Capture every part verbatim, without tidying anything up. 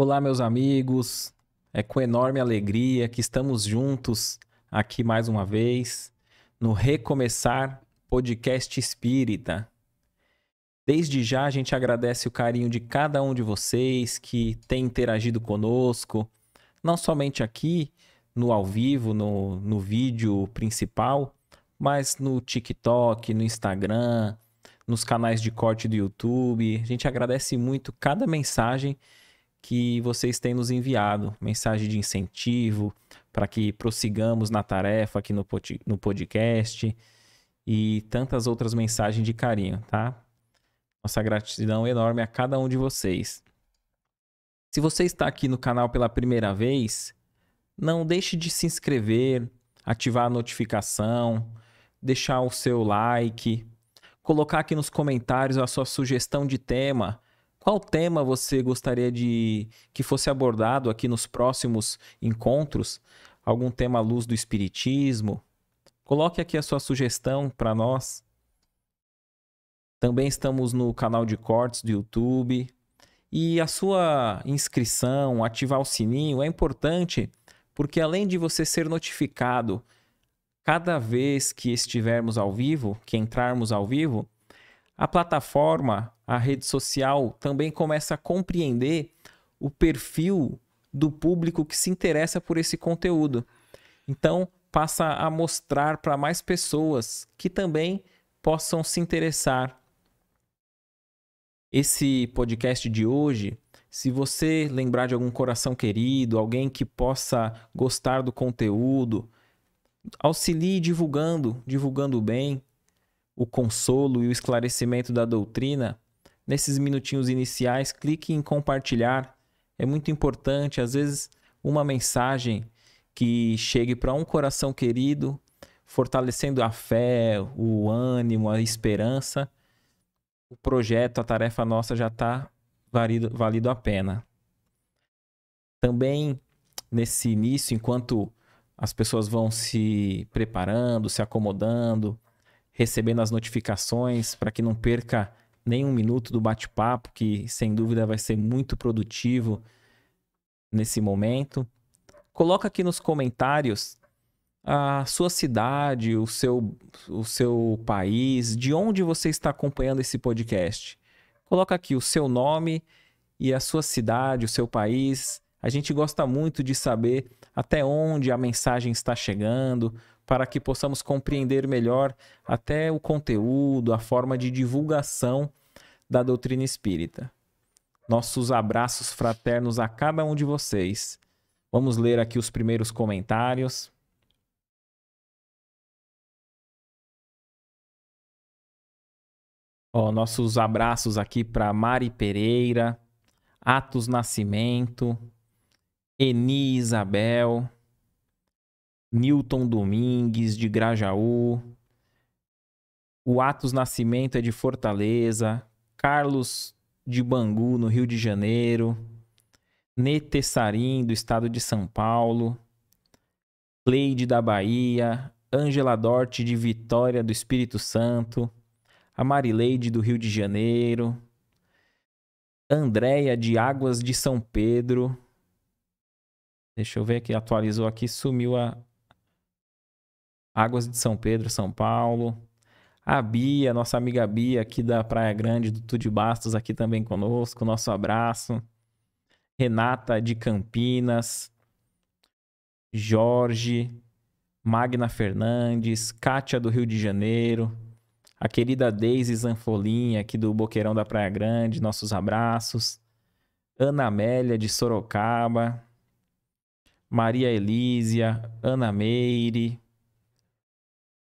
Olá, meus amigos, é com enorme alegria que estamos juntos aqui mais uma vez no Recomeçar Podcast Espírita. Desde já a gente agradece o carinho de cada um de vocês que tem interagido conosco, não somente aqui no ao vivo, no, no vídeo principal, mas no TikTok, no Instagram, nos canais de corte do YouTube. A gente agradece muito cada mensagem que vocês têm nos enviado, mensagem de incentivo, para que prossigamos na tarefa aqui no, pod- no podcast e tantas outras mensagens de carinho, tá? Nossa gratidão enorme a cada um de vocês. Se você está aqui no canal pela primeira vez, não deixe de se inscrever, ativar a notificação, deixar o seu like, colocar aqui nos comentários a sua sugestão de tema. Qual tema você gostaria de que fosse abordado aqui nos próximos encontros? Algum tema à luz do Espiritismo? Coloque aqui a sua sugestão para nós. Também estamos no canal de cortes do YouTube. E a sua inscrição, ativar o sininho é importante, porque além de você ser notificado cada vez que estivermos ao vivo, que entrarmos ao vivo, a plataforma, a rede social, também começa a compreender o perfil do público que se interessa por esse conteúdo. Então, passa a mostrar para mais pessoas que também possam se interessar. Esse podcast de hoje, se você lembrar de algum coração querido, alguém que possa gostar do conteúdo, auxilie divulgando, divulgando bem o consolo e o esclarecimento da doutrina. Nesses minutinhos iniciais, clique em compartilhar. É muito importante, às vezes, uma mensagem que chegue para um coração querido, fortalecendo a fé, o ânimo, a esperança. O projeto, a tarefa nossa já está valido, valido a pena. Também, nesse início, enquanto as pessoas vão se preparando, se acomodando, recebendo as notificações para que não perca nenhum minuto do bate-papo, que sem dúvida vai ser muito produtivo nesse momento. Coloca aqui nos comentários a sua cidade, o seu, o seu país, de onde você está acompanhando esse podcast. Coloca aqui o seu nome e a sua cidade, o seu país. A gente gosta muito de saber até onde a mensagem está chegando, para que possamos compreender melhor até o conteúdo, a forma de divulgação da doutrina espírita. Nossos abraços fraternos a cada um de vocês. Vamos ler aqui os primeiros comentários. Ó, nossos abraços aqui para Mari Pereira, Atos Nascimento, Eni Isabel, Newton Domingues, de Grajaú. O Atos Nascimento é de Fortaleza. Carlos de Bangu, no Rio de Janeiro. Netessarim, do estado de São Paulo. Cleide, da Bahia. Ângela Dorte, de Vitória, do Espírito Santo. A Marileide, do Rio de Janeiro. Andréia, de Águas de São Pedro. Deixa eu ver aqui, atualizou aqui, sumiu a... Águas de São Pedro, São Paulo. A Bia, nossa amiga Bia, aqui da Praia Grande, do Tude Bastos, aqui também conosco. Nosso abraço. Renata, de Campinas. Jorge. Magna Fernandes. Kátia, do Rio de Janeiro. A querida Deise Zanfolim, aqui do Boqueirão da Praia Grande. Nossos abraços. Ana Amélia, de Sorocaba. Maria Elísia. Ana Meire.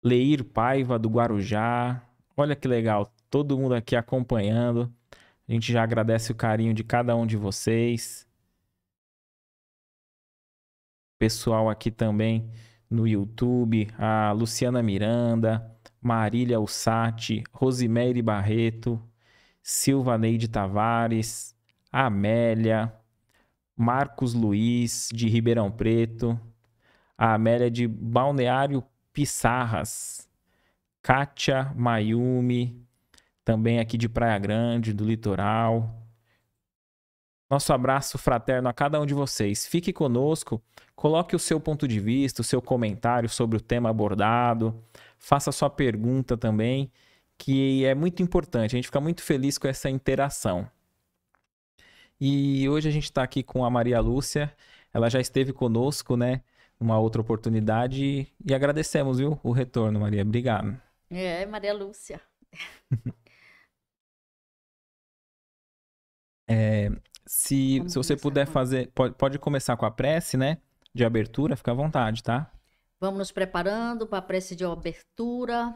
Leir Paiva, do Guarujá. Olha que legal, todo mundo aqui acompanhando. A gente já agradece o carinho de cada um de vocês. Pessoal aqui também no YouTube, a Luciana Miranda, Marília Alsati, Rosimeire Barreto, Silva Neide Tavares, Amélia, Marcos Luiz, de Ribeirão Preto, a Amélia de Balneário Pissarras, Kátia Mayumi, também aqui de Praia Grande, do litoral. Nosso abraço fraterno a cada um de vocês. Fique conosco, coloque o seu ponto de vista, o seu comentário sobre o tema abordado, faça a sua pergunta também, que é muito importante. A gente fica muito feliz com essa interação. E hoje a gente está aqui com a Maria Lúcia. Ela já esteve conosco, né? Uma outra oportunidade. E agradecemos, viu? O retorno, Maria. Obrigado. É, Maria Lúcia. É... Se, se você puder fazer, pode, pode começar com a prece, né? De abertura, fica à vontade, tá? Vamos nos preparando para a prece de abertura,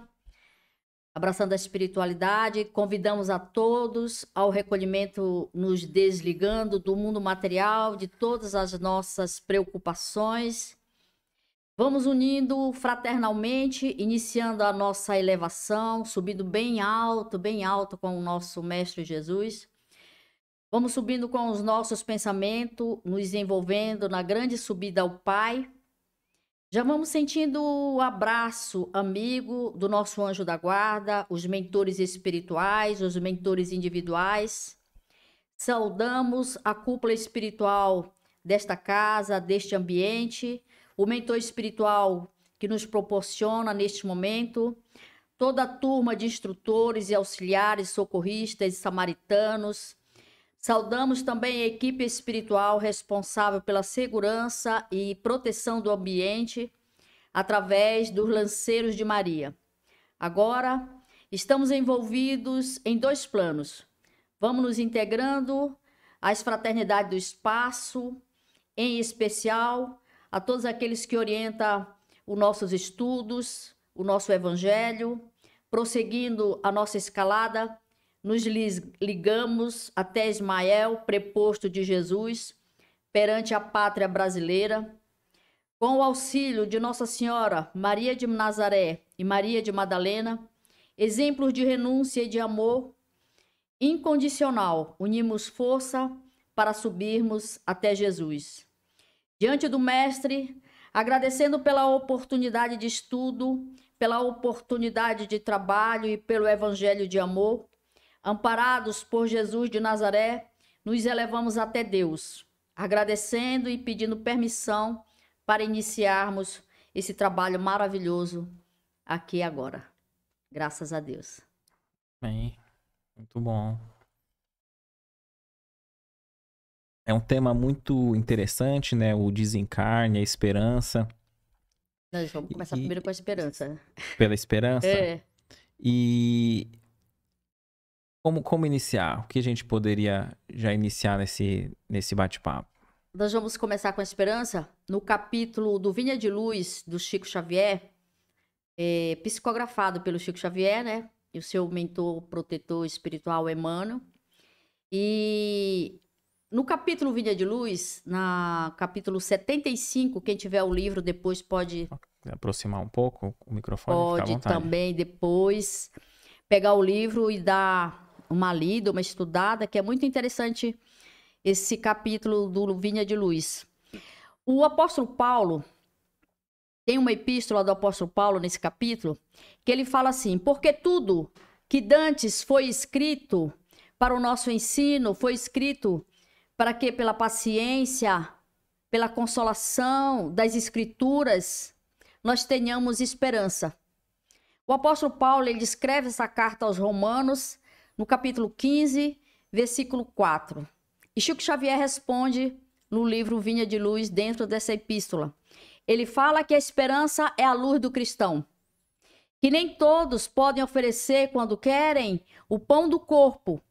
abraçando a espiritualidade, convidamos a todos ao recolhimento, nos desligando do mundo material, de todas as nossas preocupações. Vamos unindo fraternalmente, iniciando a nossa elevação, subindo bem alto, bem alto com o nosso Mestre Jesus. Vamos subindo com os nossos pensamentos, nos envolvendo na grande subida ao Pai. Já vamos sentindo o abraço amigo do nosso anjo da guarda, os mentores espirituais, os mentores individuais. Saudamos a cúpula espiritual desta casa, deste ambiente, o mentor espiritual que nos proporciona neste momento, toda a turma de instrutores e auxiliares, socorristas e samaritanos. Saudamos também a equipe espiritual responsável pela segurança e proteção do ambiente através dos lanceiros de Maria. Agora, estamos envolvidos em dois planos. Vamos nos integrando às fraternidades do espaço, em especial a todos aqueles que orientam os nossos estudos, o nosso evangelho, prosseguindo a nossa escalada. Nos ligamos até Ismael, preposto de Jesus, perante a pátria brasileira. Com o auxílio de Nossa Senhora Maria de Nazaré e Maria de Madalena, exemplos de renúncia e de amor incondicional, unimos força para subirmos até Jesus. Diante do Mestre, agradecendo pela oportunidade de estudo, pela oportunidade de trabalho e pelo Evangelho de amor, amparados por Jesus de Nazaré, nos elevamos até Deus, agradecendo e pedindo permissão para iniciarmos esse trabalho maravilhoso aqui e agora. Graças a Deus. Bem, muito bom. É um tema muito interessante, né? O desencarne, a esperança. Nós vamos começar e... primeiro com a esperança. Pela esperança? É. E... Como, como iniciar? O que a gente poderia já iniciar nesse, nesse bate-papo? Nós vamos começar com a esperança no capítulo do Vinha de Luz, do Chico Xavier, é, psicografado pelo Chico Xavier, né? E o seu mentor, protetor espiritual, Emmanuel. E no capítulo Vinha de Luz, na capítulo setenta e cinco, quem tiver o livro depois pode... Aproximar um pouco o microfone, pode ficar à vontade. Também depois pegar o livro e dar... uma lida, uma estudada, que é muito interessante esse capítulo do Vinha de Luz. O apóstolo Paulo, tem uma epístola do apóstolo Paulo nesse capítulo, que ele fala assim: porque tudo que dantes foi escrito para o nosso ensino, foi escrito para que pela paciência, pela consolação das escrituras, nós tenhamos esperança. O apóstolo Paulo, ele escreve essa carta aos Romanos, no capítulo quinze, versículo quatro. E Chico Xavier responde no livro Vinha de Luz, dentro dessa epístola. Ele fala que a esperança é a luz do cristão, que nem todos podem oferecer, quando querem, o pão do corpo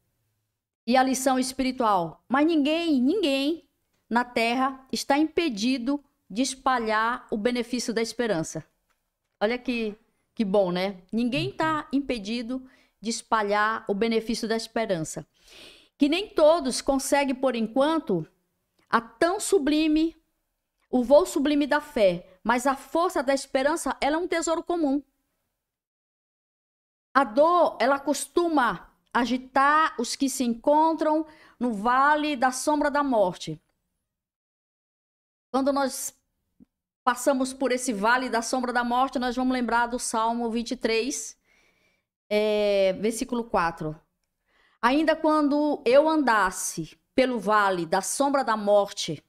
e a lição espiritual. Mas ninguém, ninguém na terra está impedido de espalhar o benefício da esperança. Olha que, que bom, né? Ninguém está impedido de espalhar o benefício da esperança, que nem todos conseguem, por enquanto, a tão sublime, o voo sublime da fé, mas a força da esperança, ela é um tesouro comum. A dor, ela costuma agitar os que se encontram no vale da sombra da morte. Quando nós passamos por esse vale da sombra da morte, nós vamos lembrar do Salmo vinte e três, É, versículo quatro. Ainda quando eu andasse pelo vale da sombra da morte,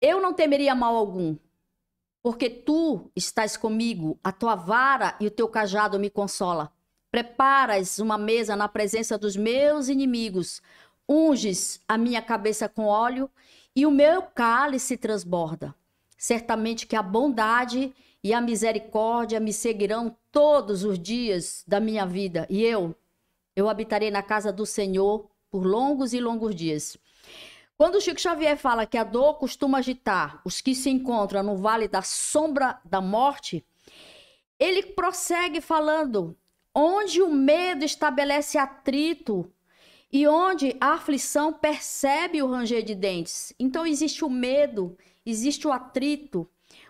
eu não temeria mal algum, porque tu estás comigo, a tua vara e o teu cajado me consola. Preparas uma mesa na presença dos meus inimigos, unges a minha cabeça com óleo e o meu cálice transborda. Certamente que a bondade e a misericórdia me seguirão todos os dias da minha vida, e eu, eu habitarei na casa do Senhor por longos e longos dias. Quando Chico Xavier fala que a dor costuma agitar os que se encontram no vale da sombra da morte, ele prossegue falando onde o medo estabelece atrito e onde a aflição percebe o ranger de dentes. Então existe o medo, existe o atrito,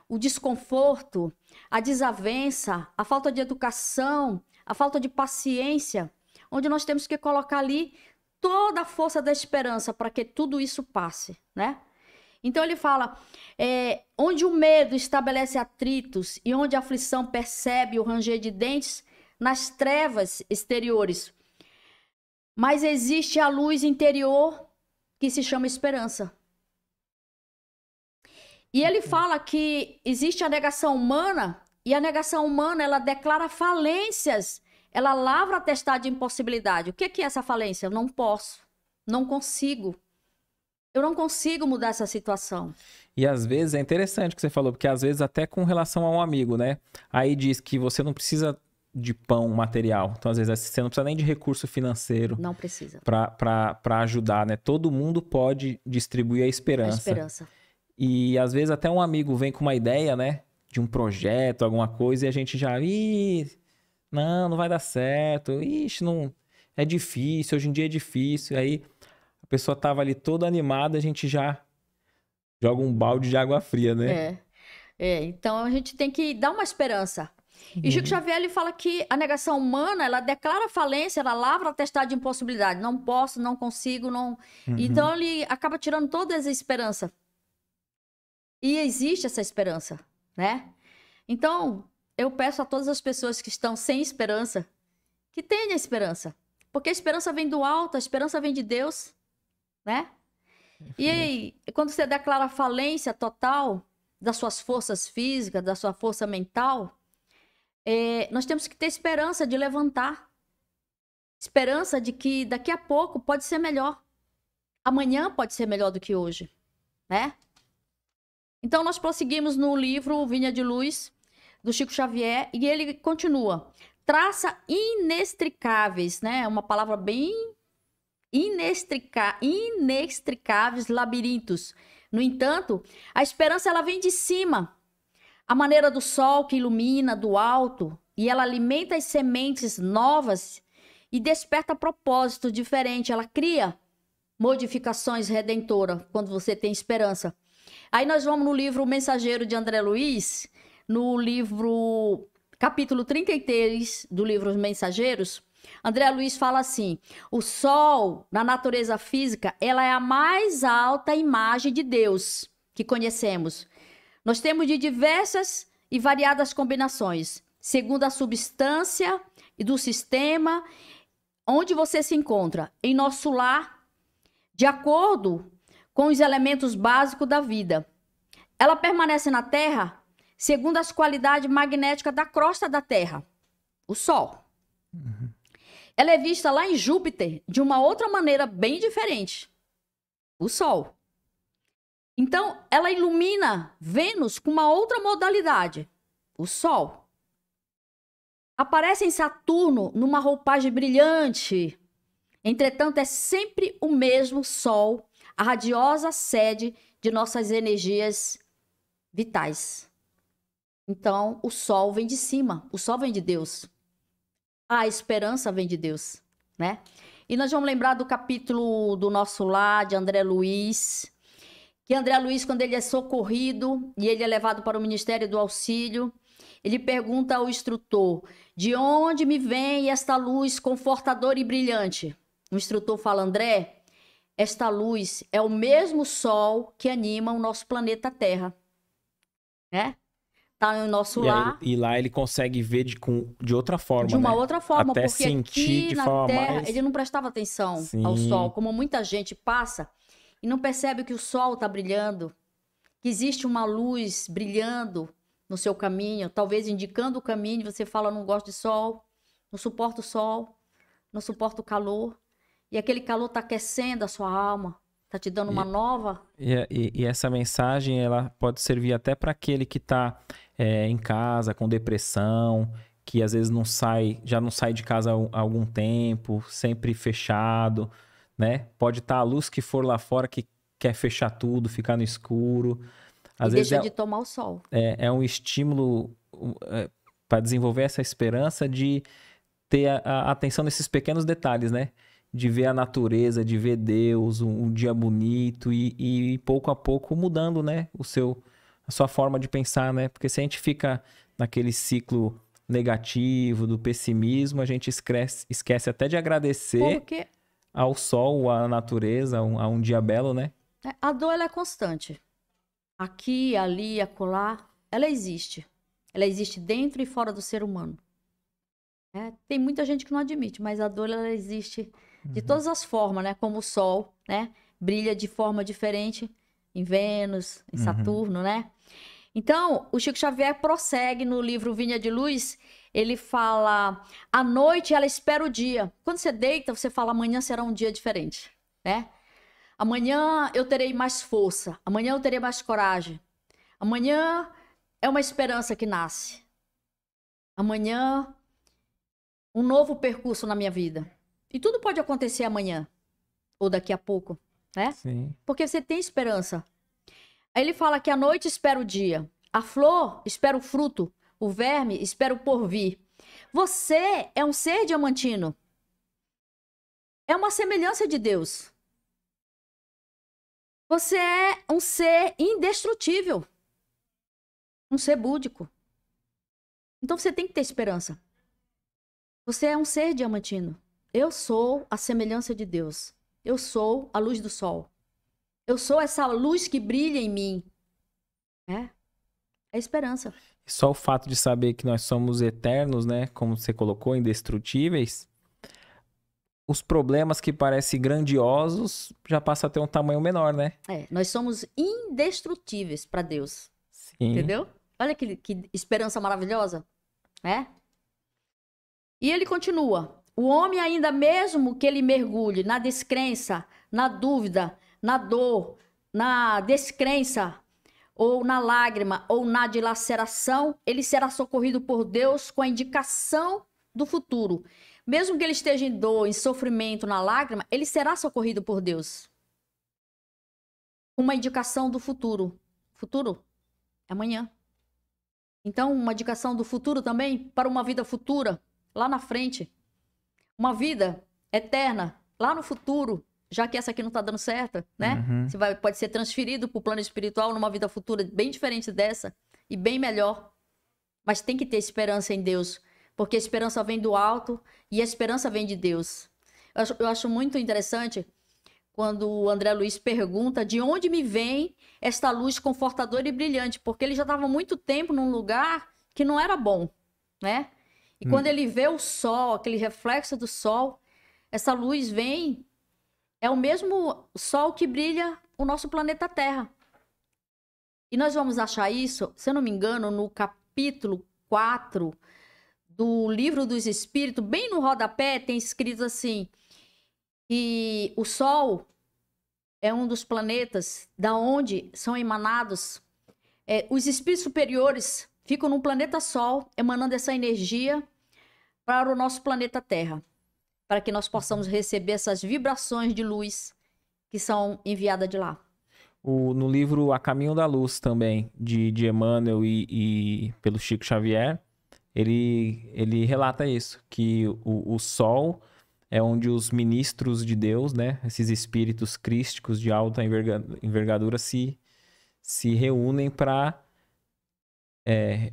o desconforto, a desavença, a falta de educação, a falta de paciência, onde nós temos que colocar ali toda a força da esperança para que tudo isso passe, né? Então ele fala, é, onde o medo estabelece atritos e onde a aflição percebe o ranger de dentes, nas trevas exteriores. Mas existe a luz interior que se chama esperança. E ele fala que existe a negação humana, e a negação humana, ela declara falências, ela lavra atestado de impossibilidade. O que que é essa falência? Eu não posso, não consigo. Eu não consigo mudar essa situação. E às vezes, é interessante o que você falou, porque às vezes até com relação a um amigo, né? Aí diz que você não precisa de pão material. Então, às vezes, você não precisa nem de recurso financeiro. Não precisa. Para ajudar, né? Todo mundo pode distribuir a esperança. A esperança. E às vezes até um amigo vem com uma ideia, né? De um projeto, alguma coisa, e a gente já... Ih, não, não vai dar certo. Ixi, não... É difícil, hoje em dia é difícil. Aí a pessoa tava ali toda animada, a gente já joga um balde de água fria, né? É, é então a gente tem que dar uma esperança. E Chico Xavier, ele fala que a negação humana, ela declara falência, ela lavra atestado de impossibilidade. Não posso, não consigo, não... Uhum. Então ele acaba tirando toda essa esperança. E existe essa esperança, né? Então, eu peço a todas as pessoas que estão sem esperança, que tenham esperança. Porque a esperança vem do alto, a esperança vem de Deus, né? E aí, quando você declara a falência total das suas forças físicas, da sua força mental, é, nós temos que ter esperança de levantar. Esperança de que daqui a pouco pode ser melhor. Amanhã pode ser melhor do que hoje, né? Então, nós prosseguimos no livro Vinha de Luz, do Chico Xavier, e ele continua. Traça inextricáveis, né? Uma palavra bem inextrica... inextricáveis labirintos. No entanto, a esperança, ela vem de cima. A maneira do sol que ilumina do alto, e ela alimenta as sementes novas e desperta propósito diferente. Ela cria modificações redentoras quando você tem esperança. Aí nós vamos no livro O Mensageiro, de André Luiz, no livro, capítulo trinta e três do livro Os Mensageiros. André Luiz fala assim, o sol na natureza física, ela é a mais alta imagem de Deus que conhecemos. Nós temos de diversas e variadas combinações, segundo a substância e do sistema onde você se encontra, em nosso lar, de acordo com os elementos básicos da vida. Ela permanece na Terra segundo as qualidades magnéticas da crosta da Terra, o Sol. Uhum. Ela é vista lá em Júpiter de uma outra maneira bem diferente, o Sol. Então, ela ilumina Vênus com uma outra modalidade, o Sol. Aparece em Saturno numa roupagem brilhante. Entretanto, é sempre o mesmo Sol, a radiosa sede de nossas energias vitais. Então, o sol vem de cima, o sol vem de Deus. A esperança vem de Deus, né? E nós vamos lembrar do capítulo do Nosso Lar, de André Luiz, que André Luiz, quando ele é socorrido e ele é levado para o Ministério do Auxílio, ele pergunta ao instrutor, de onde me vem esta luz confortadora e brilhante? O instrutor fala, André, esta luz é o mesmo sol que anima o nosso planeta Terra, né? tá no nosso e lar. Aí, e lá ele consegue ver de, com, de outra forma, De uma né? outra forma, até porque sentir aqui de na forma Terra mais... ele não prestava atenção Sim. ao sol, como muita gente passa e não percebe que o sol tá brilhando, que existe uma luz brilhando no seu caminho, talvez indicando o caminho, você fala, não gosto de sol, não suporto o sol, não suporto o calor, e aquele calor tá aquecendo a sua alma. Tá te dando uma e, nova? E, e, e essa mensagem, ela pode servir até para aquele que tá é, em casa, com depressão, que às vezes não sai, já não sai de casa há algum tempo, sempre fechado, né? Pode estar tá a luz que for lá fora que quer fechar tudo, ficar no escuro. Às e vezes deixa é, de tomar o sol. É, é um estímulo é, para desenvolver essa esperança de ter a, a atenção nesses pequenos detalhes, né? De ver a natureza, de ver Deus, um, um dia bonito e, e pouco a pouco mudando, né, o seu, a sua forma de pensar, né? Porque se a gente fica naquele ciclo negativo, do pessimismo, a gente esquece, esquece até de agradecer Porque... ao sol, à natureza, a um, a um dia belo, né? A dor, ela é constante. Aqui, ali, acolá, ela existe. Ela existe dentro e fora do ser humano. É, tem muita gente que não admite, mas a dor, ela existe... de todas as formas, né? Como o Sol, né? Brilha de forma diferente em Vênus, em Saturno, uhum. né? Então, o Chico Xavier prossegue no livro Vinha de Luz. Ele fala, a noite ela espera o dia. Quando você deita, você fala, amanhã será um dia diferente, né? Amanhã eu terei mais força. Amanhã eu terei mais coragem. Amanhã é uma esperança que nasce. Amanhã, um novo percurso na minha vida. E tudo pode acontecer amanhã, ou daqui a pouco, né? Sim. Porque você tem esperança. Aí ele fala que a noite espera o dia, a flor espera o fruto, o verme espera o porvir. Você é um ser diamantino. É uma semelhança de Deus. Você é um ser indestrutível. Um ser búdico. Então você tem que ter esperança. Você é um ser diamantino. Eu sou a semelhança de Deus. Eu sou a luz do sol. Eu sou essa luz que brilha em mim. É, é esperança. Só o fato de saber que nós somos eternos, né? Como você colocou, indestrutíveis. Os problemas que parecem grandiosos já passam a ter um tamanho menor, né? É, nós somos indestrutíveis para Deus. Sim. Entendeu? Olha que, que esperança maravilhosa. É? E ele continua... O homem, ainda mesmo que ele mergulhe na descrença, na dúvida, na dor, na descrença, ou na lágrima, ou na dilaceração, ele será socorrido por Deus com a indicação do futuro. Mesmo que ele esteja em dor, em sofrimento, na lágrima, ele será socorrido por Deus. Uma indicação do futuro. Futuro? É amanhã. Então, uma indicação do futuro também, para uma vida futura, lá na frente. Uma vida eterna, lá no futuro, já que essa aqui não está dando certo, né? Uhum. Você vai, pode ser transferido para o plano espiritual numa vida futura bem diferente dessa e bem melhor. Mas tem que ter esperança em Deus, porque a esperança vem do alto e a esperança vem de Deus. Eu acho, eu acho muito interessante quando o André Luiz pergunta de onde me vem esta luz confortadora e brilhante, porque ele já estava há muito tempo num lugar que não era bom, né? E quando ele vê o sol, aquele reflexo do sol, essa luz vem, é o mesmo sol que brilha o nosso planeta Terra. E nós vamos achar isso, se eu não me engano, no capítulo quatro do Livro dos Espíritos, bem no rodapé tem escrito assim, que o sol é um dos planetas da onde são emanados é, os espíritos superiores, ficam no planeta Sol, emanando essa energia para o nosso planeta Terra, para que nós possamos receber essas vibrações de luz que são enviadas de lá. O, no livro A Caminho da Luz também, de, de Emmanuel e, e pelo Chico Xavier, ele, ele relata isso, que o, o Sol é onde os ministros de Deus, né, esses espíritos crísticos de alta envergadura, envergadura se, se reúnem para É,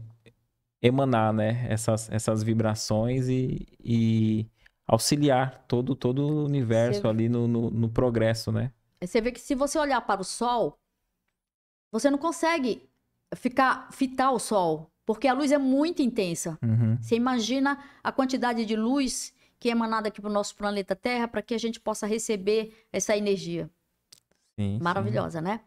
emanar, né, essas, essas vibrações e, e auxiliar todo, todo o universo ali no, no, no progresso, né? Você vê que se você olhar para o sol, você não consegue ficar, fitar o sol, Porque a luz é muito intensa. Uhum. Você imagina a quantidade de luz que é emanada aqui para o nosso planeta Terra para que a gente possa receber essa energia. Sim, maravilhosa, sim, né?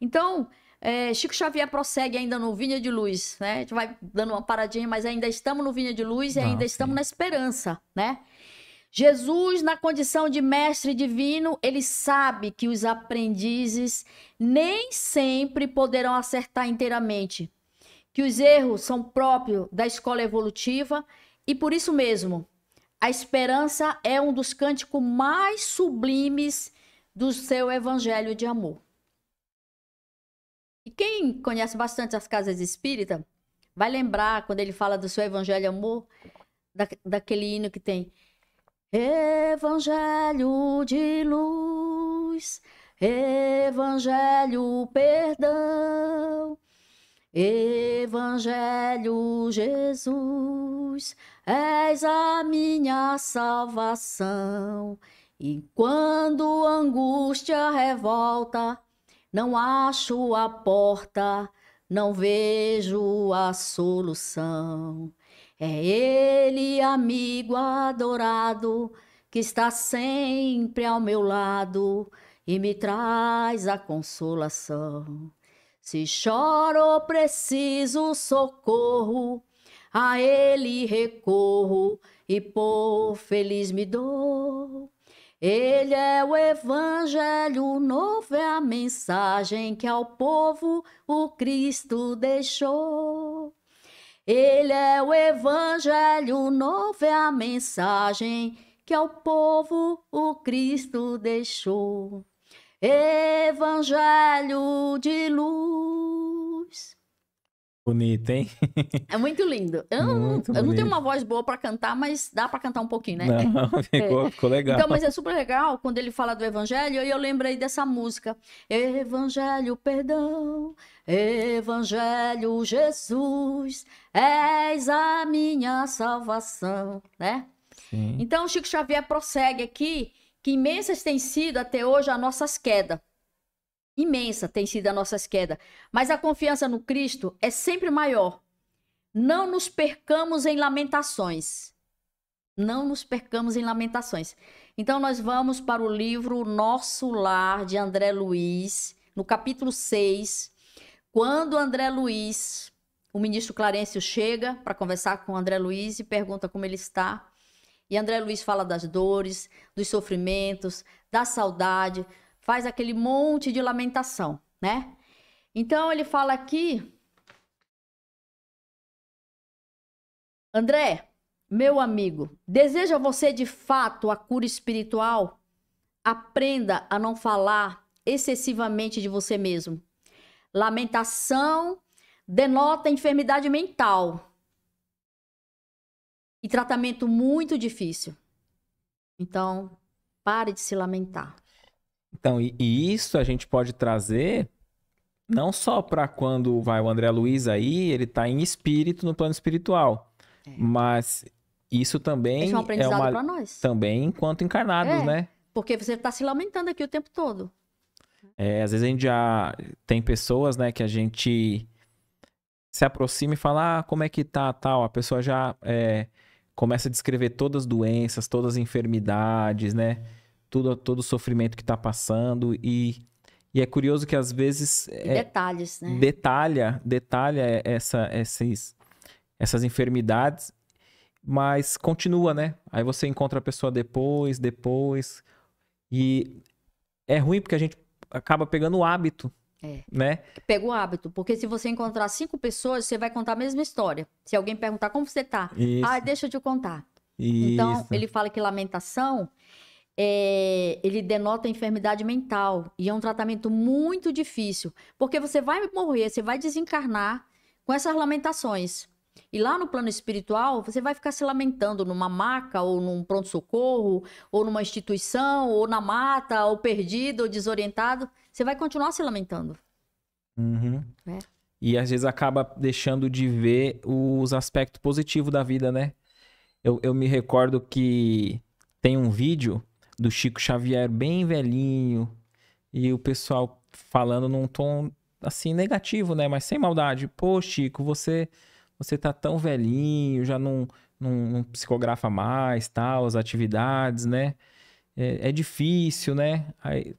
Então, é, Chico Xavier prossegue ainda no Vinha de Luz, né? A gente vai dando uma paradinha, mas ainda estamos no Vinha de Luz e Não, ainda sim. estamos na esperança, né? Jesus, na condição de mestre divino, ele sabe que os aprendizes nem sempre poderão acertar inteiramente, que os erros são próprios da escola evolutiva e, por isso mesmo, a esperança é um dos cânticos mais sublimes do seu evangelho de amor. E quem conhece bastante as casas espíritas vai lembrar, quando ele fala do seu evangelho de amor, da, daquele hino que tem... Evangelho de luz, Evangelho perdão, Evangelho Jesus, és a minha salvação. E quando angústia revolta, não acho a porta, não vejo a solução. É ele, amigo adorado, que está sempre ao meu lado e me traz a consolação. Se choro ou preciso socorro, a ele recorro e por feliz me dou. Ele é o evangelho novo, é a mensagem que ao povo o Cristo deixou. Ele é o evangelho novo, é a mensagem que ao povo o Cristo deixou. Evangelho de luz. Bonito, hein? É muito lindo. Eu, muito eu bonito. Não tenho uma voz boa para cantar, mas dá para cantar um pouquinho, né? Não, ficou, é. ficou legal. Então, mas é super legal quando ele fala do evangelho, e eu lembrei dessa música. Evangelho, perdão, Evangelho, Jesus, és a minha salvação, né? Sim. Então, Chico Xavier prossegue aqui, que imensas têm sido até hoje as nossas quedas. Imensa tem sido a nossa queda, mas a confiança no Cristo é sempre maior. Não nos percamos em lamentações. Não nos percamos em lamentações. Então nós vamos para o livro Nosso Lar, de André Luiz, no capítulo seis, quando André Luiz, o ministro Clarencio chega para conversar com André Luiz e pergunta como ele está. E André Luiz fala das dores, dos sofrimentos, da saudade, faz aquele monte de lamentação, né? Então, ele fala aqui... André, meu amigo, deseja você de fato a cura espiritual? Aprenda a não falar excessivamente de você mesmo. Lamentação denota enfermidade mental e tratamento muito difícil. Então, pare de se lamentar. Então, e, e isso a gente pode trazer não só para quando vai o André Luiz aí, ele está em espírito, no plano espiritual, é. mas isso também Esse é um aprendizado é uma, pra nós. Também enquanto encarnados, é, né? Porque você está se lamentando aqui o tempo todo. É, às vezes a gente já tem pessoas, né, que a gente se aproxima e fala, ah, como é que tá, tal, a pessoa já é, começa a descrever todas as doenças, todas as enfermidades, né? Tudo, todo o sofrimento que está passando e, e é curioso que às vezes é, detalhes, né? detalha, detalha essa, esses, essas enfermidades, mas continua, né? Aí você encontra a pessoa depois, depois e é ruim porque a gente acaba pegando o hábito, é, né? Pega o hábito, porque se você encontrar cinco pessoas, você vai contar a mesma história. Se alguém perguntar como você tá, Isso. ah, deixa eu te contar. Isso. Então, ele fala que lamentação... É, ele denota enfermidade mental e é um tratamento muito difícil, porque você vai morrer, você vai desencarnar com essas lamentações. E lá no plano espiritual, você vai ficar se lamentando numa maca, ou num pronto-socorro, ou numa instituição, ou na mata, ou perdido, ou desorientado. Você vai continuar se lamentando. Uhum. É. E às vezes acaba deixando de ver os aspectos positivos da vida, né? Eu, eu me recordo que tem um vídeo do Chico Xavier, bem velhinho, e o pessoal falando num tom, assim, negativo, né? Mas sem maldade. Pô, Chico, você você tá tão velhinho, já não, não, não psicografa mais, tal, as atividades, né? É, é difícil, né? Aí,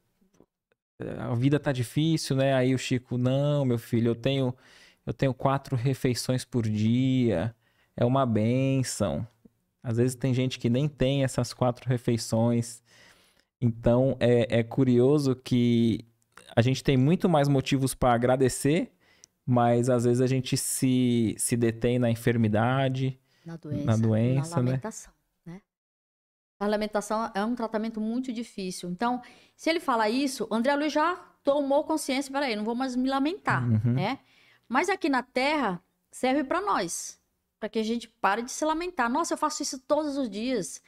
a vida tá difícil, né? Aí o Chico, não, meu filho, eu tenho, eu tenho quatro refeições por dia, é uma bênção. Às vezes tem gente que nem tem essas quatro refeições. Então, é, é curioso que a gente tem muito mais motivos para agradecer, mas às vezes a gente se, se detém na enfermidade, na doença, na, doença, na lamentação, né? né? A lamentação é um tratamento muito difícil. Então, se ele falar isso, o André Luiz já tomou consciência, peraí, não vou mais me lamentar, uhum. né? Mas aqui na Terra serve para nós, para que a gente pare de se lamentar. Nossa, eu faço isso todos os dias.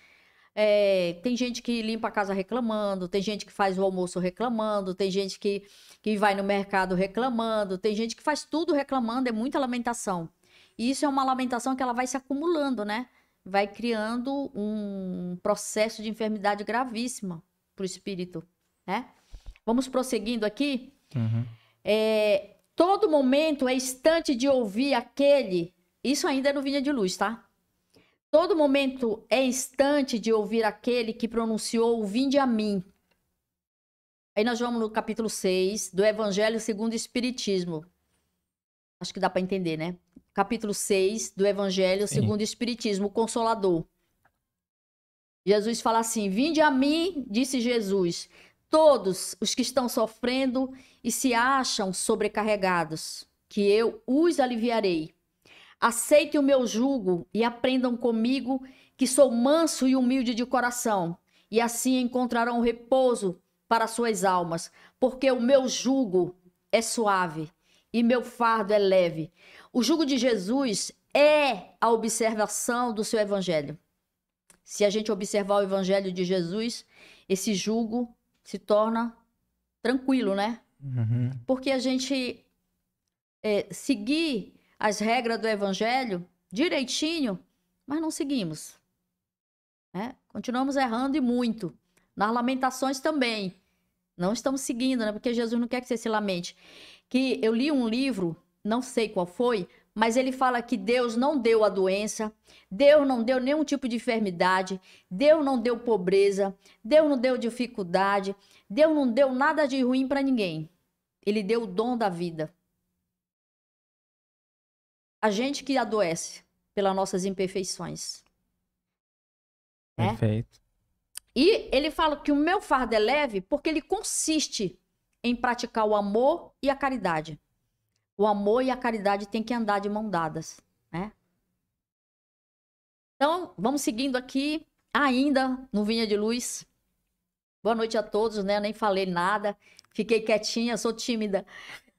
É, tem gente que limpa a casa reclamando, tem gente que faz o almoço reclamando, tem gente que, que vai no mercado reclamando, tem gente que faz tudo reclamando, é muita lamentação. E isso é uma lamentação que ela vai se acumulando, né? Vai criando um processo de enfermidade gravíssima para o espírito, né? Vamos prosseguindo aqui. Uhum. É, todo momento é instante de ouvir aquele... Isso ainda é no Vinha de Luz, tá? Todo momento é instante de ouvir aquele que pronunciou o vinde a mim. Aí nós vamos no capítulo seis do Evangelho Segundo o Espiritismo. Acho que dá para entender, né? Capítulo seis do Evangelho Segundo o Espiritismo, o Consolador. Jesus fala assim, vinde a mim, disse Jesus, todos os que estão sofrendo e se acham sobrecarregados, que eu os aliviarei. Aceitem o meu jugo e aprendam comigo que sou manso e humilde de coração, e assim encontrarão repouso para suas almas, porque o meu jugo é suave e meu fardo é leve. O jugo de Jesus é a observação do seu evangelho. Se a gente observar o evangelho de Jesus, esse jugo se torna tranquilo, né? Uhum. Porque a gente é, seguir... as regras do evangelho direitinho, mas não seguimos. Né? Continuamos errando e muito. Nas lamentações também. Não estamos seguindo, né? Porque Jesus não quer que você se lamente. Que eu li um livro, não sei qual foi, mas ele fala que Deus não deu a doença, Deus não deu nenhum tipo de enfermidade, Deus não deu pobreza, Deus não deu dificuldade, Deus não deu nada de ruim para ninguém. Ele deu o dom da vida. A gente que adoece pelas nossas imperfeições. Né? Perfeito. E ele fala que o meu fardo é leve porque ele consiste em praticar o amor e a caridade. O amor e a caridade têm que andar de mão dadas. Né? Então, vamos seguindo aqui, ainda no Vinha de Luz. Boa noite a todos, né? Eu nem falei nada, fiquei quietinha, sou tímida.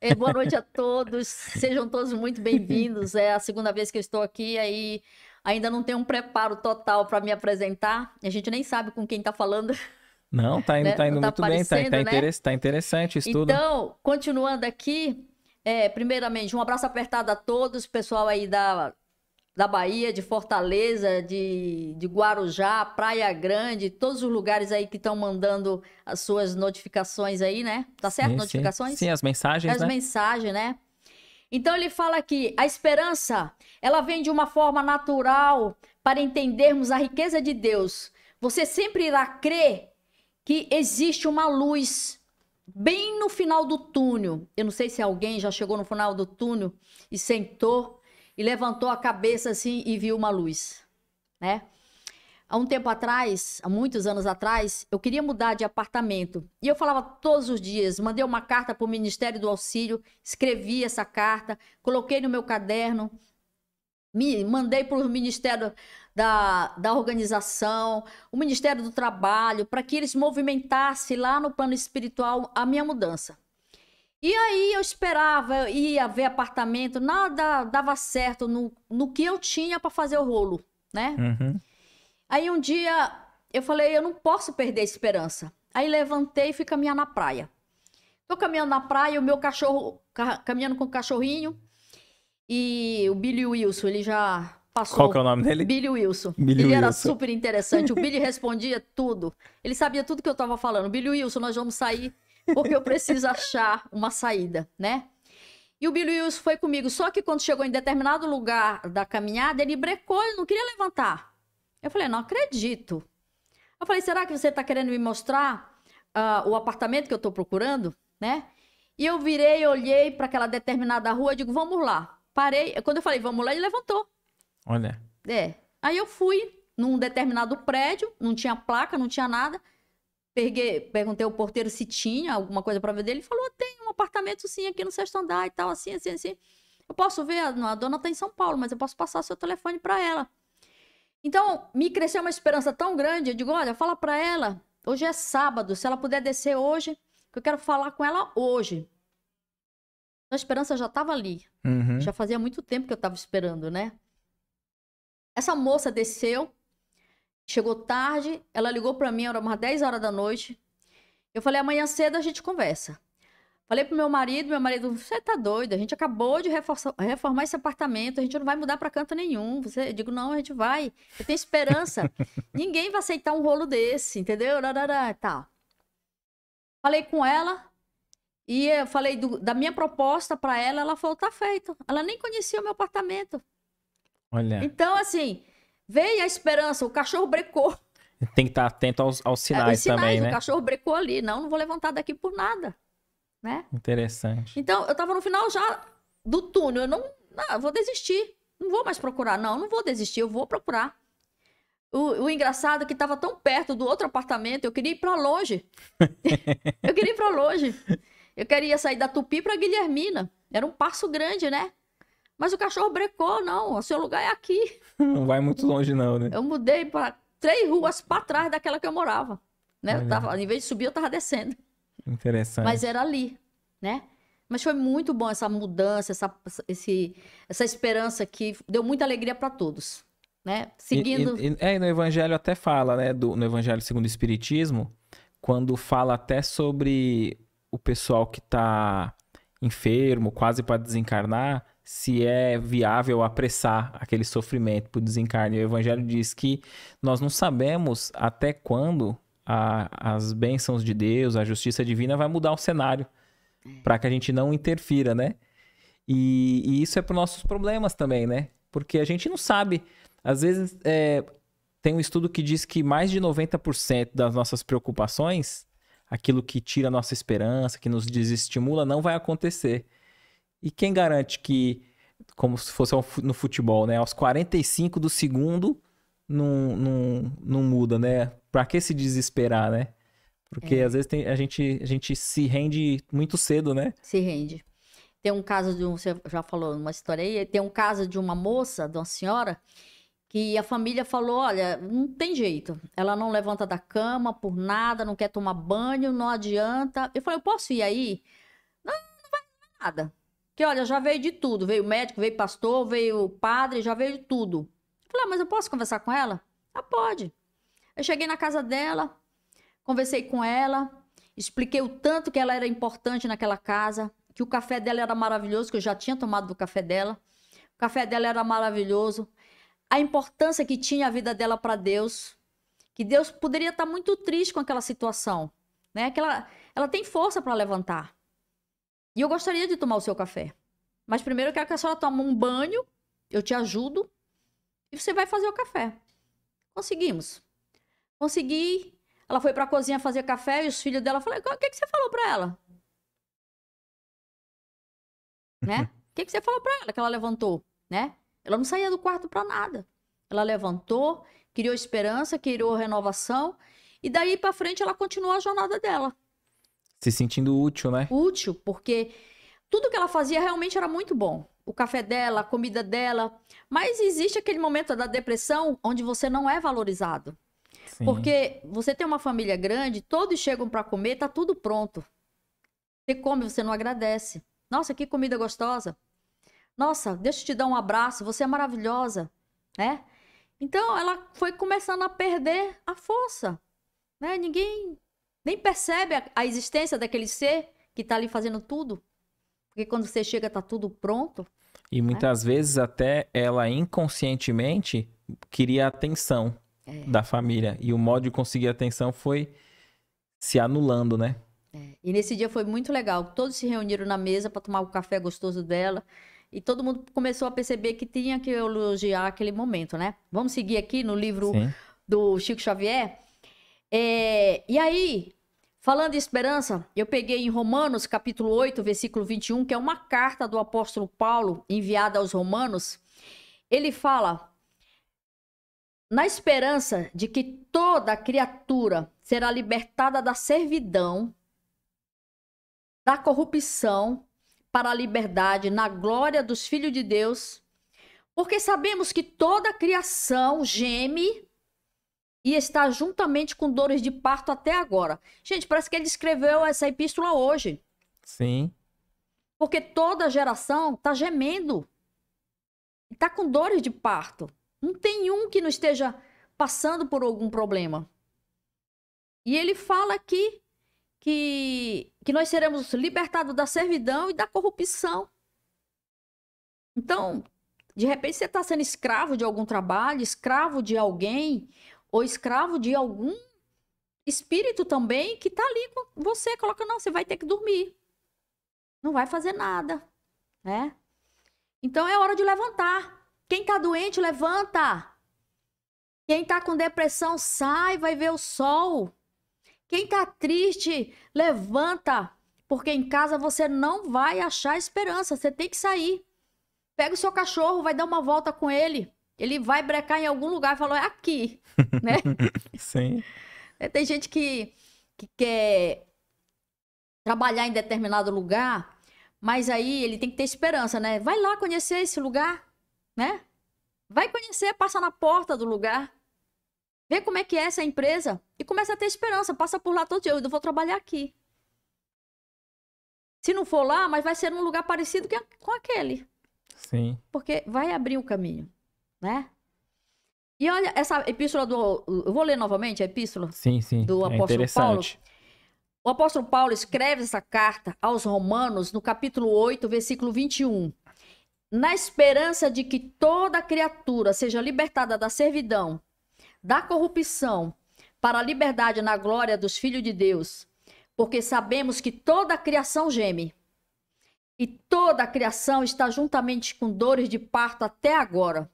É, boa noite a todos, sejam todos muito bem-vindos, é a segunda vez que eu estou aqui, aí ainda não tenho um preparo total para me apresentar, a gente nem sabe com quem está falando. Não, está indo, né? tá indo tá muito bem, está tá né? interessa, tá interessante isso tudo. Então, continuando aqui, é, primeiramente, um abraço apertado a todos, pessoal aí da, da Bahia, de Fortaleza, de, de Guarujá, Praia Grande, todos os lugares aí que estão mandando as suas notificações aí, né? Tá certo? Sim, notificações? Sim, sim, as mensagens, as né? As mensagens, né? Então, ele fala que a esperança, ela vem de uma forma natural para entendermos a riqueza de Deus. Você sempre irá crer que existe uma luz bem no final do túnel. Eu não sei se alguém já chegou no final do túnel e sentou e levantou a cabeça assim e viu uma luz, né? Há um tempo atrás, há muitos anos atrás, eu queria mudar de apartamento. E eu falava todos os dias, mandei uma carta para o Ministério do Auxílio, escrevi essa carta, coloquei no meu caderno, me mandei para o Ministério da, da Organização, o Ministério do Trabalho, para que eles movimentassem lá no plano espiritual a minha mudança. E aí eu esperava, eu ia ver apartamento, nada dava certo no, no que eu tinha para fazer o rolo, né? Uhum. Aí um dia eu falei, eu não posso perder a esperança. Aí levantei e fui caminhar na praia. Tô caminhando na praia, o meu cachorro, caminhando com o cachorrinho, e o Billy Wilson, ele já passou... Qual que é o nome dele? Billy Wilson. Billy ele Wilson. Era super interessante, o Billy respondia tudo. Ele sabia tudo que eu tava falando. Billy Wilson, nós vamos sair porque eu preciso achar uma saída, né? E o Billy Wilson foi comigo. Só que quando chegou em determinado lugar da caminhada, ele brecou, ele não queria levantar. Eu falei, não acredito. Eu falei, será que você está querendo me mostrar uh, o apartamento que eu estou procurando? Né? E eu virei, olhei para aquela determinada rua, digo, vamos lá. Parei. Quando eu falei, vamos lá, ele levantou. Olha. É. Aí eu fui num determinado prédio, não tinha placa, não tinha nada. Perguntei, perguntei ao porteiro se tinha alguma coisa para ver dele. Ele falou, tem um apartamento sim aqui no sexto andar e tal, assim, assim, assim. Eu posso ver, a dona está em São Paulo, mas eu posso passar seu telefone para ela. Então, me cresceu uma esperança tão grande. Eu digo, olha, fala para ela, hoje é sábado, se ela puder descer hoje, que eu quero falar com ela hoje. A esperança já estava ali. Uhum. Já fazia muito tempo que eu estava esperando, né? Essa moça desceu, chegou tarde, ela ligou para mim, era umas dez horas da noite. Eu falei, amanhã cedo a gente conversa. Falei pro meu marido, meu marido, você tá doido? A gente acabou de reforçar, reformar esse apartamento, a gente não vai mudar para canto nenhum. Você, eu digo, não, a gente vai, eu tenho esperança. Ninguém vai aceitar um rolo desse, entendeu? Rarará, tal. Falei com ela e eu falei do, da minha proposta para ela, ela falou, tá feito. Ela nem conhecia o meu apartamento. Olha. Então, assim, veio a esperança, o cachorro brecou. Tem que estar atento aos, aos sinais, é, os sinais também, né? O cachorro brecou ali, não, não vou levantar daqui por nada, né? Interessante. Então, eu estava no final já do túnel, eu não, não, vou desistir, não vou mais procurar, não, não vou desistir, eu vou procurar. O, o engraçado é que estava tão perto do outro apartamento, eu queria ir para longe. eu queria ir para longe. Eu queria sair da Tupi para Guilhermina, era um passo grande, né? Mas o cachorro brecou, não, o seu lugar é aqui. Não vai muito longe não, né? Eu mudei para três ruas para trás daquela que eu morava, né? Eu tava, em vez de subir, eu tava descendo. Interessante. Mas era ali, né? Mas foi muito bom essa mudança, essa, esse, essa esperança que deu muita alegria para todos, né? Seguindo... E, e, é, e no Evangelho até fala, né? Do, no Evangelho Segundo o Espiritismo, quando fala até sobre o pessoal que tá enfermo, quase para desencarnar... se é viável apressar aquele sofrimento para o desencarne. O Evangelho diz que nós não sabemos até quando a, as bênçãos de Deus, a justiça divina vai mudar o cenário para que a gente não interfira, né? E, e isso é para os nossos problemas também, né? Porque a gente não sabe. Às vezes é, tem um estudo que diz que mais de noventa por cento das nossas preocupações, aquilo que tira a nossa esperança, que nos desestimula, não vai acontecer. E quem garante que, como se fosse no futebol, né? Aos quarenta e cinco do segundo não, não, não muda, né? Pra que se desesperar, né? Porque é. às vezes tem, a, gente, a gente se rende muito cedo, né? Se rende. Tem um caso de um, você já falou uma história aí, tem um caso de uma moça, de uma senhora, que a família falou, olha, não tem jeito. Ela não levanta da cama por nada, não quer tomar banho, não adianta. Eu falei, eu posso ir aí? Não, não vai nada. Porque, olha, já veio de tudo. Veio médico, veio pastor, veio padre, já veio de tudo. Eu falei, ah, mas eu posso conversar com ela? Ah, pode. Eu cheguei na casa dela, conversei com ela, expliquei o tanto que ela era importante naquela casa, que o café dela era maravilhoso, que eu já tinha tomado do café dela. O café dela era maravilhoso. A importância que tinha a vida dela para Deus, que Deus poderia estar muito triste com aquela situação, né? Que ela, ela tem força para levantar. E eu gostaria de tomar o seu café. Mas primeiro eu quero que a senhora tome um banho, eu te ajudo, e você vai fazer o café. Conseguimos. Consegui. Ela foi para a cozinha fazer café e os filhos dela falaram, o que, que você falou para ela? Né? O que, que você falou para ela que ela levantou? Né? Ela não saía do quarto para nada. Ela levantou, criou esperança, criou renovação, e daí para frente ela continuou a jornada dela. Se sentindo útil, né? Útil, porque tudo que ela fazia realmente era muito bom. O café dela, a comida dela. Mas existe aquele momento da depressão onde você não é valorizado. Sim. Porque você tem uma família grande, todos chegam para comer, tá tudo pronto. Você come, você não agradece. Nossa, que comida gostosa. Nossa, deixa eu te dar um abraço, você é maravilhosa, né? Então, ela foi começando a perder a força, né? Ninguém... nem percebe a, a existência daquele ser que está ali fazendo tudo. Porque quando você chega, está tudo pronto. E muitas né? vezes até ela inconscientemente queria a atenção é. da família. E o modo de conseguir a atenção foi se anulando, né? É. E nesse dia foi muito legal. Todos se reuniram na mesa para tomar o café gostoso dela. E todo mundo começou a perceber que tinha que elogiar aquele momento, né? Vamos seguir aqui no livro Sim. do Chico Xavier. É, e aí, falando em esperança, eu peguei em Romanos, capítulo oito, versículo vinte e um, que é uma carta do apóstolo Paulo enviada aos romanos. Ele fala, na esperança de que toda criatura será libertada da servidão, da corrupção, para a liberdade na glória dos filhos de Deus, porque sabemos que toda a criação geme e está juntamente com dores de parto até agora. Gente, parece que ele escreveu essa epístola hoje. Sim. Porque toda geração está gemendo e está com dores de parto. Não tem um que não esteja passando por algum problema. E ele fala aqui Que, que nós seremos libertados da servidão e da corrupção. Então, de repente você está sendo escravo de algum trabalho, escravo de alguém, ou escravo de algum espírito também que está ali com você, coloca, não, você vai ter que dormir, não vai fazer nada, né? Então é hora de levantar. Quem está doente, levanta. Quem está com depressão, sai, vai ver o sol. Quem tá triste, levanta, porque em casa você não vai achar esperança, você tem que sair. Pega o seu cachorro, vai dar uma volta com ele, ele vai brecar em algum lugar e fala, é aqui, né? Sim. É, tem gente que, que quer trabalhar em determinado lugar, mas aí ele tem que ter esperança, né? Vai lá conhecer esse lugar, né? Vai conhecer, passa na porta do lugar. Vê como é que é essa empresa e começa a ter esperança. Passa por lá todo dia. Eu vou trabalhar aqui. Se não for lá, mas vai ser num lugar parecido com aquele. Sim. Porque vai abrir o caminho, né? E olha, essa epístola do... Eu vou ler novamente a epístola? Sim, sim. Do apóstolo Paulo. O apóstolo Paulo escreve essa carta aos Romanos no capítulo oito, versículo vinte e um. Na esperança de que toda criatura seja libertada da servidão, da corrupção, para a liberdade na glória dos filhos de Deus, porque sabemos que toda a criação geme, e toda a criação está juntamente com dores de parto até agora.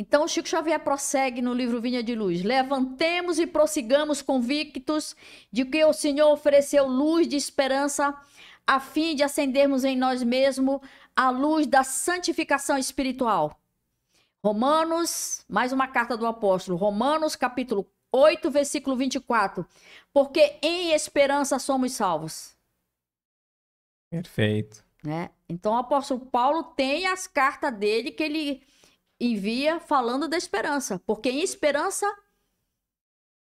Então, Chico Xavier prossegue no livro Vinha de Luz. Levantemos e prossigamos convictos de que o Senhor ofereceu luz de esperança a fim de acendermos em nós mesmos a luz da santificação espiritual. Romanos, mais uma carta do apóstolo, Romanos capítulo oito, versículo vinte e quatro, porque em esperança somos salvos. Perfeito. Né? Então o apóstolo Paulo tem as cartas dele que ele envia falando da esperança, porque em esperança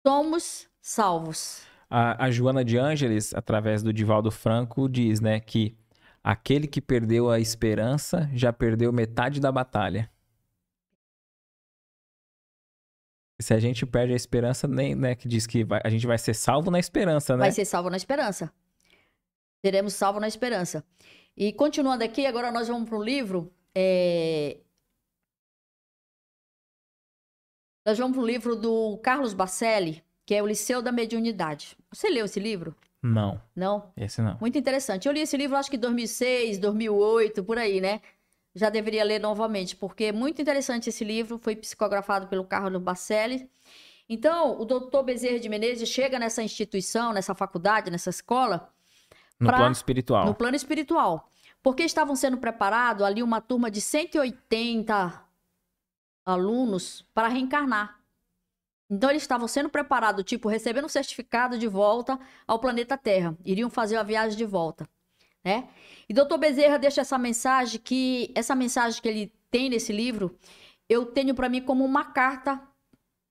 somos salvos. A, a Joana de Ângelis, através do Divaldo Franco, diz, né, que aquele que perdeu a esperança já perdeu metade da batalha. Se a gente perde a esperança, nem, né, que diz que vai, a gente vai ser salvo na esperança, né? Vai ser salvo na esperança. Seremos salvo na esperança. E continuando aqui, agora nós vamos para um livro... É... Nós vamos para o livro do Carlos Baccelli, que é o Liceu da Mediunidade. Você leu esse livro? Não. Não? Esse não. Muito interessante. Eu li esse livro, acho que em dois mil e seis, dois mil e oito, por aí, né? Já deveria ler novamente, porque é muito interessante esse livro, foi psicografado pelo Carlos Baccelli. Então, o doutor Bezerra de Menezes chega nessa instituição, nessa faculdade, nessa escola... No pra... plano espiritual. No plano espiritual. Porque estavam sendo preparados ali uma turma de cento e oitenta alunos para reencarnar. Então, eles estavam sendo preparados, tipo, recebendo um certificado de volta ao planeta Terra. Iriam fazer a viagem de volta. Né? E doutor Bezerra deixa essa mensagem que essa mensagem que ele tem nesse livro, eu tenho para mim como uma carta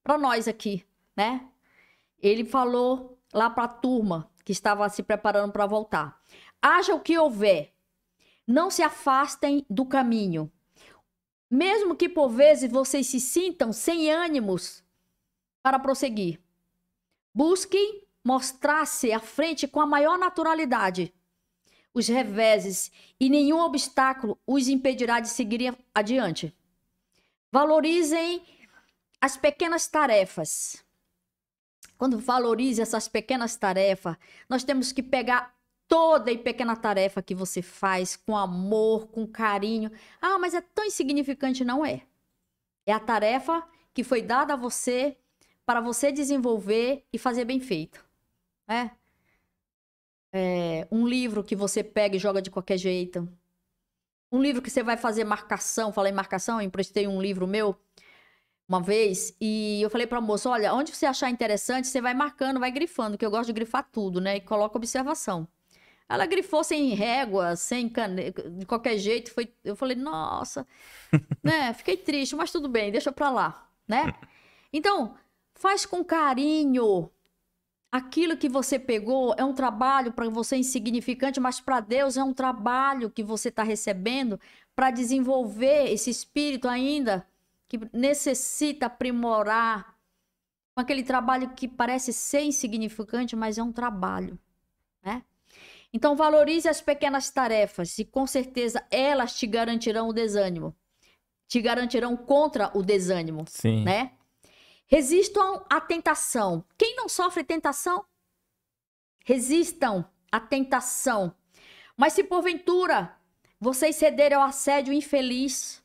para nós aqui, né? Ele falou lá para a turma que estava se preparando para voltar. Haja o que houver, não se afastem do caminho. Mesmo que por vezes vocês se sintam sem ânimos para prosseguir. Busquem mostrar-se à frente com a maior naturalidade. Os reveses e nenhum obstáculo os impedirá de seguir adiante. Valorizem as pequenas tarefas. Quando valorize essas pequenas tarefas, nós temos que pegar toda e pequena tarefa que você faz com amor, com carinho. Ah, mas é tão insignificante, não é? É a tarefa que foi dada a você para você desenvolver e fazer bem feito. É? É, um livro que você pega e joga de qualquer jeito. Um livro que você vai fazer marcação. Falei marcação, eu emprestei um livro meu uma vez e eu falei para a moça, olha, onde você achar interessante, você vai marcando, vai grifando, que eu gosto de grifar tudo, né? E coloca observação. Ela grifou sem régua, sem caneta, de qualquer jeito. Foi... Eu falei, nossa, né? Fiquei triste, mas tudo bem, deixa para lá, né? Então, faz com carinho. Aquilo que você pegou é um trabalho para você insignificante, mas para Deus é um trabalho que você está recebendo para desenvolver esse espírito ainda que necessita aprimorar aquele trabalho que parece ser insignificante, mas é um trabalho, né? Então valorize as pequenas tarefas e com certeza elas te garantirão o desânimo, te garantirão contra o desânimo, sim, né? Resistam à tentação. Quem não sofre tentação? Resistam à tentação. Mas se porventura vocês cederem ao assédio infeliz,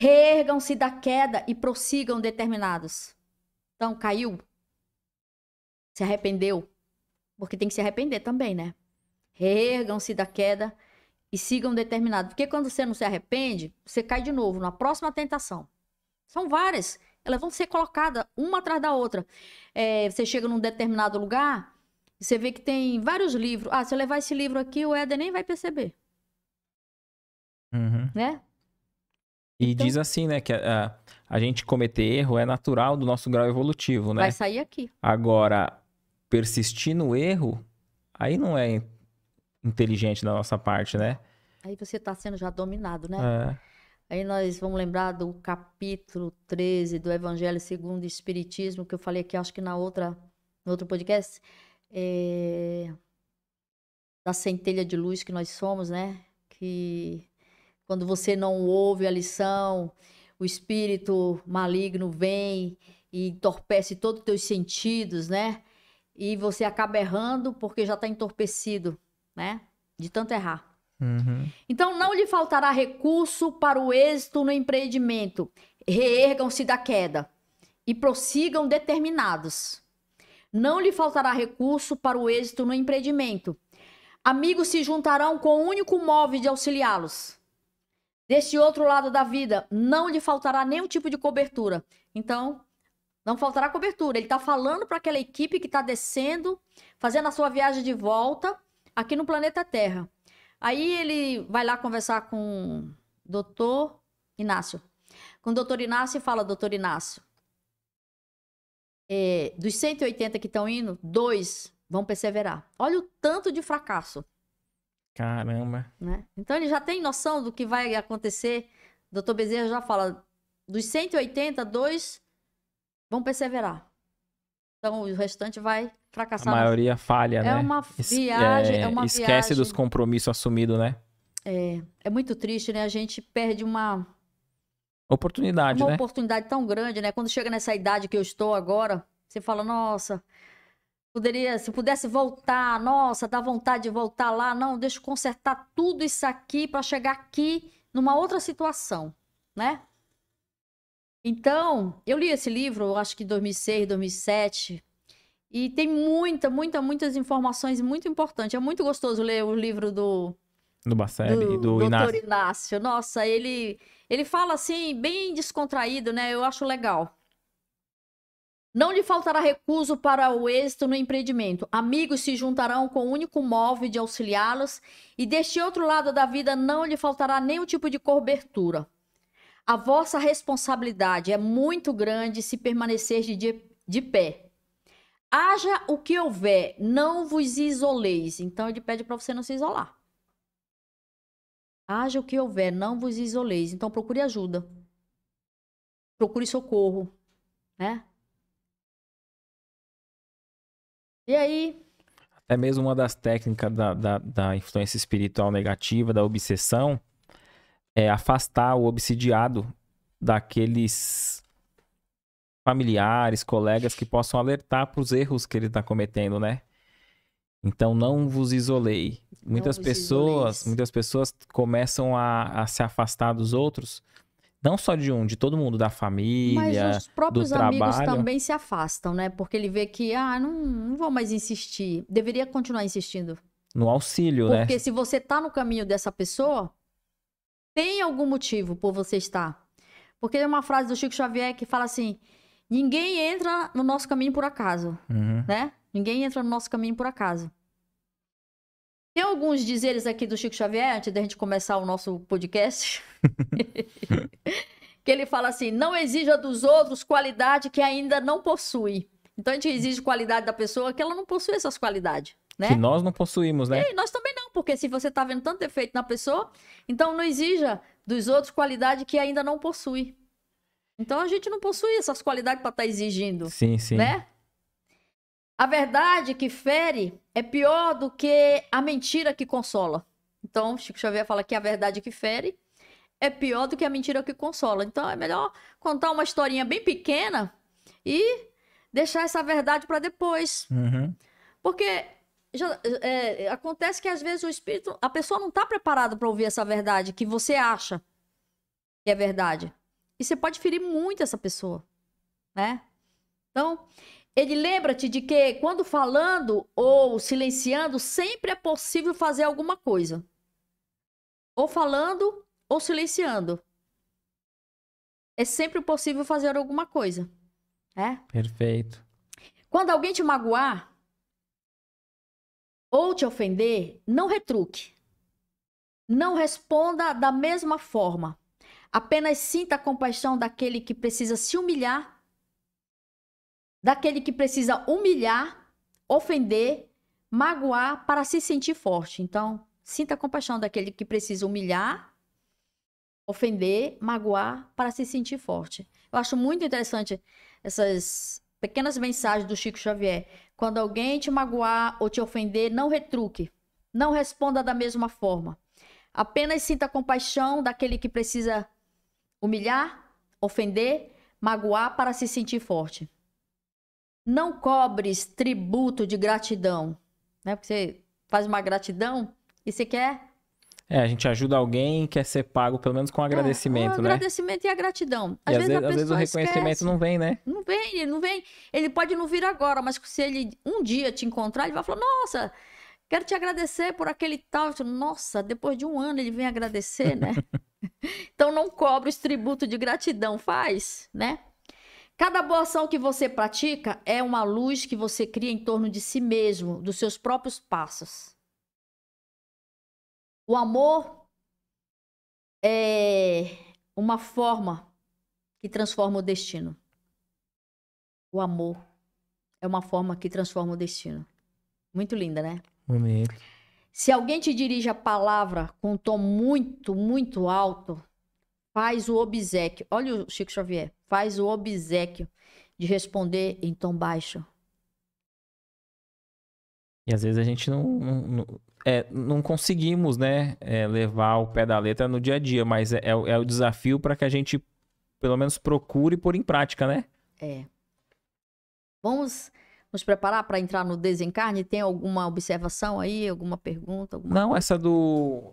reergam-se da queda e prossigam determinados. Então, caiu? Se arrependeu? Porque tem que se arrepender também, né? Reergam-se da queda e sigam determinados. Porque quando você não se arrepende, você cai de novo na próxima tentação. São várias. Elas vão ser colocadas uma atrás da outra. É, você chega num determinado lugar, você vê que tem vários livros. Ah, se eu levar esse livro aqui, o Éder nem vai perceber. Uhum. Né? E então, diz assim, né, que a, a gente cometer erro é natural do nosso grau evolutivo, né? Vai sair aqui. Agora, persistir no erro, aí não é inteligente da nossa parte, né? Aí você está sendo já dominado, né? É. Aí nós vamos lembrar do capítulo treze do Evangelho Segundo o Espiritismo, que eu falei aqui, acho que na outra, no outro podcast, é... da centelha de luz que nós somos, né? Que quando você não ouve a lição, o espírito maligno vem e entorpece todos os teus sentidos, né? E você acaba errando porque já está entorpecido, né? De tanto errar. Uhum. Então não lhe faltará recurso para o êxito no empreendimento. Reergam-se da queda e prossigam determinados. Não lhe faltará recurso para o êxito no empreendimento. Amigos se juntarão com o único móvel de auxiliá-los. Deste outro lado da vida, não lhe faltará nenhum tipo de cobertura. Então, não faltará cobertura. Ele está falando para aquela equipe que está descendo, fazendo a sua viagem de volta aqui no planeta Terra. Aí ele vai lá conversar com o doutor Inácio. Com o doutor Inácio e fala, doutor Inácio, é, dos cento e oitenta que estão indo, dois vão perseverar. Olha o tanto de fracasso. Caramba. Né? Então ele já tem noção do que vai acontecer. O doutor Bezerra já fala, dos cento e oitenta, dois vão perseverar. Então o restante vai... fracassar. A maioria falha, é, né? Uma viagem, é, é uma esquece viagem. Esquece dos compromissos assumidos, né? É, é muito triste, né? A gente perde uma... Oportunidade, uma né? Uma oportunidade tão grande, né? Quando chega nessa idade que eu estou agora, você fala, nossa, poderia, se pudesse voltar, nossa, dá vontade de voltar lá. Não, deixa eu consertar tudo isso aqui para chegar aqui numa outra situação, né? Então, eu li esse livro, acho que em dois mil e seis, dois mil e sete... E tem muita, muita, muitas informações muito importantes. É muito gostoso ler o livro do... Do Baccelli do, e do Inácio. doutor Inácio. Nossa, ele, ele fala assim, bem descontraído, né? Eu acho legal. Não lhe faltará recurso para o êxito no empreendimento. Amigos se juntarão com o único móvel de auxiliá-los. E deste outro lado da vida não lhe faltará nenhum tipo de cobertura. A vossa responsabilidade é muito grande se permanecer de, de pé. Haja o que houver, não vos isoleis. Então, ele pede para você não se isolar. Haja o que houver, não vos isoleis. Então, procure ajuda. Procure socorro, né? E aí? Até mesmo uma das técnicas da, da, da influência espiritual negativa, da obsessão, é afastar o obsidiado daqueles... familiares, colegas que possam alertar para os erros que ele está cometendo, né? Então, não vos isolei. Muitas pessoas, muitas pessoas começam a, a se afastar dos outros, não só de um, de todo mundo, da família, mas os próprios do amigos trabalho. Também se afastam, né? Porque ele vê que, ah, não, não vou mais insistir. Deveria continuar insistindo. No auxílio, porque né? Porque se você tá no caminho dessa pessoa, tem algum motivo por você estar. Porque tem uma frase do Chico Xavier que fala assim, ninguém entra no nosso caminho por acaso, uhum. né? Ninguém entra no nosso caminho por acaso. Tem alguns dizeres aqui do Chico Xavier, antes da gente começar o nosso podcast, que ele fala assim, não exija dos outros qualidade que ainda não possui. Então a gente exige qualidade da pessoa que ela não possui essas qualidades, né? Que nós não possuímos, né? E nós também não, porque se você está vendo tanto defeito na pessoa, então não exija dos outros qualidade que ainda não possui. Então a gente não possui essas qualidades para estar tá exigindo, sim, sim. né? A verdade que fere é pior do que a mentira que consola. Então, Chico Xavier fala que a verdade que fere é pior do que a mentira que consola. Então, é melhor contar uma historinha bem pequena e deixar essa verdade para depois. Uhum. Porque já, é, acontece que, às vezes, o espírito... A pessoa não está preparada para ouvir essa verdade que você acha que é verdade. E você pode ferir muito essa pessoa, né? Então... Ele lembra-te de que quando falando ou silenciando, sempre é possível fazer alguma coisa. Ou falando ou silenciando. É sempre possível fazer alguma coisa. É? Perfeito. Quando alguém te magoar ou te ofender, não retruque. Não responda da mesma forma. Apenas sinta a compaixão daquele que precisa se humilhar. Daquele que precisa humilhar, ofender, magoar para se sentir forte. Então, sinta a compaixão daquele que precisa humilhar, ofender, magoar para se sentir forte. Eu acho muito interessante essas pequenas mensagens do Chico Xavier. Quando alguém te magoar ou te ofender, não retruque. Não responda da mesma forma. Apenas sinta a compaixão daquele que precisa humilhar, ofender, magoar para se sentir forte. Não cobres tributo de gratidão, né? Porque você faz uma gratidão e você quer... É, a gente ajuda alguém e quer ser pago, pelo menos com agradecimento, é, o né? agradecimento e a gratidão. Às, e vezes, às, vezes, às vezes o reconhecimento esquece. Não vem, né? Não vem, ele não vem. Ele pode não vir agora, mas se ele um dia te encontrar, ele vai falar, nossa, quero te agradecer por aquele tal. Nossa, depois de um ano ele vem agradecer, né? Então não cobres tributo de gratidão, faz, né? Cada boa ação que você pratica é uma luz que você cria em torno de si mesmo, dos seus próprios passos. O amor é uma forma que transforma o destino. O amor é uma forma que transforma o destino. Muito linda, né? Bonito. Se alguém te dirige a palavra com um tom muito, muito alto... Faz o obséquio, olha o Chico Xavier, faz o obséquio de responder em tom baixo. E às vezes a gente não, não, não, é, não conseguimos, né, é, levar o pé da letra no dia a dia, mas é, é, é o desafio para que a gente, pelo menos, procure pôr em prática, né? É. Vamos nos preparar para entrar no desencarne? Tem alguma observação aí, alguma pergunta? Alguma não, coisa? Essa do...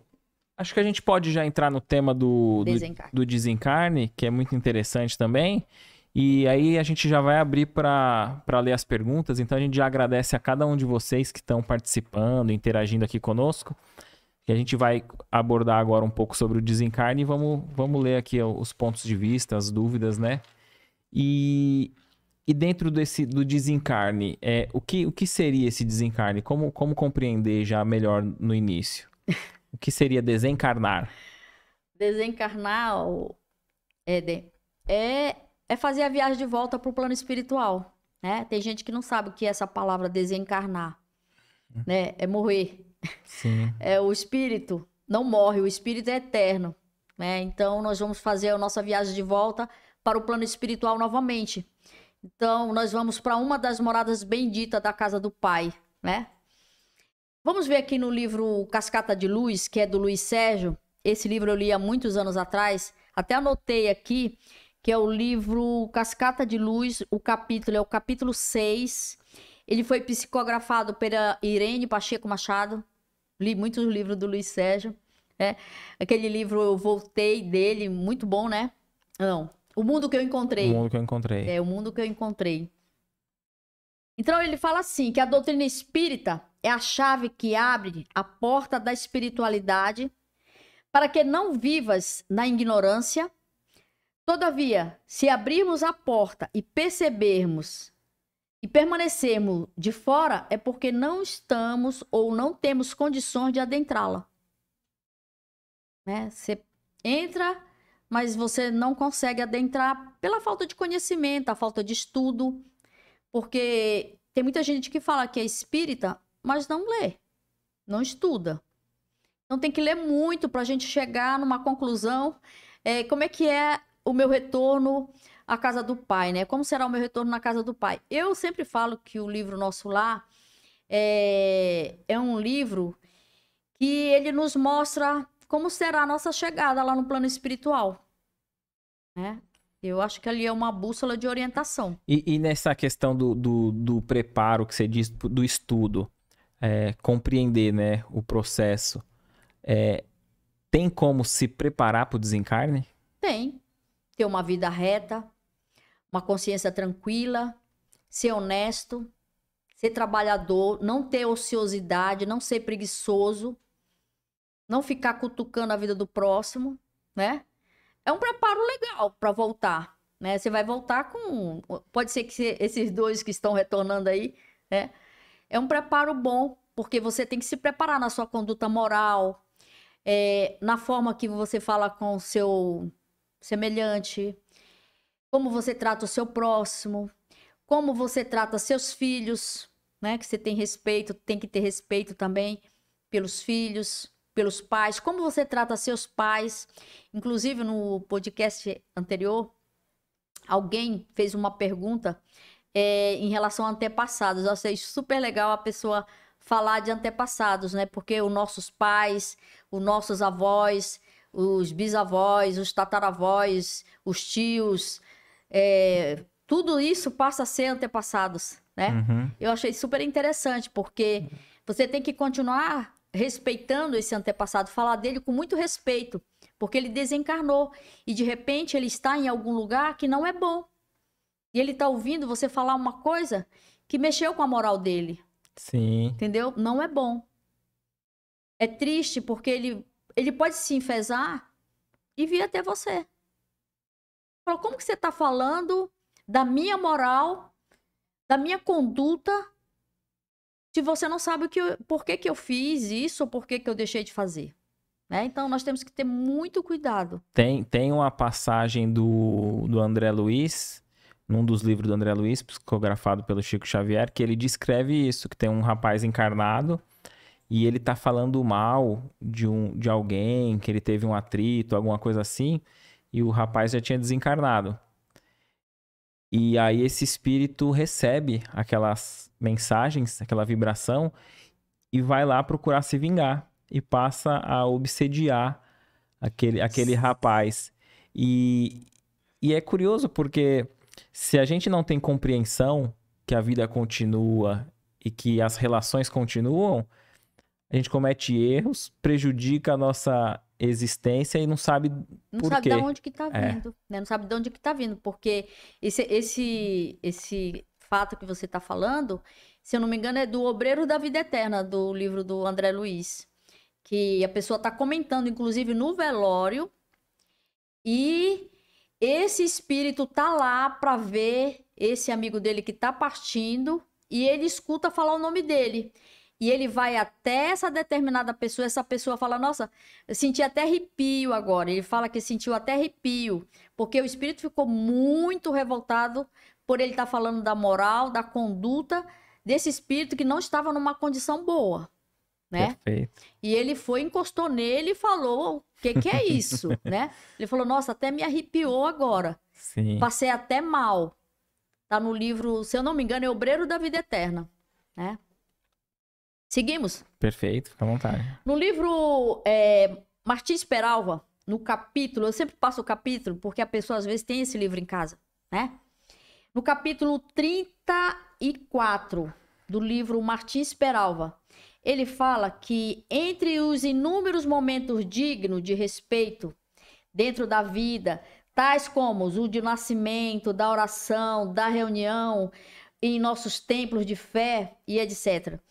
Acho que a gente pode já entrar no tema do desencarne, do, do desencarne, que é muito interessante também. E aí a gente já vai abrir para ler as perguntas. Então a gente já agradece a cada um de vocês que estão participando, interagindo aqui conosco. E a gente vai abordar agora um pouco sobre o desencarne e vamos, vamos ler aqui os pontos de vista, as dúvidas, né? E, e dentro desse, do desencarne, é, o, que, o que seria esse desencarne? Como, como compreender já melhor no início? O que seria desencarnar? Desencarnar é, de, é, é fazer a viagem de volta para o plano espiritual, né? Tem gente que não sabe o que é essa palavra desencarnar, né? É morrer. Sim. É, o espírito não morre, o espírito é eterno, né? Então, nós vamos fazer a nossa viagem de volta para o plano espiritual novamente. Então, nós vamos para uma das moradas benditas da casa do Pai, né? Vamos ver aqui no livro Cascata de Luz, que é do Luiz Sérgio. Esse livro eu li há muitos anos atrás. Até anotei aqui que é o livro Cascata de Luz, o capítulo é o capítulo seis. Ele foi psicografado pela Irene Pacheco Machado. Li muitos livros do Luiz Sérgio, né? Aquele livro eu voltei dele, muito bom, né? Não, O Mundo que Eu Encontrei. O Mundo que Eu Encontrei. É, O Mundo que Eu Encontrei. Então ele fala assim, que a doutrina espírita é a chave que abre a porta da espiritualidade para que não vivas na ignorância. Todavia, se abrirmos a porta e percebermos e permanecermos de fora, é porque não estamos ou não temos condições de adentrá-la. Né? Você entra, mas você não consegue adentrar pela falta de conhecimento, a falta de estudo, porque tem muita gente que fala que é espírita, mas não lê, não estuda. Então tem que ler muito para a gente chegar numa conclusão. É, como é que é o meu retorno à casa do Pai, né? Como será o meu retorno na casa do Pai? Eu sempre falo que o livro Nosso Lar é, é um livro que ele nos mostra como será a nossa chegada lá no plano espiritual. Né? Eu acho que ali é uma bússola de orientação. E, e nessa questão do, do, do preparo que você diz, do estudo, é, compreender, né, o processo, é, tem como se preparar para o desencarne? Tem. Ter uma vida reta, uma consciência tranquila, ser honesto, ser trabalhador, não ter ociosidade, não ser preguiçoso, não ficar cutucando a vida do próximo, né? É um preparo legal para voltar, né? Você vai voltar com... Pode ser que esses dois que estão retornando aí, né? É um preparo bom, porque você tem que se preparar na sua conduta moral, é, na forma que você fala com o seu semelhante, como você trata o seu próximo, como você trata seus filhos, né? Que você tem respeito, tem que ter respeito também pelos filhos, pelos pais, como você trata seus pais. Inclusive, no podcast anterior, alguém fez uma pergunta é, em relação a antepassados. Eu achei super legal a pessoa falar de antepassados, né? Porque os nossos pais, os nossos avós, os bisavós, os tataravós, os tios, é, tudo isso passa a ser antepassados, né? Uhum. Eu achei super interessante, porque você tem que continuar respeitando esse antepassado, falar dele com muito respeito, porque ele desencarnou e de repente ele está em algum lugar que não é bom. E ele está ouvindo você falar uma coisa que mexeu com a moral dele. Sim. Entendeu? Não é bom. É triste porque ele, ele pode se enfesar e vir até você. Falou, como que você está falando da minha moral, da minha conduta, se você não sabe o que eu, por que, que eu fiz isso, ou por que, que eu deixei de fazer. Né? Então, nós temos que ter muito cuidado. Tem, tem uma passagem do, do André Luiz, num dos livros do André Luiz, psicografado pelo Chico Xavier, que ele descreve isso, que tem um rapaz encarnado e ele tá falando mal de, um, de alguém, que ele teve um atrito, alguma coisa assim, e o rapaz já tinha desencarnado. E aí esse espírito recebe aquelas mensagens, aquela vibração, e vai lá procurar se vingar. E passa a obsediar aquele, aquele rapaz. E, e é curioso porque se a gente não tem compreensão que a vida continua e que as relações continuam, a gente comete erros, prejudica a nossa existência e não sabe não por sabe quê. de onde que tá vindo, é. né? Não sabe de onde que tá vindo, porque esse, esse, esse fato que você tá falando, se eu não me engano, é do Obreiro da Vida Eterna, do livro do André Luiz, que a pessoa tá comentando, inclusive, no velório, e esse espírito tá lá para ver esse amigo dele que tá partindo, e ele escuta falar o nome dele. E ele vai até essa determinada pessoa, essa pessoa fala, nossa, eu senti até arrepio agora. Ele fala que sentiu até arrepio, porque o espírito ficou muito revoltado por ele estar falando da moral, da conduta desse espírito que não estava numa condição boa, né? Perfeito. E ele foi, encostou nele e falou, o que que é isso, né? Ele falou, nossa, até me arrepiou agora. Sim. Passei até mal. Tá no livro, se eu não me engano, é Obreiro da Vida Eterna, né? Seguimos? Perfeito, fica à vontade. No livro é, Martins Peralva, no capítulo, eu sempre passo o capítulo, porque a pessoa às vezes tem esse livro em casa, né? No capítulo trinta e quatro do livro Martins Peralva, ele fala que entre os inúmeros momentos dignos de respeito dentro da vida, tais como o de nascimento, da oração, da reunião, em nossos templos de fé e etcétera,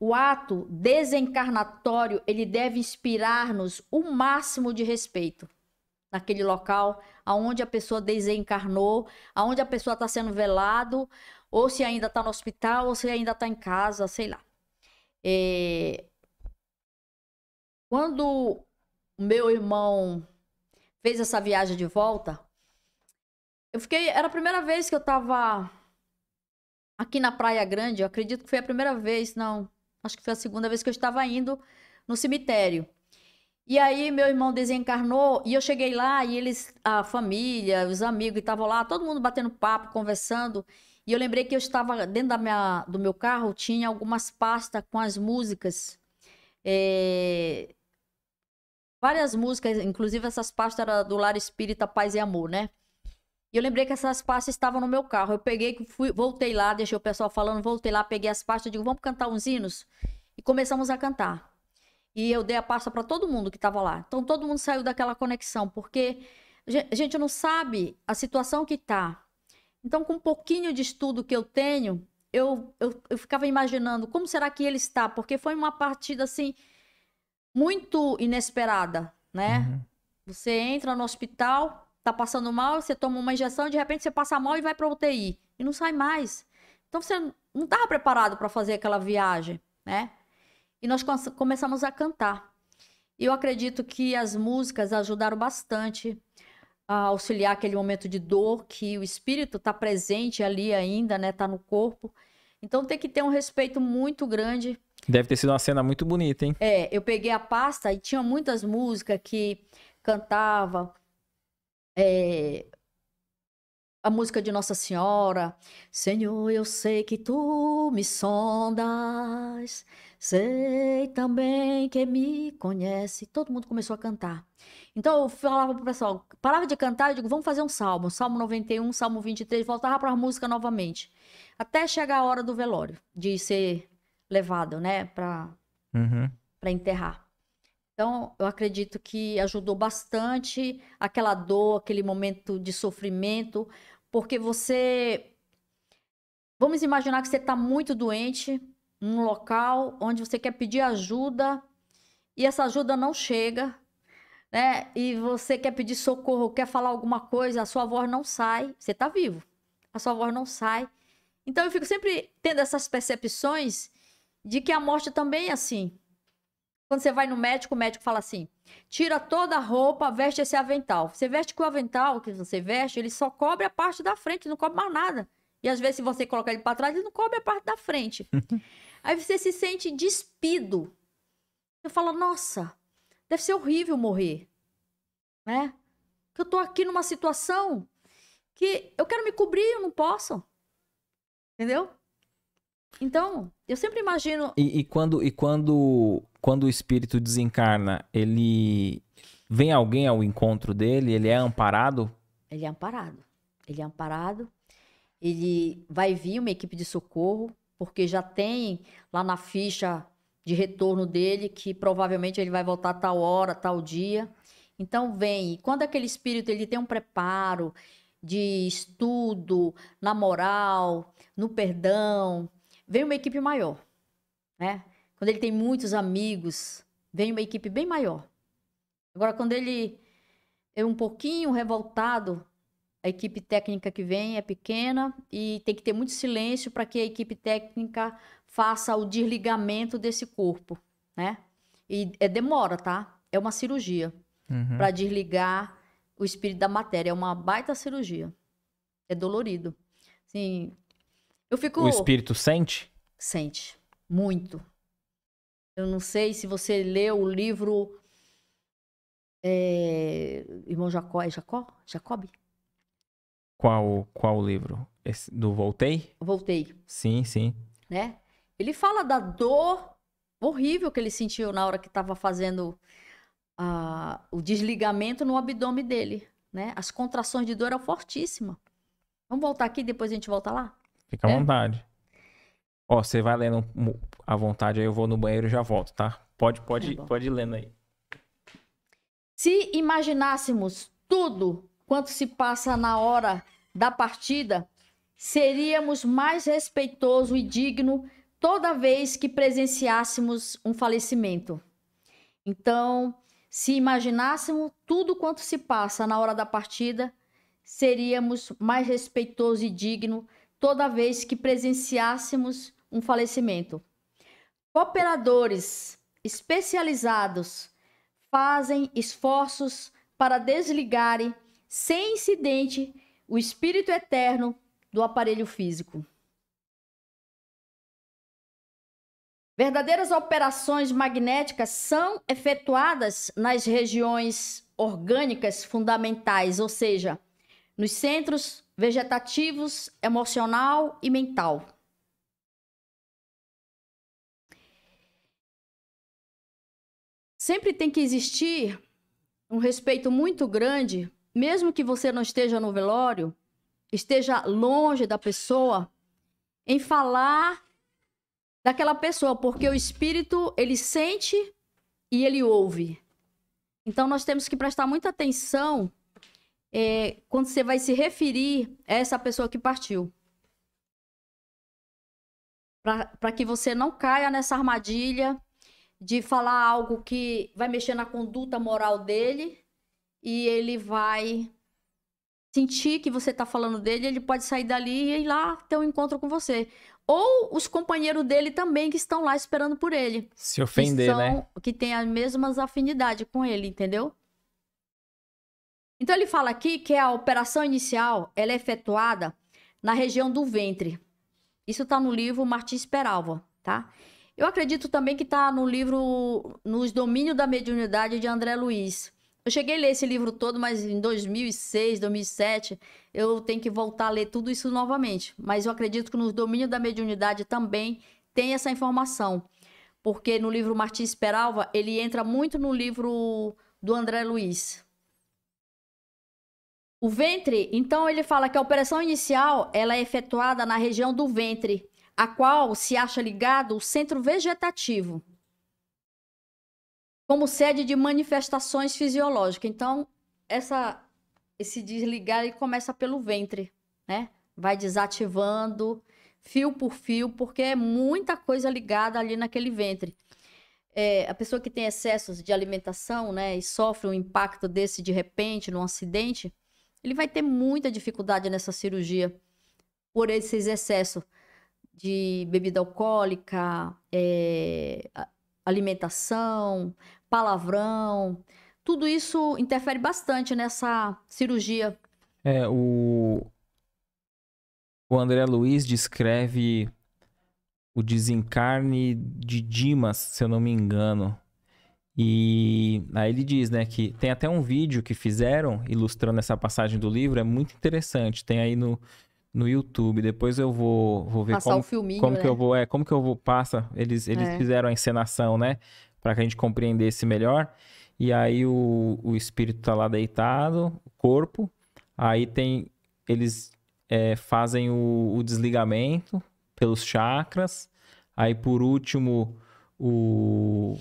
o ato desencarnatório, ele deve inspirar-nos o máximo de respeito naquele local aonde a pessoa desencarnou, aonde a pessoa está sendo velado, ou se ainda está no hospital, ou se ainda está em casa, sei lá. É... Quando o meu irmão fez essa viagem de volta, eu fiquei... Era a primeira vez que eu estava aqui na Praia Grande, eu acredito que foi a primeira vez, não... Acho que foi a segunda vez que eu estava indo no cemitério. E aí meu irmão desencarnou e eu cheguei lá e eles, a família, os amigos estavam lá, todo mundo batendo papo, conversando. E eu lembrei que eu estava dentro da minha, do meu carro, tinha algumas pastas com as músicas. É... Várias músicas, inclusive essas pastas eram do Lar Espírita Paz e Amor, né? E eu lembrei que essas pastas estavam no meu carro. Eu peguei, fui, voltei lá, deixei o pessoal falando, voltei lá, peguei as pastas, digo, vamos cantar uns hinos? E começamos a cantar. E eu dei a pasta para todo mundo que estava lá. Então, todo mundo saiu daquela conexão, porque a gente não sabe a situação que está. Então, com um pouquinho de estudo que eu tenho, eu, eu, eu ficava imaginando como será que ele está, porque foi uma partida, assim, muito inesperada, né? Uhum. Você entra no hospital... Tá passando mal, você toma uma injeção, de repente você passa mal e vai para U T I. E não sai mais. Então você não estava preparado para fazer aquela viagem, né? E nós começamos a cantar. E eu acredito que as músicas ajudaram bastante a auxiliar aquele momento de dor, que o espírito está presente ali ainda, né? Tá no corpo. Então tem que ter um respeito muito grande. Deve ter sido uma cena muito bonita, hein? É, eu peguei a pasta e tinha muitas músicas que cantava... É, a música de Nossa Senhora. Senhor, eu sei que tu me sondas, sei também que me conhece. Todo mundo começou a cantar. Então eu falava pro pessoal, parava de cantar, eu digo, vamos fazer um salmo, Salmo noventa e um, Salmo vinte e três, voltava para a música novamente, até chegar a hora do velório, de ser levado, né, para uhum. para enterrar. Então, eu acredito que ajudou bastante aquela dor, aquele momento de sofrimento, porque você... Vamos imaginar que você está muito doente, num local onde você quer pedir ajuda, e essa ajuda não chega, né? E você quer pedir socorro, quer falar alguma coisa, a sua voz não sai, você está vivo, a sua voz não sai. Então, eu fico sempre tendo essas percepções de que a morte também é assim. Quando você vai no médico, o médico fala assim, tira toda a roupa, veste esse avental. Você veste que o avental que você veste, ele só cobre a parte da frente, não cobre mais nada. E às vezes, se você colocar ele para trás, ele não cobre a parte da frente. Aí você se sente despido. Você fala, nossa, deve ser horrível morrer. Né? Eu tô aqui numa situação que eu quero me cobrir, eu não posso. Entendeu? Então, eu sempre imagino... E, e, quando, e quando, quando o espírito desencarna, ele... Vem alguém ao encontro dele? Ele é amparado? Ele é amparado. Ele é amparado. Ele vai vir uma equipe de socorro, porque já tem lá na ficha de retorno dele que provavelmente ele vai voltar tal hora, tal dia. Então, vem. E quando aquele espírito ele tem um preparo de estudo, na moral, no perdão... Vem uma equipe maior, né? Quando ele tem muitos amigos, vem uma equipe bem maior. Agora, quando ele é um pouquinho revoltado, a equipe técnica que vem é pequena e tem que ter muito silêncio para que a equipe técnica faça o desligamento desse corpo, né? E é demora, tá? É uma cirurgia uhum. para desligar o espírito da matéria. É uma baita cirurgia. É dolorido. Assim... Eu fico... O espírito sente? Sente. Muito. Eu não sei se você leu o livro... É... Irmão Jacó... É Jacó? Jacob? Qual, qual livro? Esse do Voltei? Voltei. Sim, sim. Né? Ele fala da dor horrível que ele sentiu na hora que estava fazendo a, o desligamento no abdômen dele, né? As contrações de dor eram fortíssimas. Vamos voltar aqui, depois a gente volta lá? Fica à é? vontade. Ó, você vai lendo à vontade, aí eu vou no banheiro e já volto, tá? Pode, pode, é pode ir lendo aí. Se imaginássemos tudo quanto se passa na hora da partida, seríamos mais respeitoso e digno toda vez que presenciássemos um falecimento. Então, se imaginássemos tudo quanto se passa na hora da partida, seríamos mais respeitoso e digno toda vez que presenciássemos um falecimento. Cooperadores especializados fazem esforços para desligarem, sem incidente, o espírito eterno do aparelho físico. Verdadeiras operações magnéticas são efetuadas nas regiões orgânicas fundamentais, ou seja, nos centros vegetativos, emocional e mental. Sempre tem que existir um respeito muito grande, mesmo que você não esteja no velório, esteja longe da pessoa, em falar daquela pessoa, porque o espírito, ele sente e ele ouve. Então, nós temos que prestar muita atenção é, quando você vai se referir a essa pessoa que partiu. Para que você não caia nessa armadilha de falar algo que vai mexer na conduta moral dele e ele vai sentir que você está falando dele, ele pode sair dali e ir lá ter um encontro com você. Ou os companheiros dele também que estão lá esperando por ele. Se ofender, que são, né? Que tem as mesmas afinidades com ele, entendeu? Então ele fala aqui que a operação inicial ela é efetuada na região do ventre. Isso está no livro Martins Peralva, tá? Eu acredito também que está no livro Nos Domínios da Mediunidade de André Luiz. Eu cheguei a ler esse livro todo, mas em dois mil e seis, dois mil e sete, eu tenho que voltar a ler tudo isso novamente. Mas eu acredito que no domínio da mediunidade também tem essa informação. Porque no livro Martins Peralva, ele entra muito no livro do André Luiz. O ventre, então ele fala que a operação inicial ela é efetuada na região do ventre, a qual se acha ligado o centro vegetativo, como sede de manifestações fisiológicas. Então, essa, esse desligar ele começa pelo ventre, né? Vai desativando fio por fio, porque é muita coisa ligada ali naquele ventre. É, a pessoa que tem excessos de alimentação, né, e sofre um impacto desse de repente, num acidente, ele vai ter muita dificuldade nessa cirurgia por esses excessos de bebida alcoólica, é, alimentação, palavrão, tudo isso interfere bastante nessa cirurgia. É, o... o André Luiz descreve o desencarne de Dimas, se eu não me engano. E aí ele diz, né, que tem até um vídeo que fizeram ilustrando essa passagem do livro, é muito interessante, tem aí no, no YouTube. Depois eu vou, vou ver passar como, o filminho, como, né? que eu vou, é, como que eu vou passa, eles, eles é. fizeram a encenação, né? Para que a gente compreendesse melhor. E aí o, o espírito tá lá deitado, o corpo. Aí tem, eles é, fazem o, o desligamento pelos chakras. Aí por último, o,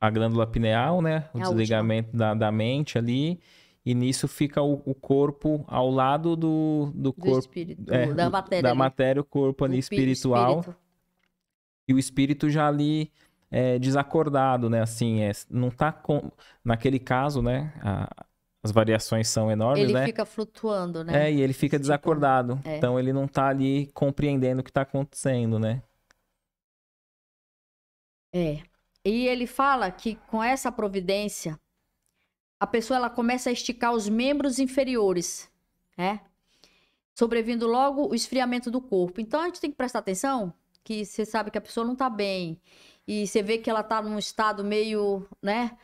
a glândula pineal, né? O é desligamento da, da mente ali. E nisso fica o, o corpo ao lado do, do, do corpo. Espírito, é, da matéria. Da matéria, o corpo ali espiritual. Espírito. E o espírito já ali é, desacordado, né? Assim, é, não tá com... Naquele caso, né? A, as variações são enormes, ele né? Ele fica flutuando, né? É, e ele fica tipo, desacordado. É. Então, ele não tá ali compreendendo o que tá acontecendo, né? É. E ele fala que com essa providência, a pessoa ela começa a esticar os membros inferiores, né? Sobrevindo logo o esfriamento do corpo. Então, a gente tem que prestar atenção que você sabe que a pessoa não tá bem. E você vê que ela tá num estado meio, né?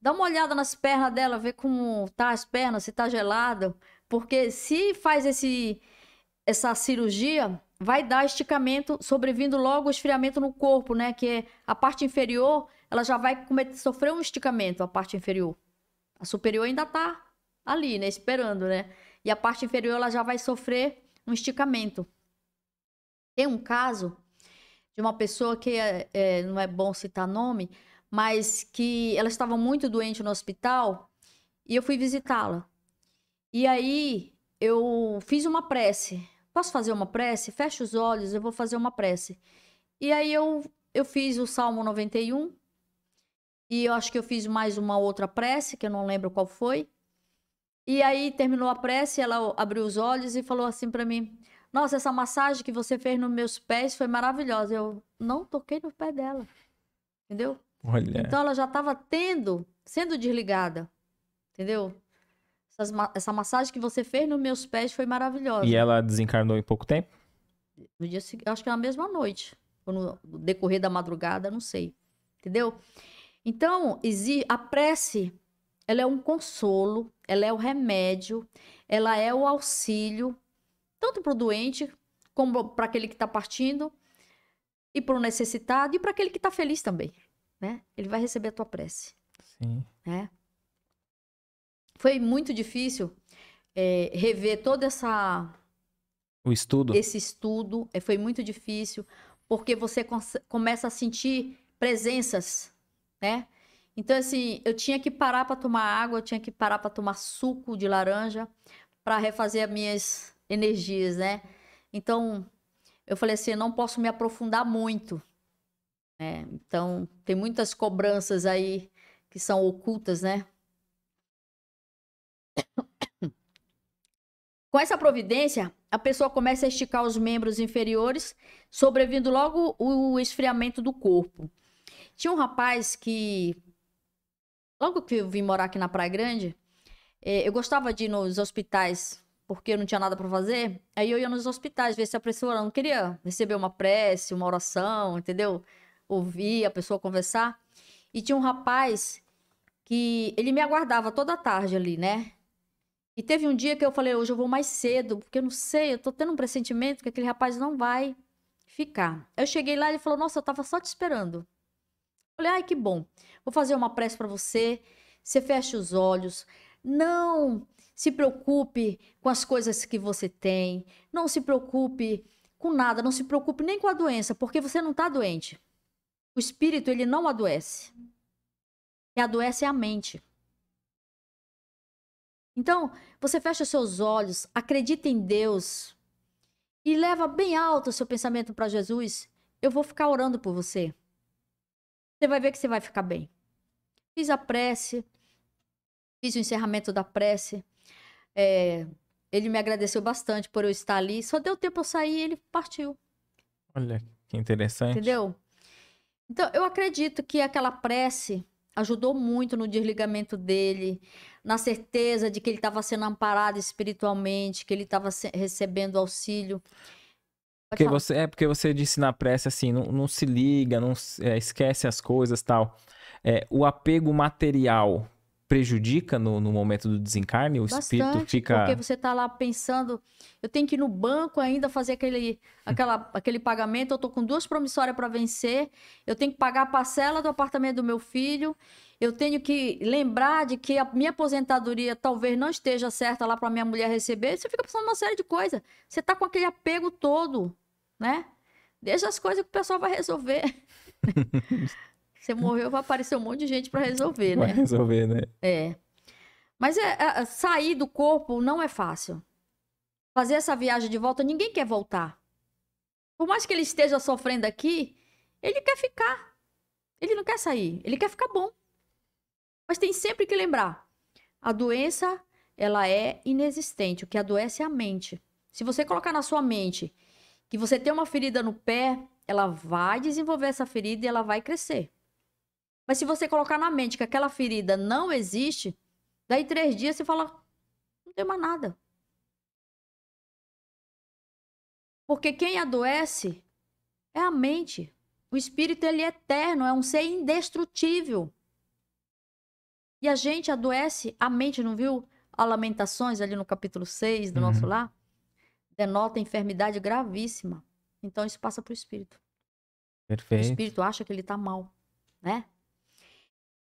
Dá uma olhada nas pernas dela, vê como tá as pernas, se tá gelada. Porque se faz esse, essa cirurgia, vai dar esticamento, sobrevindo logo o esfriamento no corpo, né? Que é a parte inferior ela já vai cometer, sofrer um esticamento, a parte inferior. A superior ainda está ali, né? Esperando, né? E a parte inferior ela já vai sofrer um esticamento. Tem um caso de uma pessoa que é, é, não é bom citar nome, mas que ela estava muito doente no hospital e eu fui visitá-la. E aí eu fiz uma prece. Posso fazer uma prece? Fecha os olhos, eu vou fazer uma prece. E aí eu, eu fiz o Salmo noventa e um e eu acho que eu fiz mais uma outra prece, que eu não lembro qual foi. E aí terminou a prece, ela abriu os olhos e falou assim para mim: nossa, essa massagem que você fez nos meus pés foi maravilhosa. Eu não toquei no pé dela, entendeu? Olha. Então ela já estava tendo, sendo desligada, entendeu? Essa, essa massagem que você fez nos meus pés foi maravilhosa. E ela desencarnou em pouco tempo? No dia seguinte, acho que na mesma noite, ou no decorrer da madrugada, não sei, entendeu? Então a prece, ela é um consolo, ela é o remédio, ela é o auxílio, tanto para o doente, como para aquele que está partindo, e para o necessitado, e para aquele que está feliz também, né? Ele vai receber a tua prece. Sim. Né? Foi muito difícil é, rever toda essa... O estudo? Esse estudo, foi muito difícil, porque você começa a sentir presenças, né? Então, assim, eu tinha que parar para tomar água, eu tinha que parar para tomar suco de laranja para refazer as minhas energias, né? Então, eu falei assim, eu não posso me aprofundar muito. Né? Então, tem muitas cobranças aí que são ocultas, né? Com essa providência, a pessoa começa a esticar os membros inferiores, sobrevindo logo o esfriamento do corpo. Tinha um rapaz que... Logo que eu vim morar aqui na Praia Grande, eu gostava de ir nos hospitais, porque eu não tinha nada para fazer. Aí eu ia nos hospitais, ver se a pessoa não queria receber uma prece, uma oração, entendeu? Ouvir a pessoa conversar. E tinha um rapaz que ele me aguardava toda a tarde ali, né? E teve um dia que eu falei, hoje eu vou mais cedo, porque eu não sei, eu tô tendo um pressentimento que aquele rapaz não vai ficar. Aí eu cheguei lá e ele falou, nossa, eu tava só te esperando. Falei, ai, que bom, vou fazer uma prece para você, você fecha os olhos, não se preocupe com as coisas que você tem, não se preocupe com nada, não se preocupe nem com a doença, porque você não está doente. O espírito, ele não adoece. Quem adoece é a mente. Então, você fecha os seus olhos, acredita em Deus e leva bem alto o seu pensamento para Jesus, eu vou ficar orando por você. Você vai ver que você vai ficar bem. Fiz a prece, fiz o encerramento da prece. É, ele me agradeceu bastante por eu estar ali. Só deu tempo eu sair e ele partiu. Olha, que interessante. Entendeu? Então, eu acredito que aquela prece ajudou muito no desligamento dele, na certeza de que ele estava sendo amparado espiritualmente, que ele estava recebendo auxílio. Porque você, é porque você disse na prece assim, não, não se liga, não é, esquece as coisas e tal. É, o apego material prejudica no, no momento do desencarne? O Bastante, espírito fica... porque você está lá pensando, eu tenho que ir no banco ainda fazer aquele, aquela, aquele pagamento, eu estou com duas promissórias para vencer, eu tenho que pagar a parcela do apartamento do meu filho, eu tenho que lembrar de que a minha aposentadoria talvez não esteja certa lá para minha mulher receber, você fica pensando uma série de coisas. Você está com aquele apego todo, né? Deixa as coisas que o pessoal vai resolver. Você morreu, vai aparecer um monte de gente para resolver, né? Vai resolver, né? É. Mas é, é, sair do corpo não é fácil. Fazer essa viagem de volta, ninguém quer voltar. Por mais que ele esteja sofrendo aqui, ele quer ficar. Ele não quer sair, ele quer ficar bom. Mas tem sempre que lembrar, a doença, ela é inexistente. O que adoece é a mente. Se você colocar na sua mente que você tem uma ferida no pé, ela vai desenvolver essa ferida e ela vai crescer. Mas se você colocar na mente que aquela ferida não existe, daí três dias você fala, não tem mais nada. Porque quem adoece é a mente. O espírito, ele é eterno, é um ser indestrutível. E a gente adoece, a mente, não viu? A Lamentações, ali no capítulo seis do uhum. Nosso Lar, denota enfermidade gravíssima. Então, isso passa para o espírito. Perfeito. O espírito acha que ele está mal, né?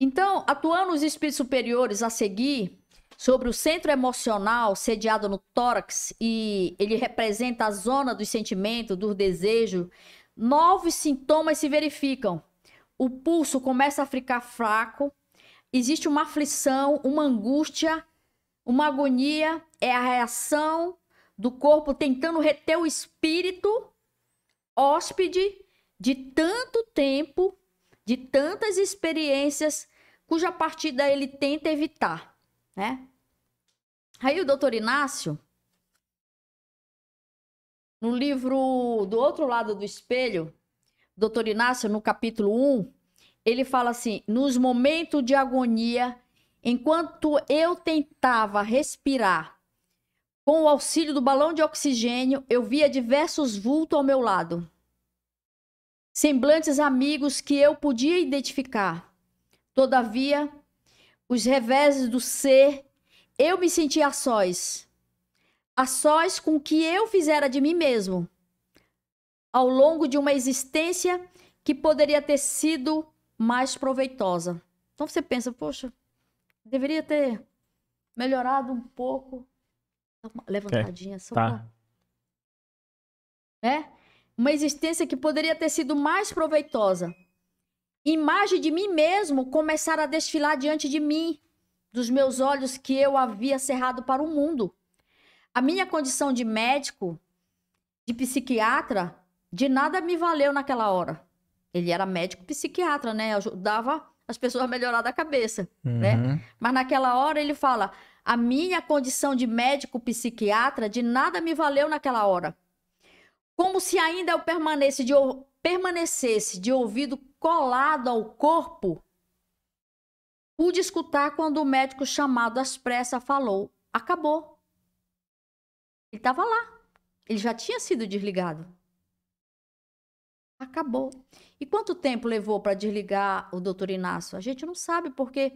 Então, atuando os espíritos superiores a seguir sobre o centro emocional sediado no tórax, e ele representa a zona dos sentimentos, do desejo, novos sintomas se verificam. O pulso começa a ficar fraco, existe uma aflição, uma angústia, uma agonia, é a reação do corpo tentando reter o espírito hóspede de tanto tempo, de tantas experiências, cuja partida ele tenta evitar, né? Aí o doutor Inácio, no livro Do Outro Lado do Espelho, doutor Inácio, no capítulo um, ele fala assim: nos momentos de agonia, enquanto eu tentava respirar com o auxílio do balão de oxigênio, eu via diversos vultos ao meu lado, semblantes amigos que eu podia identificar. Todavia, os reveses do ser, eu me sentia a sós, a sós com o que eu fizera de mim mesmo, ao longo de uma existência que poderia ter sido mais proveitosa. Então você pensa, poxa, deveria ter melhorado um pouco. Uma levantadinha, é, só tá. Pra... né? Uma existência que poderia ter sido mais proveitosa. Imagem de mim mesmo começara a desfilar diante de mim, dos meus olhos que eu havia cerrado para o mundo. A minha condição de médico, de psiquiatra, de nada me valeu naquela hora. Ele era médico psiquiatra, né? Ajudava as pessoas a melhorar da cabeça, uhum, né? Mas naquela hora ele fala... a minha condição de médico-psiquiatra de nada me valeu naquela hora. Como se ainda eu permanecesse de, ou... permanecesse de ouvido colado ao corpo, pude escutar quando o médico chamado às pressas falou: acabou. Ele estava lá. Ele já tinha sido desligado. Acabou. E quanto tempo levou para desligar o doutor Inácio? A gente não sabe, porque...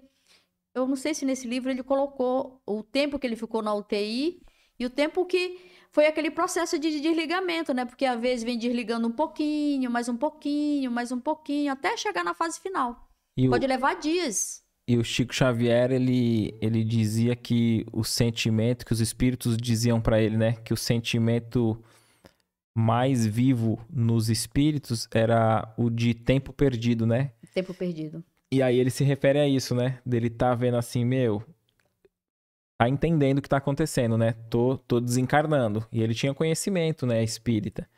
eu não sei se nesse livro ele colocou o tempo que ele ficou na U T I e o tempo que foi aquele processo de desligamento, né? Porque às vezes vem desligando um pouquinho, mais um pouquinho, mais um pouquinho, até chegar na fase final. E pode o... levar dias. E o Chico Xavier, ele, ele dizia que o sentimento, que os espíritos diziam para ele, né? Que o sentimento mais vivo nos espíritos era o de tempo perdido, né? Tempo perdido. E aí ele se refere a isso, né? Dele tá vendo assim, meu... tá entendendo o que tá acontecendo, né? Tô, tô desencarnando. E ele tinha conhecimento, né? Espírita.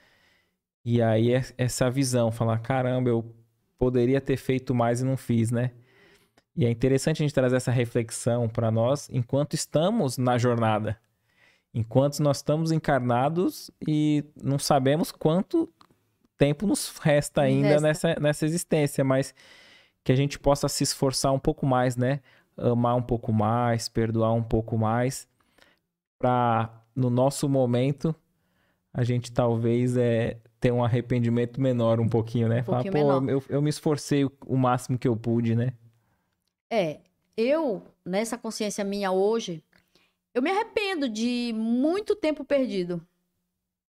E aí essa visão, falar, caramba, eu poderia ter feito mais e não fiz, né? E é interessante a gente trazer essa reflexão para nós enquanto estamos na jornada. Enquanto nós estamos encarnados e não sabemos quanto tempo nos resta ainda resta. Nessa, nessa existência, mas... que a gente possa se esforçar um pouco mais, né? Amar um pouco mais, perdoar um pouco mais, para no nosso momento a gente talvez é, ter um arrependimento menor um pouquinho, né? Um Falar, pouquinho pô, eu, eu me esforcei o máximo que eu pude, né? É, eu, nessa consciência minha hoje, eu me arrependo de muito tempo perdido.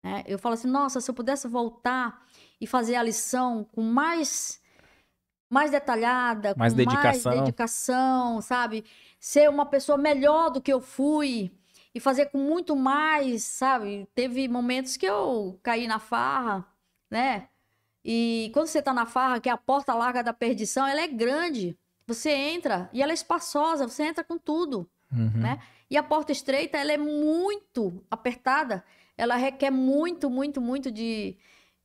Né? Eu falo assim, nossa, se eu pudesse voltar e fazer a lição com mais... mais detalhada, mais com dedicação. mais dedicação, sabe? Ser uma pessoa melhor do que eu fui e fazer com muito mais, sabe? Teve momentos que eu caí na farra, né? E quando você tá na farra, que a porta larga da perdição, ela é grande. Você entra e ela é espaçosa, você entra com tudo, uhum, né? E a porta estreita, ela é muito apertada, ela requer muito, muito, muito de...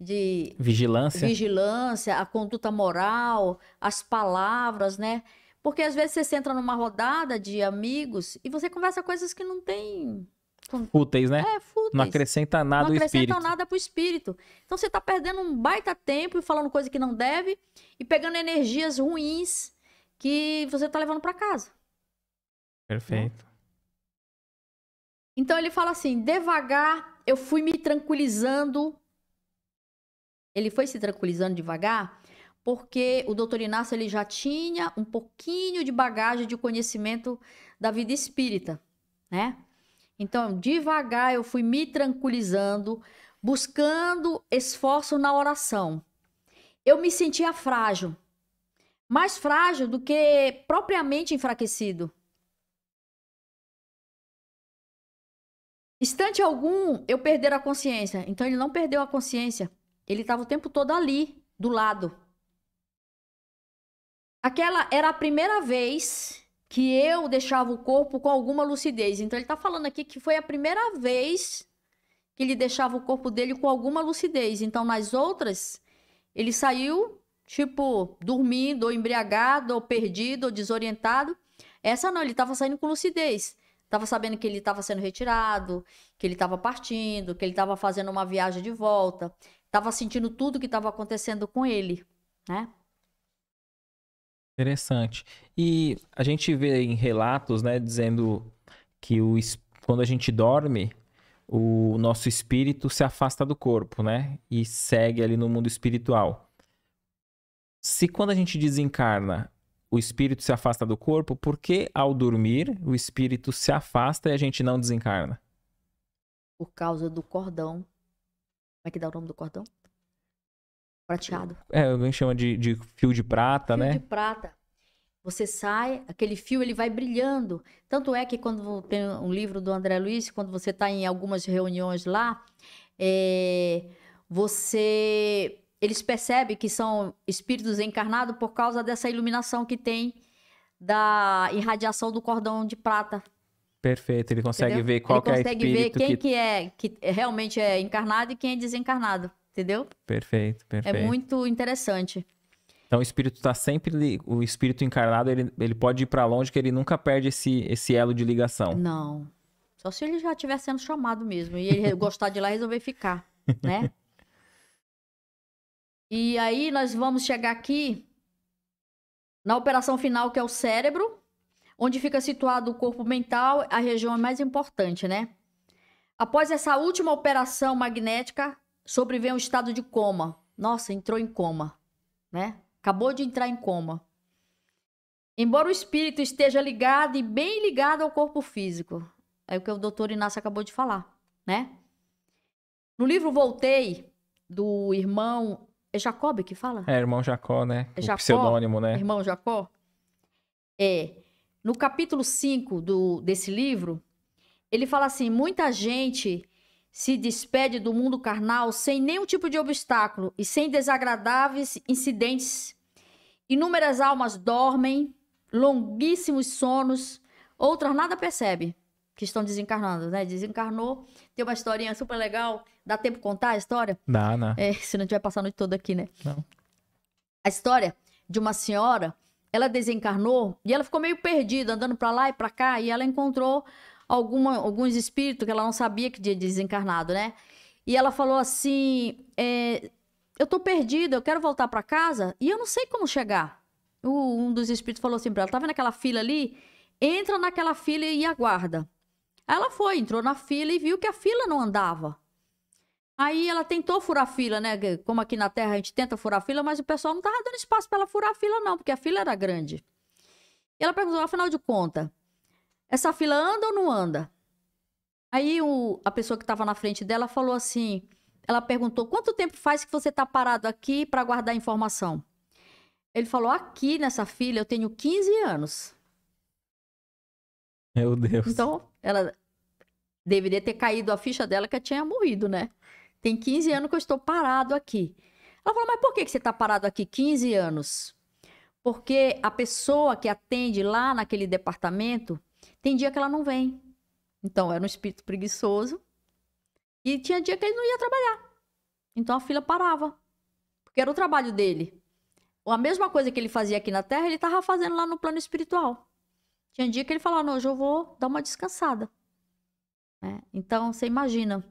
de vigilância, vigilância, a conduta moral, as palavras, né? Porque às vezes você entra numa rodada de amigos e você conversa coisas que não tem... fúteis, né? É, fúteis. Não acrescenta nada ao espírito. Não acrescenta nada pro espírito. Então você tá perdendo um baita tempo e falando coisa que não deve e pegando energias ruins que você tá levando para casa. Perfeito. Então ele fala assim, devagar eu fui me tranquilizando. Ele foi se tranquilizando devagar, porque o doutor Inácio ele já tinha um pouquinho de bagagem de conhecimento da vida espírita, né? Então, devagar eu fui me tranquilizando, buscando esforço na oração. Eu me sentia frágil, mais frágil do que propriamente enfraquecido. Instante algum, eu perder a consciência. Então, ele não perdeu a consciência. Ele estava o tempo todo ali, do lado. Aquela era a primeira vez que eu deixava o corpo com alguma lucidez. Então, ele está falando aqui que foi a primeira vez que ele deixava o corpo dele com alguma lucidez. Então, nas outras, ele saiu, tipo, dormindo, ou embriagado, ou perdido, ou desorientado. Essa não, ele estava saindo com lucidez. Estava sabendo que ele estava sendo retirado, que ele estava partindo, que ele estava fazendo uma viagem de volta. Estava sentindo tudo que estava acontecendo com ele, né? Interessante. E a gente vê em relatos, né, dizendo que o, quando a gente dorme, o nosso espírito se afasta do corpo, né? E segue ali no mundo espiritual. Se quando a gente desencarna, o espírito se afasta do corpo, por que ao dormir o espírito se afasta e a gente não desencarna? Por causa do cordão. Como é que dá o nome do cordão? Prateado. É, alguém chama de, de fio de prata, fio né? Fio de prata. Você sai, aquele fio ele vai brilhando. Tanto é que quando tem um livro do André Luiz, quando você está em algumas reuniões lá, é, você... eles percebem que são espíritos encarnados por causa dessa iluminação que tem da irradiação do cordão de prata. Perfeito, ele consegue entendeu? ver qual ele que é espírito. Ele consegue ver quem que... que é que realmente é encarnado e quem é desencarnado, entendeu? Perfeito, perfeito. É muito interessante. Então o espírito está sempre, o espírito encarnado, ele, ele pode ir para longe que ele nunca perde esse, esse elo de ligação. Não, só se ele já estiver sendo chamado mesmo e ele gostar de lá e resolver ficar, né? E aí nós vamos chegar aqui na operação final, que é o cérebro, onde fica situado o corpo mental, a região mais importante, né? Após essa última operação magnética, sobrevém um estado de coma. Nossa, entrou em coma, né? Acabou de entrar em coma. Embora o espírito esteja ligado e bem ligado ao corpo físico. É o que o doutor Inácio acabou de falar, né? No livro Voltei, do irmão... É Jacob que fala? É, irmão Jacó, né? É Jacó, o pseudônimo, né? Irmão Jacó. É. No capítulo cinco do, desse livro, ele fala assim, muita gente se despede do mundo carnal sem nenhum tipo de obstáculo e sem desagradáveis incidentes. Inúmeras almas dormem, longuíssimos sonos, outras nada percebem que estão desencarnando, né? Desencarnou, tem uma historinha super legal... Dá tempo de contar a história? Dá, né? É, se não tiver passar a noite toda aqui, né? Não. A história de uma senhora, ela desencarnou e ela ficou meio perdida, andando pra lá e pra cá, e ela encontrou alguma, alguns espíritos que ela não sabia que tinha desencarnado, né? E ela falou assim, é, eu tô perdida, eu quero voltar pra casa e eu não sei como chegar. O, um dos espíritos falou assim pra ela, tá vendo aquela fila ali? Entra naquela fila e aguarda. Aí ela foi, entrou na fila e viu que a fila não andava. Aí ela tentou furar a fila, né? Como aqui na Terra a gente tenta furar a fila, mas o pessoal não estava dando espaço para ela furar a fila não, porque a fila era grande. E ela perguntou, afinal de contas, essa fila anda ou não anda? Aí o, a pessoa que estava na frente dela falou assim, ela perguntou, quanto tempo faz que você está parado aqui para guardar informação? Ele falou, aqui nessa fila eu tenho quinze anos. Meu Deus. Então, ela deveria ter caído a ficha dela que tinha morrido, né? Tem quinze anos que eu estou parado aqui. Ela falou, mas por que você está parado aqui quinze anos? Porque a pessoa que atende lá naquele departamento, tem dia que ela não vem. Então, era um espírito preguiçoso. E tinha dia que ele não ia trabalhar. Então, a fila parava. Porque era o trabalho dele. A mesma coisa que ele fazia aqui na Terra, ele estava fazendo lá no plano espiritual. Tinha dia que ele falava, não, hoje eu vou dar uma descansada. É, então, você imagina...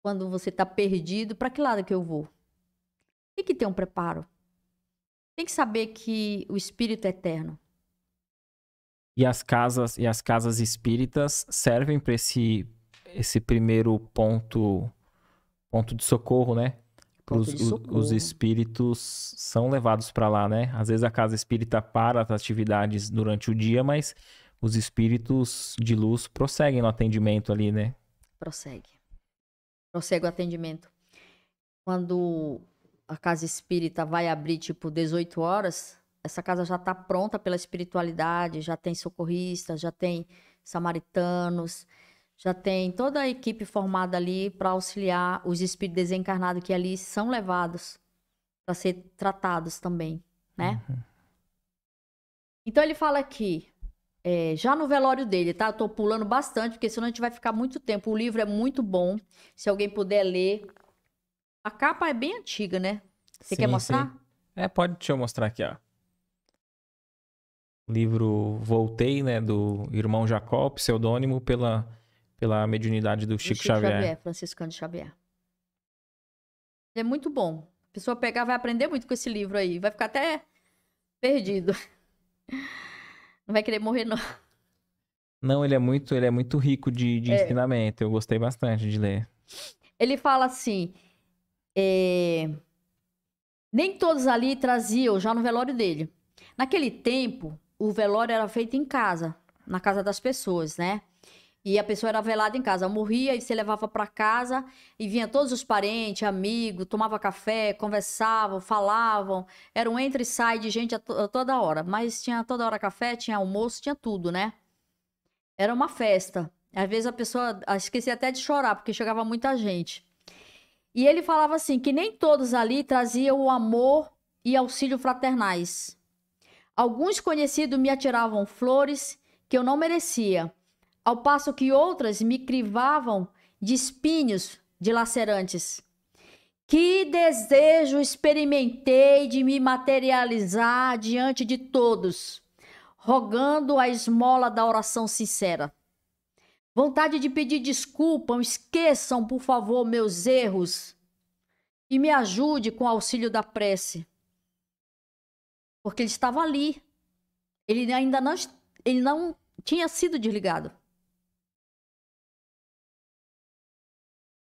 Quando você está perdido, para que lado que eu vou? Tem que ter um preparo. Tem que saber que o espírito é eterno. E as casas, e as casas espíritas servem para esse, esse primeiro ponto, ponto de socorro, né? Os, socorro. Os espíritos são levados para lá, né? Às vezes a casa espírita para as atividades durante o dia, mas os espíritos de luz prosseguem no atendimento ali, né? Prossegue. Prossegue o atendimento. Quando a casa espírita vai abrir, tipo, dezoito horas, essa casa já está pronta pela espiritualidade, já tem socorristas, já tem samaritanos, já tem toda a equipe formada ali para auxiliar os espíritos desencarnados que ali são levados para ser tratados também, né? Uhum. Então ele fala aqui, é, já no velório dele, tá? Eu tô pulando bastante, porque senão a gente vai ficar muito tempo. O livro é muito bom, se alguém puder ler. A capa é bem antiga, né? Você sim, quer mostrar? Sim. É, pode, deixa eu mostrar aqui, ó. O livro Voltei, né, do Irmão Jacob, pseudônimo pela, pela mediunidade do, do Chico, Chico Xavier. Xavier, Franciscano de Xavier. É muito bom. A pessoa pegar vai aprender muito com esse livro aí. Vai ficar até perdido. Não vai querer morrer, não. Não, ele é muito, ele é muito rico de, de é. ensinamento. Eu gostei bastante de ler. Ele fala assim... É... Nem todos ali traziam, já no velório dele. Naquele tempo, o velório era feito em casa, na casa das pessoas, né? E a pessoa era velada em casa. Morria e se levava para casa e vinha todos os parentes, amigos, tomava café, conversavam, falavam. Era um entra e sai de gente a, to a toda hora. Mas tinha toda hora café, tinha almoço, tinha tudo, né? Era uma festa. Às vezes a pessoa esquecia até de chorar, porque chegava muita gente. E ele falava assim, que nem todos ali traziam o amor e auxílio fraternais. Alguns conhecidos me atiravam flores que eu não merecia, ao passo que outras me crivavam de espinhos dilacerantes. Que desejo experimentei de me materializar diante de todos, rogando a esmola da oração sincera. Vontade de pedir desculpa, esqueçam, por favor, meus erros e me ajude com o auxílio da prece. Porque ele estava ali. Ele ainda não, ele não tinha sido desligado.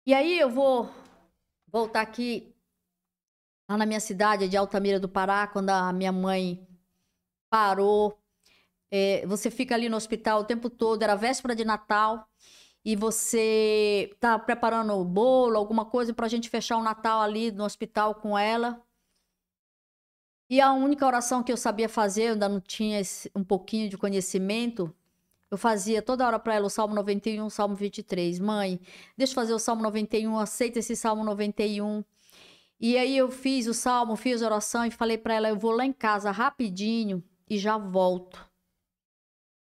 E aí eu vou voltar aqui, lá na minha cidade de Altamira do Pará, quando a minha mãe parou. É, você fica ali no hospital o tempo todo, era véspera de Natal, e você tá preparando o bolo, alguma coisa pra gente fechar o Natal ali no hospital com ela. E a única oração que eu sabia fazer, eu ainda não tinha esse, um pouquinho de conhecimento, eu fazia toda hora pra ela o Salmo noventa e um, o Salmo vinte e três. Mãe, deixa eu fazer o Salmo noventa e um, aceita esse Salmo noventa e um. E aí eu fiz o Salmo, fiz a oração e falei pra ela, eu vou lá em casa rapidinho e já volto.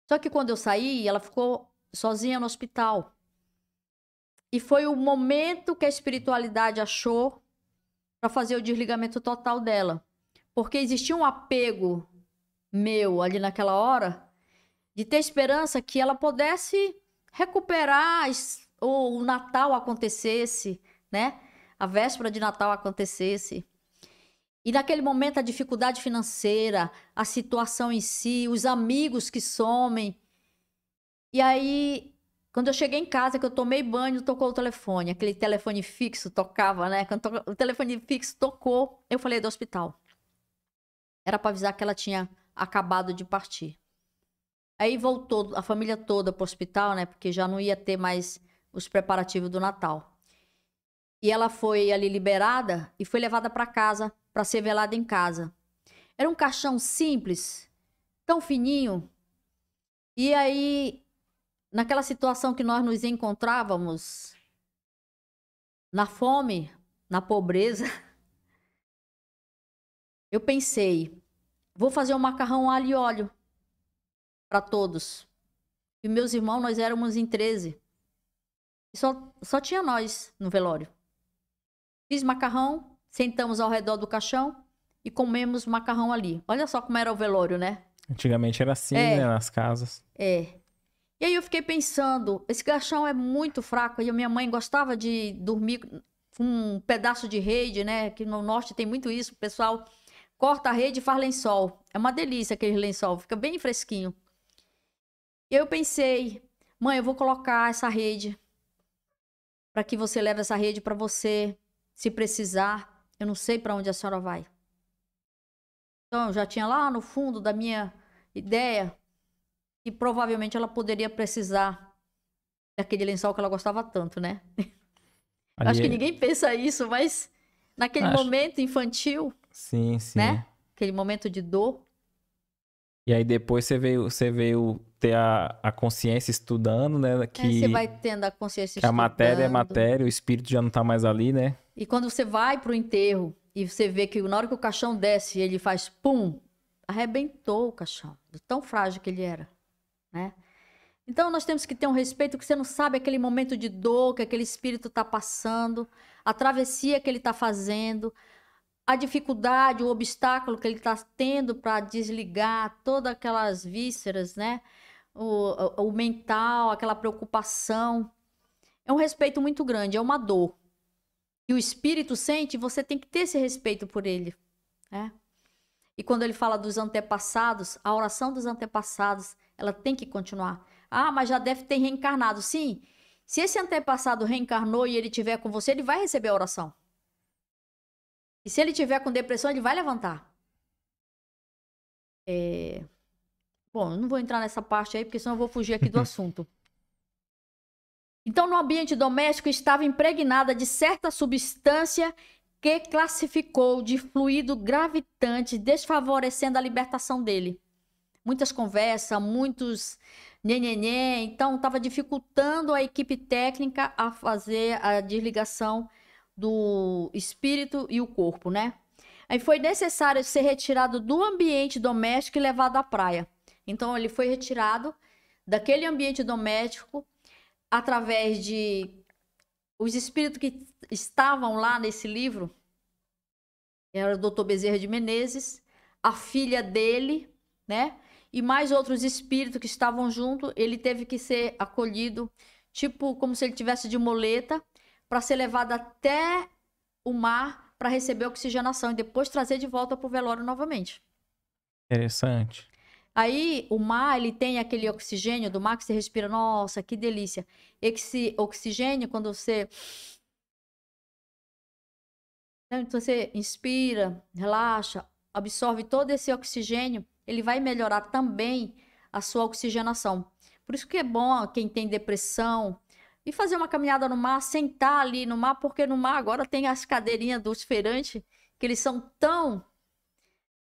Só que quando eu saí, ela ficou sozinha no hospital. E foi o momento que a espiritualidade achou para fazer o desligamento total dela. Porque existia um apego meu ali naquela hora de ter esperança que ela pudesse recuperar ou o Natal acontecesse, né? A véspera de Natal acontecesse. E naquele momento a dificuldade financeira, a situação em si, os amigos que somem. E aí, quando eu cheguei em casa, que eu tomei banho, tocou o telefone. Aquele telefone fixo tocava, né? Quando to... o telefone fixo tocou, eu falei do hospital. Era para avisar que ela tinha acabado de partir. Aí voltou a família toda para o hospital, né? Porque já não ia ter mais os preparativos do Natal. E ela foi ali liberada e foi levada para casa para ser velada em casa. Era um caixão simples, tão fininho. E aí, naquela situação que nós nos encontrávamos, na fome, na pobreza, eu pensei, vou fazer um macarrão alho e óleo para todos. E meus irmãos, nós éramos em treze. E só, só tinha nós no velório. Fiz macarrão, sentamos ao redor do caixão e comemos macarrão ali. Olha só como era o velório, né? Antigamente era assim, é, né? Nas casas. É. E aí eu fiquei pensando, esse caixão é muito fraco. E a minha mãe gostava de dormir com um pedaço de rede, né? Que no norte tem muito isso. O pessoal corta a rede e faz lençol. É uma delícia aquele lençol, fica bem fresquinho. E eu pensei, mãe, eu vou colocar essa rede para que você leve essa rede para você. Se precisar, eu não sei para onde a senhora vai. Então, eu já tinha lá no fundo da minha ideia que provavelmente ela poderia precisar daquele lençol que ela gostava tanto, né? Ali... Acho que ninguém pensa isso, mas naquele Acho... momento infantil, sim, sim. né? Aquele momento de dor, E aí depois você veio, você veio ter a, a consciência estudando, né? Que é, você vai tendo a consciência estudando. A matéria é matéria, o espírito já não tá mais ali, né? E quando você vai pro enterro e você vê que na hora que o caixão desce, ele faz pum, arrebentou o caixão, tão frágil que ele era, né? Então nós temos que ter um respeito, que você não sabe aquele momento de dor que aquele espírito tá passando, a travessia que ele tá fazendo, a dificuldade, o obstáculo que ele está tendo para desligar todas aquelas vísceras, né? O, o, o mental, aquela preocupação. É um respeito muito grande, é uma dor. E o espírito sente, você tem que ter esse respeito por ele, né? E quando ele fala dos antepassados, a oração dos antepassados, ela tem que continuar. Ah, mas já deve ter reencarnado. Sim, se esse antepassado reencarnou e ele estiver com você, ele vai receber a oração. E se ele tiver com depressão, ele vai levantar. É... Bom, eu não vou entrar nessa parte aí, porque senão eu vou fugir aqui do assunto. Então, no ambiente doméstico, estava impregnada de certa substância que classificou de fluido gravitante, desfavorecendo a libertação dele. Muitas conversas, muitos nhenhenhen. Então, estava dificultando a equipe técnica a fazer a desligação do espírito e o corpo, né? Aí foi necessário ser retirado do ambiente doméstico e levado à praia. Então ele foi retirado daquele ambiente doméstico através de os espíritos que estavam lá nesse livro. Era o doutor Bezerra de Menezes, a filha dele, né? E mais outros espíritos que estavam junto. Ele teve que ser acolhido, tipo como se ele tivesse de muleta, para ser levado até o mar para receber oxigenação e depois trazer de volta para o velório novamente. Interessante. Aí o mar, ele tem aquele oxigênio do mar que você respira. Nossa, que delícia. Esse oxigênio, quando você... Então você inspira, relaxa, absorve todo esse oxigênio, ele vai melhorar também a sua oxigenação. Por isso que é bom quem tem depressão, e fazer uma caminhada no mar, sentar ali no mar, porque no mar agora tem as cadeirinhas dos feirantes, que eles são tão,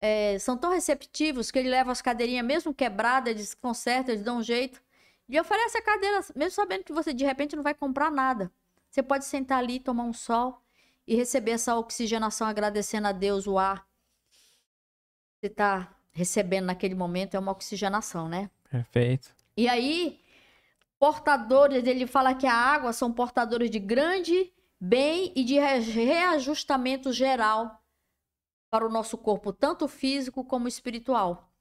é, são tão receptivos, que ele leva as cadeirinhas mesmo quebradas, eles consertam, eles dão um jeito. E oferece a cadeira, mesmo sabendo que você de repente não vai comprar nada. Você pode sentar ali, tomar um sol e receber essa oxigenação, agradecendo a Deus o ar que você está recebendo naquele momento. É uma oxigenação, né? Perfeito. E aí... portadores, ele fala que a água são portadores de grande bem e de reajustamento geral para o nosso corpo, tanto físico como espiritual.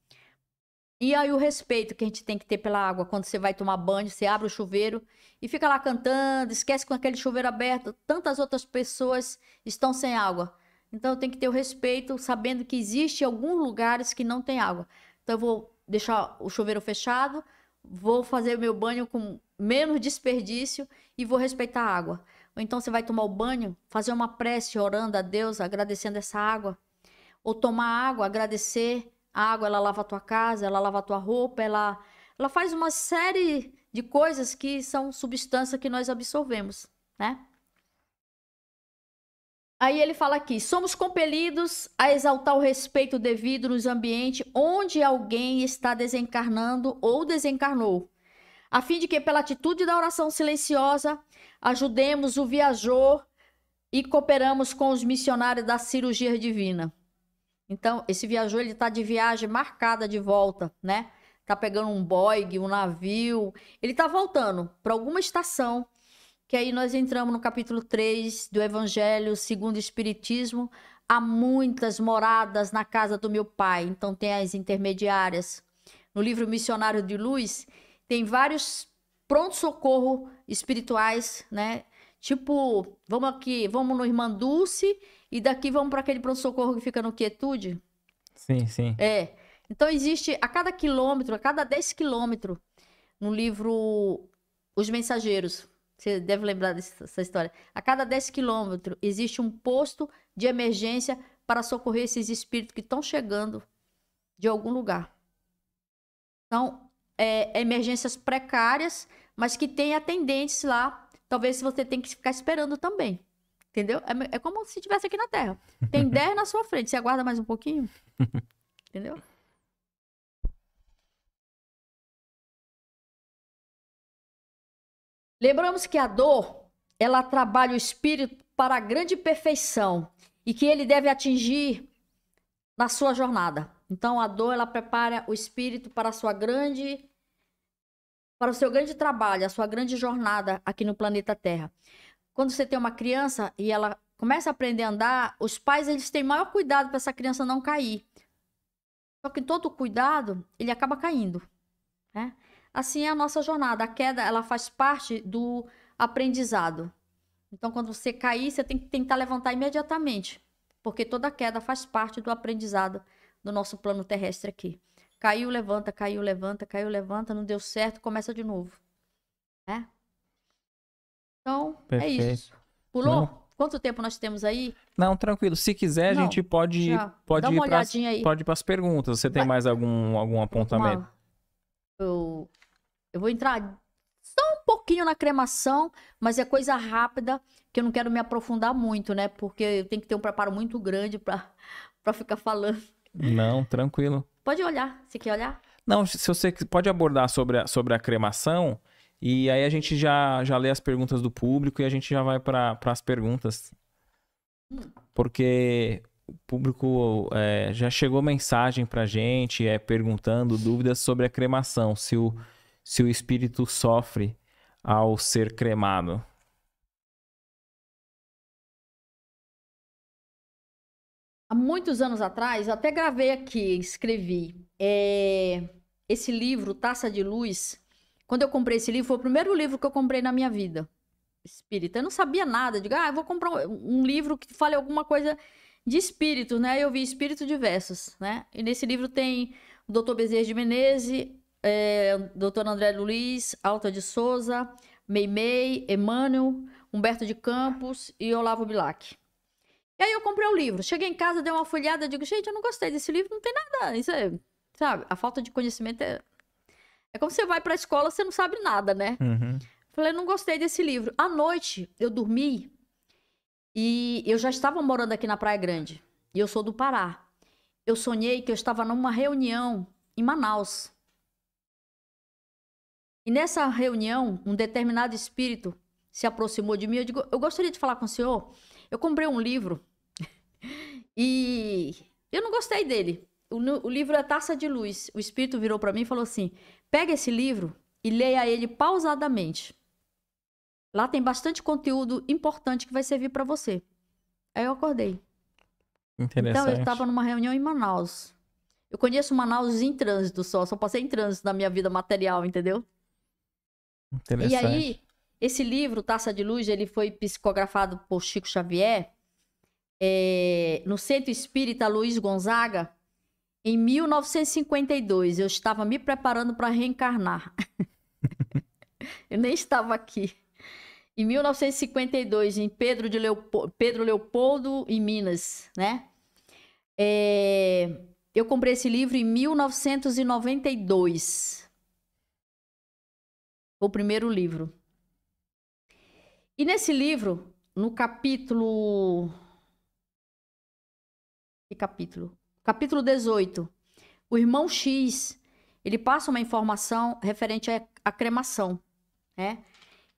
E aí o respeito que a gente tem que ter pela água. Quando você vai tomar banho, você abre o chuveiro e fica lá cantando, esquece com aquele chuveiro aberto. Tantas outras pessoas estão sem água. Então eu tenho que ter o respeito, sabendo que existe alguns lugares que não tem água. Então eu vou deixar o chuveiro fechado, vou fazer meu banho com menos desperdício e vou respeitar a água. Ou então você vai tomar o banho, fazer uma prece orando a Deus, agradecendo essa água. Ou tomar água, agradecer. A água, ela lava a tua casa, ela lava a tua roupa, ela, ela faz uma série de coisas que são substâncias que nós absorvemos, né? Aí ele fala aqui, somos compelidos a exaltar o respeito devido nos ambientes onde alguém está desencarnando ou desencarnou, a fim de que pela atitude da oração silenciosa ajudemos o viajor e cooperamos com os missionários da cirurgia divina. Então esse viajor, ele está de viagem marcada de volta, né? Está pegando um boig, um navio, ele está voltando para alguma estação. Que aí nós entramos no capítulo três do Evangelho Segundo o Espiritismo. Há muitas moradas na casa do meu pai. Então tem as intermediárias. No livro Missionário de Luz, tem vários pronto-socorro espirituais, né? Tipo, vamos aqui, vamos no Irmã Dulce e daqui vamos para aquele pronto-socorro que fica no Quietude. Sim, sim. É. Então existe a cada quilômetro, a cada dez quilômetros, no livro Os Mensageiros. Você deve lembrar dessa história. A cada dez quilômetros existe um posto de emergência para socorrer esses espíritos que estão chegando de algum lugar. Então, é, emergências precárias, mas que tem atendentes lá. Talvez você tenha que ficar esperando também. Entendeu? É, é como se estivesse aqui na Terra. Tem dez na sua frente. Você aguarda mais um pouquinho. Entendeu? Lembramos que a dor, ela trabalha o espírito para a grande perfeição e que ele deve atingir na sua jornada. Então, a dor, ela prepara o espírito para a sua grande, para o seu grande trabalho, a sua grande jornada aqui no planeta Terra. Quando você tem uma criança e ela começa a aprender a andar, os pais, eles têm maior cuidado para essa criança não cair. Só que todo cuidado, ele acaba caindo, né? Assim é a nossa jornada. A queda, ela faz parte do aprendizado. Então, quando você cair, você tem que tentar levantar imediatamente, porque toda queda faz parte do aprendizado do nosso plano terrestre aqui. Caiu, levanta, caiu, levanta, caiu, levanta, não deu certo, começa de novo, né? Então, perfeito. É isso. Pulou? Não. Quanto tempo nós temos aí? Não, tranquilo. Se quiser, não, a gente pode, pode ir para as perguntas. Você tem vai. mais algum, algum apontamento? Uma... Eu... eu vou entrar só um pouquinho na cremação, mas é coisa rápida, que eu não quero me aprofundar muito, né? Porque eu tenho que ter um preparo muito grande para ficar falando. Não, tranquilo. Pode olhar, se quer olhar. Não, se você pode abordar sobre a, sobre a cremação... E aí a gente já, já lê as perguntas do público e a gente já vai para as perguntas. Porque o público é, já chegou mensagem para a gente é, perguntando dúvidas sobre a cremação. Se o, se o espírito sofre ao ser cremado. Há muitos anos atrás, eu até gravei aqui, escrevi é, esse livro, Taça de Luz... Quando eu comprei esse livro, foi o primeiro livro que eu comprei na minha vida espírita. Eu não sabia nada. Eu digo, ah, eu vou comprar um livro que fale alguma coisa de espírito, né? Eu vi espíritos diversos, né? E nesse livro tem o doutor Bezerra de Menezes, é, o doutor André Luiz, Alta de Souza, Meimei, Emmanuel, Humberto de Campos e Olavo Bilac. E aí eu comprei o livro. Cheguei em casa, dei uma folhada, digo, gente, eu não gostei desse livro, não tem nada. Isso é, sabe, a falta de conhecimento é... É como você vai para a escola, você não sabe nada, né? Uhum. Falei, não gostei desse livro. À noite, eu dormi e eu já estava morando aqui na Praia Grande. E eu sou do Pará. Eu sonhei que eu estava numa reunião em Manaus. E nessa reunião, um determinado espírito se aproximou de mim. Eu digo, eu gostaria de falar com o senhor. Eu comprei um livro e eu não gostei dele. O, o livro é Taça de Luz. O espírito virou para mim e falou assim, pega esse livro e leia ele pausadamente. Lá tem bastante conteúdo importante que vai servir para você. Aí eu acordei. Interessante. Então eu estava numa reunião em Manaus. Eu conheço Manaus em trânsito só. Só passei em trânsito na minha vida material, entendeu? Interessante. E aí, esse livro, Taça de Luz, ele foi psicografado por Chico Xavier é, no Centro Espírita Luiz Gonzaga. Em mil novecentos e cinquenta e dois, eu estava me preparando para reencarnar. Eu nem estava aqui. Em mil novecentos e cinquenta e dois, em Pedro, de Leopoldo, Pedro Leopoldo, em Minas, né? É... Eu comprei esse livro em mil novecentos e noventa e dois. O primeiro livro. E nesse livro, no capítulo... Que capítulo? Capítulo dezoito. O irmão X, ele passa uma informação referente à, à cremação, né?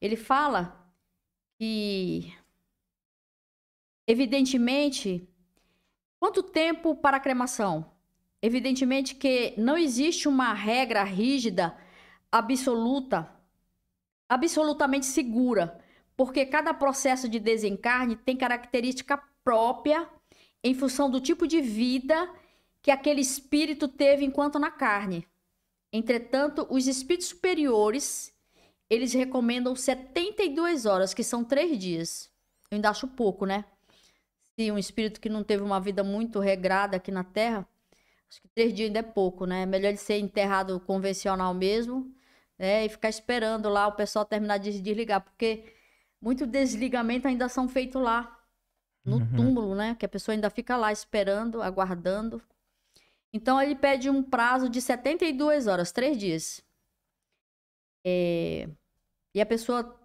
Ele fala que, evidentemente, quanto tempo para a cremação? Evidentemente que não existe uma regra rígida, absoluta, absolutamente segura, porque cada processo de desencarne tem característica própria, em função do tipo de vida que aquele espírito teve enquanto na carne. Entretanto, os espíritos superiores, eles recomendam setenta e duas horas, que são três dias. Eu ainda acho pouco, né? Se um espírito que não teve uma vida muito regrada aqui na Terra, acho que três dias ainda é pouco, né? Melhor ele ser enterrado convencional mesmo, né? E ficar esperando lá o pessoal terminar de desligar, porque muito desligamento ainda são feitos lá. No uhum. túmulo, né? Que a pessoa ainda fica lá esperando, aguardando. Então, ele pede um prazo de setenta e duas horas, três dias. É... E a pessoa,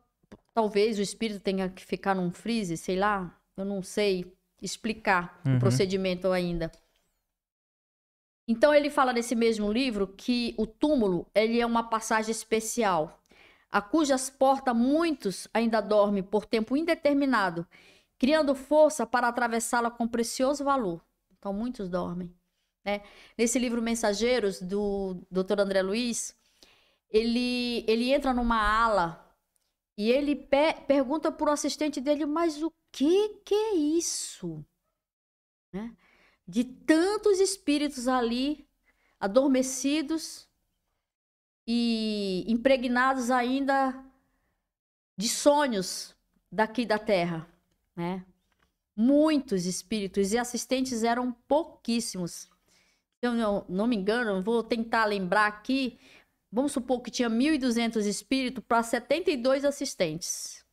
talvez o espírito tenha que ficar num freezer, sei lá. Eu não sei explicar uhum. o procedimento ainda. Então, ele fala nesse mesmo livro que o túmulo, ele é uma passagem especial. a cujas portas muitos ainda dormem por tempo indeterminado, criando força para atravessá-la com precioso valor. Então, muitos dormem, né? Nesse livro Mensageiros, do doutor André Luiz, ele, ele entra numa ala e ele pe pergunta para o assistente dele, mas o que, que é isso? Né? De tantos espíritos ali, adormecidos e impregnados ainda de sonhos daqui da Terra, né? Muitos espíritos, e assistentes eram pouquíssimos. Se eu não, não me engano, vou tentar lembrar aqui, vamos supor que tinha mil e duzentos espíritos para setenta e dois assistentes.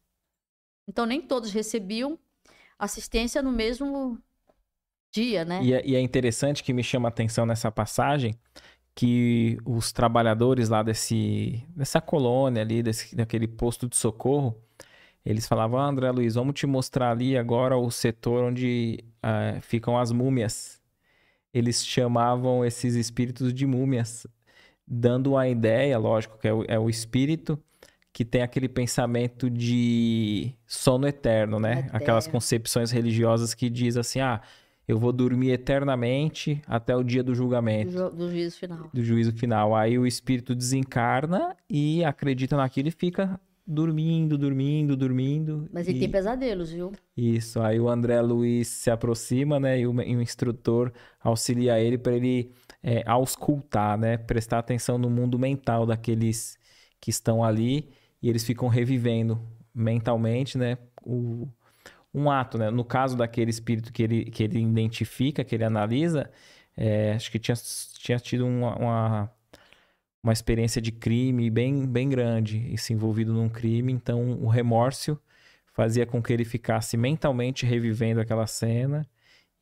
Então, nem todos recebiam assistência no mesmo dia, né? E é, e é interessante que me chama a atenção nessa passagem, que os trabalhadores lá desse, dessa colônia ali, desse, daquele posto de socorro, eles falavam, ah, André Luiz, vamos te mostrar ali agora o setor onde uh, ficam as múmias. Eles chamavam esses espíritos de múmias, dando a ideia, lógico, que é o, é o espírito que tem aquele pensamento de sono eterno, né? Eterno. Aquelas concepções religiosas que diz assim, ah, eu vou dormir eternamente até o dia do julgamento. Do, ju do juízo final. Do juízo final. Aí o espírito desencarna e acredita naquilo e fica dormindo, dormindo, dormindo. Mas ele e... tem pesadelos, viu? Isso. Aí o André Luiz se aproxima, né? E o, e o instrutor auxilia ele para ele é, auscultar, né? Prestar atenção no mundo mental daqueles que estão ali e eles ficam revivendo mentalmente, né? O... um ato, né? No caso daquele espírito que ele, que ele identifica, que ele analisa, é, acho que tinha, tinha tido uma, uma, uma experiência de crime bem, bem grande, e se envolvido num crime, então o remorso fazia com que ele ficasse mentalmente revivendo aquela cena,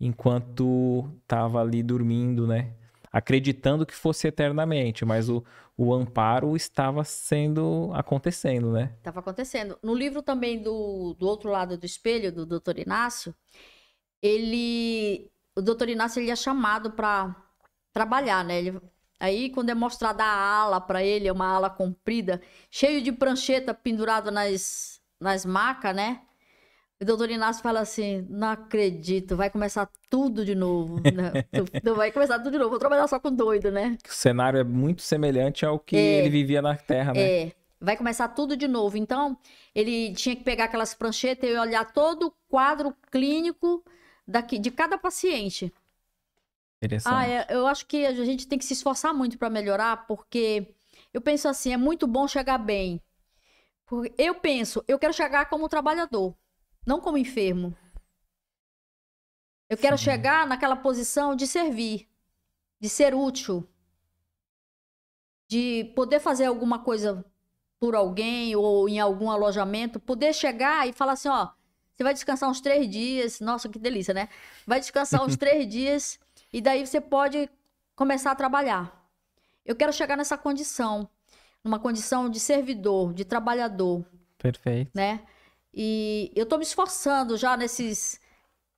enquanto estava ali dormindo, né? Acreditando que fosse eternamente, mas o, o amparo estava sendo, acontecendo, né? Estava acontecendo. No livro também do, do Outro Lado do Espelho, do doutor Inácio, ele, o doutor Inácio ele é chamado para trabalhar, né? Ele, aí, quando é mostrada a ala para ele, é uma ala comprida, cheio de prancheta pendurada nas, nas macas, né? O doutor Inácio fala assim, não acredito, vai começar tudo de novo. Não, vai começar tudo de novo, vou trabalhar só com doido, né? O cenário é muito semelhante ao que é, ele vivia na Terra, né? É, vai começar tudo de novo. Então, ele tinha que pegar aquelas pranchetas e olhar todo o quadro clínico daqui, de cada paciente. Interessante. Ah, é, eu acho que a gente tem que se esforçar muito para melhorar, porque eu penso assim, é muito bom chegar bem. Eu penso, eu quero chegar como trabalhador. Não como enfermo. Eu quero Sim. chegar naquela posição de servir, de ser útil, de poder fazer alguma coisa por alguém ou em algum alojamento, poder chegar e falar assim, ó, você vai descansar uns três dias, nossa, que delícia, né? Vai descansar uns três dias e daí você pode começar a trabalhar. Eu quero chegar nessa condição, numa condição de servidor, de trabalhador. Perfeito. Né? E eu estou me esforçando já nesses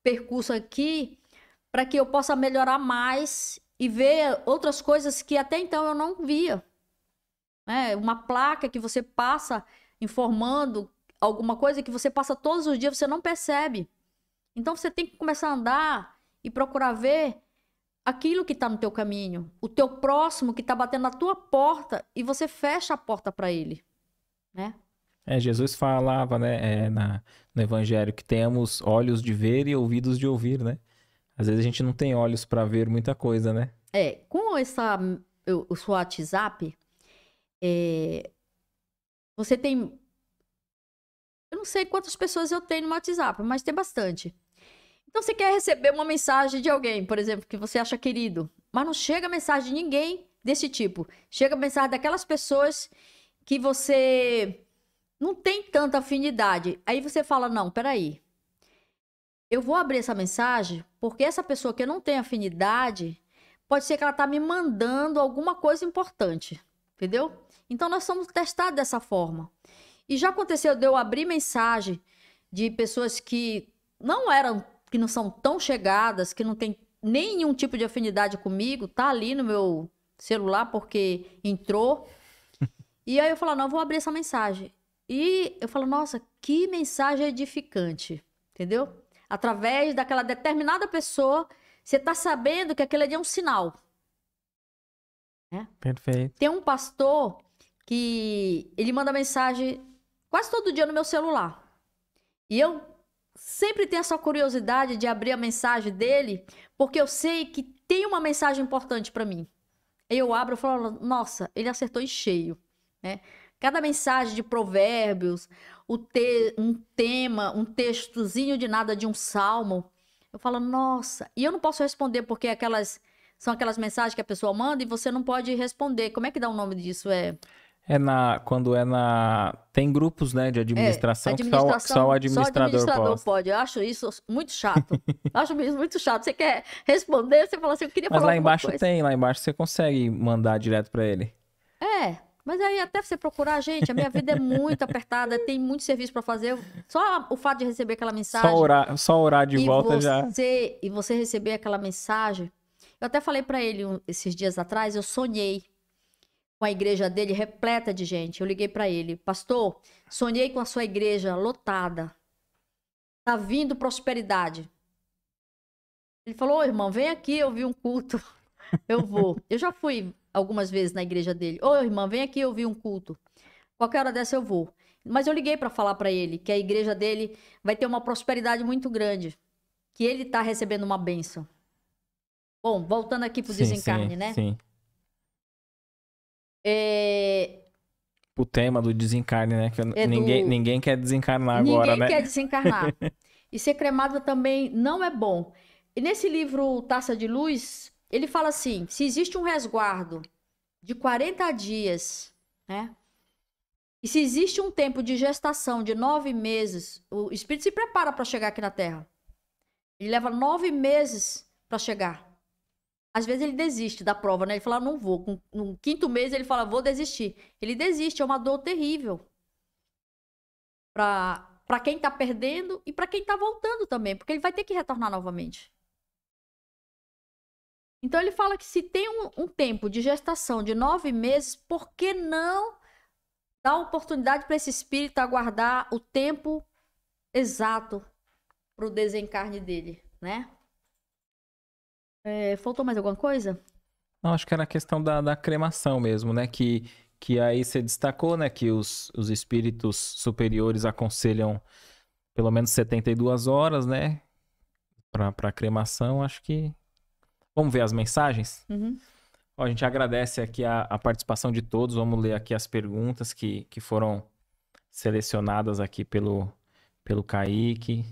percursos aqui para que eu possa melhorar mais e ver outras coisas que até então eu não via. É uma placa que você passa informando alguma coisa que você passa todos os dias, você não percebe. Então você tem que começar a andar e procurar ver aquilo que está no teu caminho, o teu próximo que está batendo na tua porta e você fecha a porta para ele, né? É, Jesus falava, né, é, na, no Evangelho que tenhamos olhos de ver e ouvidos de ouvir, né? Às vezes a gente não tem olhos para ver muita coisa, né? É, com essa, o, o seu WhatsApp, é, você tem... Eu não sei quantas pessoas eu tenho no WhatsApp, mas tem bastante. Então você quer receber uma mensagem de alguém, por exemplo, que você acha querido, mas não chega mensagem de ninguém desse tipo. Chega mensagem daquelas pessoas que você... não tem tanta afinidade. Aí você fala, não, peraí. Eu vou abrir essa mensagem porque essa pessoa que eu não tenho afinidade, pode ser que ela tá me mandando alguma coisa importante. Entendeu? Então, nós somos testados dessa forma. E já aconteceu de eu abrir mensagem de pessoas que não eram, que não são tão chegadas, que não tem nenhum tipo de afinidade comigo, tá ali no meu celular porque entrou... E aí eu falo, não, eu vou abrir essa mensagem. E eu falo, nossa, que mensagem edificante, entendeu? Através daquela determinada pessoa, você está sabendo que aquele ali é um sinal. Né? Perfeito. Tem um pastor que ele manda mensagem quase todo dia no meu celular. E eu sempre tenho essa curiosidade de abrir a mensagem dele, porque eu sei que tem uma mensagem importante para mim. Eu abro e falo, nossa, ele acertou em cheio, né? Cada mensagem de provérbios, o te... um tema, um textozinho de nada de um salmo, eu falo, nossa, e eu não posso responder porque aquelas são aquelas mensagens que a pessoa manda e você não pode responder. Como é que dá o nome disso? É... É na, quando é na... Tem grupos, né, de administração, é, administração que só, só o administrador, só administrador pode. pode. Eu acho isso muito chato. acho isso muito chato. Você quer responder, você fala assim, eu queria mas falar alguma coisa. Mas lá embaixo tem, lá embaixo você consegue mandar direto para ele. É, mas aí até você procurar, gente, a minha vida é muito apertada, tem muito serviço para fazer. Só o fato de receber aquela mensagem... Só orar, só orar de volta você, já... E você receber aquela mensagem... Eu até falei para ele esses dias atrás, eu sonhei com a igreja dele repleta de gente. Eu liguei para ele, pastor, sonhei com a sua igreja lotada. Tá vindo prosperidade. Ele falou, ô, irmão, vem aqui, eu vi um culto. Eu vou. Eu já fui algumas vezes na igreja dele. Ô, irmão, vem aqui, eu vi um culto. Qualquer hora dessa eu vou. Mas eu liguei para falar para ele que a igreja dele vai ter uma prosperidade muito grande, que ele tá recebendo uma bênção. Bom, voltando aqui pro sim, desencarne, sim, né? Sim. É... O tema do desencarne, né? Que é ninguém, do... ninguém quer desencarnar ninguém agora, né? Ninguém quer desencarnar. E ser cremado também não é bom. E nesse livro Taça de Luz, ele fala assim, se existe um resguardo de quarenta dias, né? E se existe um tempo de gestação de nove meses, o espírito se prepara para chegar aqui na Terra. Ele leva nove meses para chegar. Às vezes ele desiste da prova, né? Ele fala, não vou. Com, no quinto mês ele fala, vou desistir. Ele desiste, é uma dor terrível. Pra, pra quem tá perdendo e pra quem tá voltando também. Porque ele vai ter que retornar novamente. Então ele fala que se tem um, um tempo de gestação de nove meses, por que não dar oportunidade para esse espírito aguardar o tempo exato pro desencarne dele, né? É, faltou mais alguma coisa? Não, acho que era a questão da, da cremação mesmo, né? Que, que aí você destacou, né? Que os, os espíritos superiores aconselham pelo menos setenta e duas horas, né? Pra, pra cremação, acho que... Vamos ver as mensagens? Uhum. Ó, a gente agradece aqui a, a participação de todos. Vamos ler aqui as perguntas que, que foram selecionadas aqui pelo, pelo Kaique.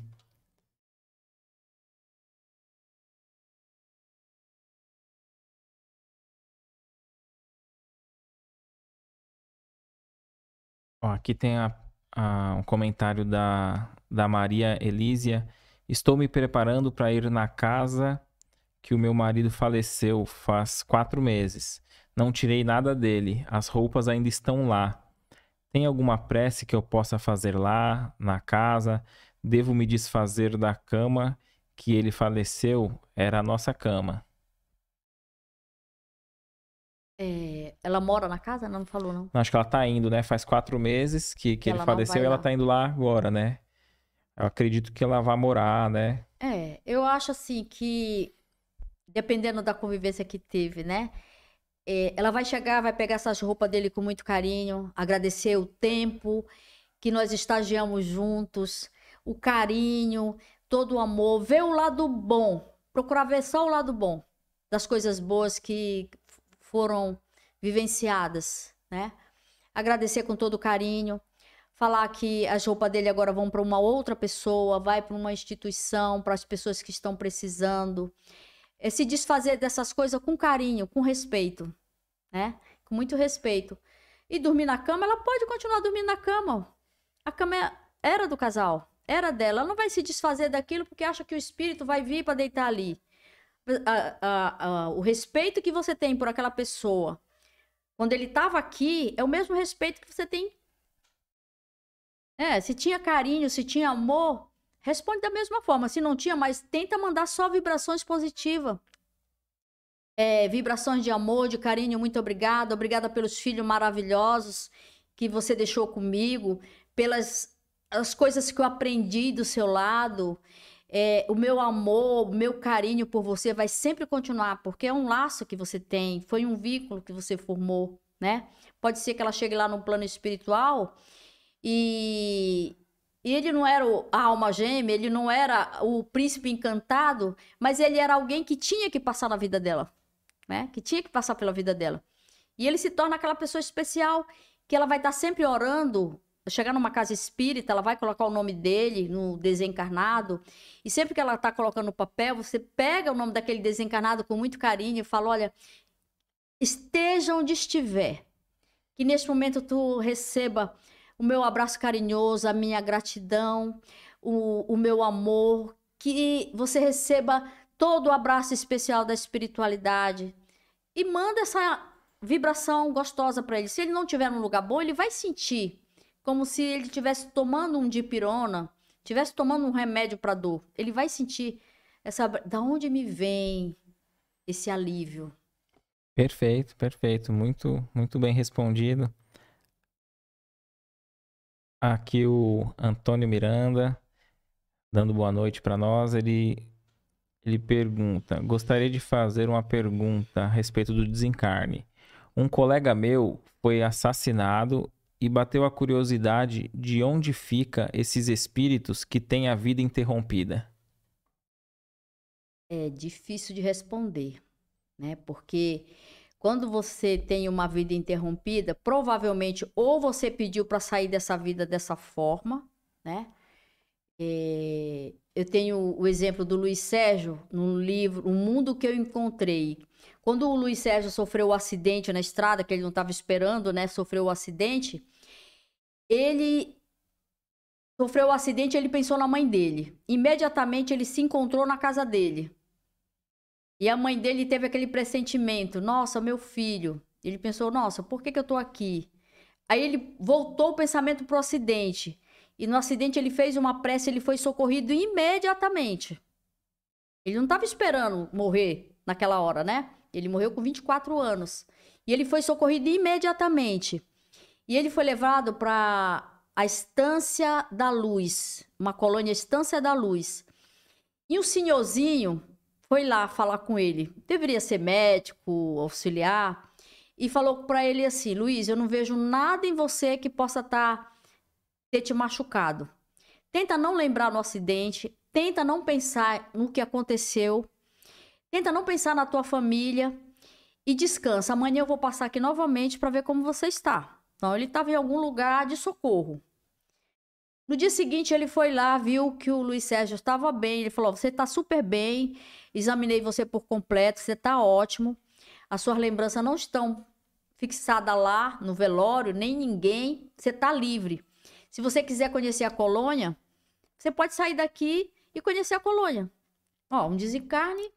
Ó, aqui tem a, a, um comentário da, da Maria Elísia. Estou me preparando para ir na casa que o meu marido faleceu faz quatro meses. Não tirei nada dele. As roupas ainda estão lá. Tem alguma prece que eu possa fazer lá, na casa? Devo me desfazer da cama que ele faleceu? Era a nossa cama. É, ela mora na casa? Não, não falou, não. Acho que ela tá indo, né? Faz quatro meses que, que ele faleceu e ela tá indo lá agora, né? Eu acredito que ela vai morar, né? É, eu acho assim que, dependendo da convivência que teve, né? É, ela vai chegar, vai pegar essas roupas dele com muito carinho, agradecer o tempo que nós estagiamos juntos, o carinho, todo o amor, ver o lado bom, procurar ver só o lado bom das coisas boas que foram vivenciadas, né? Agradecer com todo carinho, falar que as roupas dele agora vão para uma outra pessoa, vai para uma instituição, para as pessoas que estão precisando. É se desfazer dessas coisas com carinho, com respeito, né? Com muito respeito. E dormir na cama, ela pode continuar dormindo na cama. A cama era do casal, era dela. Ela não vai se desfazer daquilo porque acha que o espírito vai vir para deitar ali. A, a, a, o respeito que você tem por aquela pessoa quando ele estava aqui é o mesmo respeito que você tem. É, se tinha carinho, se tinha amor, responde da mesma forma. Se não tinha, mas tenta mandar só vibrações positivas. é, vibrações de amor, de carinho, muito obrigada. Obrigada pelos filhos maravilhosos que você deixou comigo, pelas as coisas que eu aprendi do seu lado. É, o meu amor, o meu carinho por você vai sempre continuar, porque é um laço que você tem, foi um vínculo que você formou, né? Pode ser que ela chegue lá no plano espiritual e, e ele não era a alma gêmea, ele não era o príncipe encantado, mas ele era alguém que tinha que passar na vida dela, né? Que tinha que passar pela vida dela. E ele se torna aquela pessoa especial que ela vai estar sempre orando. Chegar numa casa espírita, ela vai colocar o nome dele no desencarnado, e sempre que ela está colocando no papel, você pega o nome daquele desencarnado com muito carinho e fala, olha, esteja onde estiver, que neste momento tu receba o meu abraço carinhoso, a minha gratidão, o, o meu amor, que você receba todo o abraço especial da espiritualidade, e manda essa vibração gostosa para ele. Se ele não estiver num lugar bom, ele vai sentir como se ele estivesse tomando um dipirona, estivesse tomando um remédio para dor. Ele vai sentir essa... Da onde me vem esse alívio? Perfeito, perfeito. Muito, muito bem respondido. Aqui o Antônio Miranda, dando boa noite para nós. Ele, ele pergunta, gostaria de fazer uma pergunta a respeito do desencarne. Um colega meu foi assassinado e bateu a curiosidade de onde fica esses espíritos que têm a vida interrompida? É difícil de responder, né? Porque quando você tem uma vida interrompida, provavelmente ou você pediu para sair dessa vida dessa forma, né? É... Eu tenho o exemplo do Luiz Sérgio no livro O Mundo que Eu Encontrei. Quando o Luiz Sérgio sofreu o um acidente na estrada, que ele não estava esperando, né? Sofreu o um acidente. Ele sofreu o um acidente, ele pensou na mãe dele. Imediatamente ele se encontrou na casa dele. E a mãe dele teve aquele pressentimento. Nossa, meu filho. Ele pensou, nossa, por que, que eu estou aqui? Aí ele voltou o pensamento para o acidente. E no acidente ele fez uma prece, ele foi socorrido imediatamente. Ele não estava esperando morrer naquela hora, né? Ele morreu com vinte e quatro anos. E ele foi socorrido imediatamente. E ele foi levado para a Estância da Luz, uma colônia Estância da Luz. E um senhorzinho foi lá falar com ele. Deveria ser médico, auxiliar. E falou para ele assim, Luiz, eu não vejo nada em você que possa estar... Tá ter te machucado. Tenta não lembrar no acidente, tenta não pensar no que aconteceu, tenta não pensar na tua família e descansa. Amanhã eu vou passar aqui novamente para ver como você está. Então, ele estava em algum lugar de socorro. No dia seguinte, ele foi lá, viu que o Luiz Sérgio estava bem, ele falou, você está super bem, examinei você por completo, você está ótimo, as suas lembranças não estão fixadas lá no velório, nem ninguém, você está livre. Se você quiser conhecer a colônia, você pode sair daqui e conhecer a colônia. Ó, um desencarne.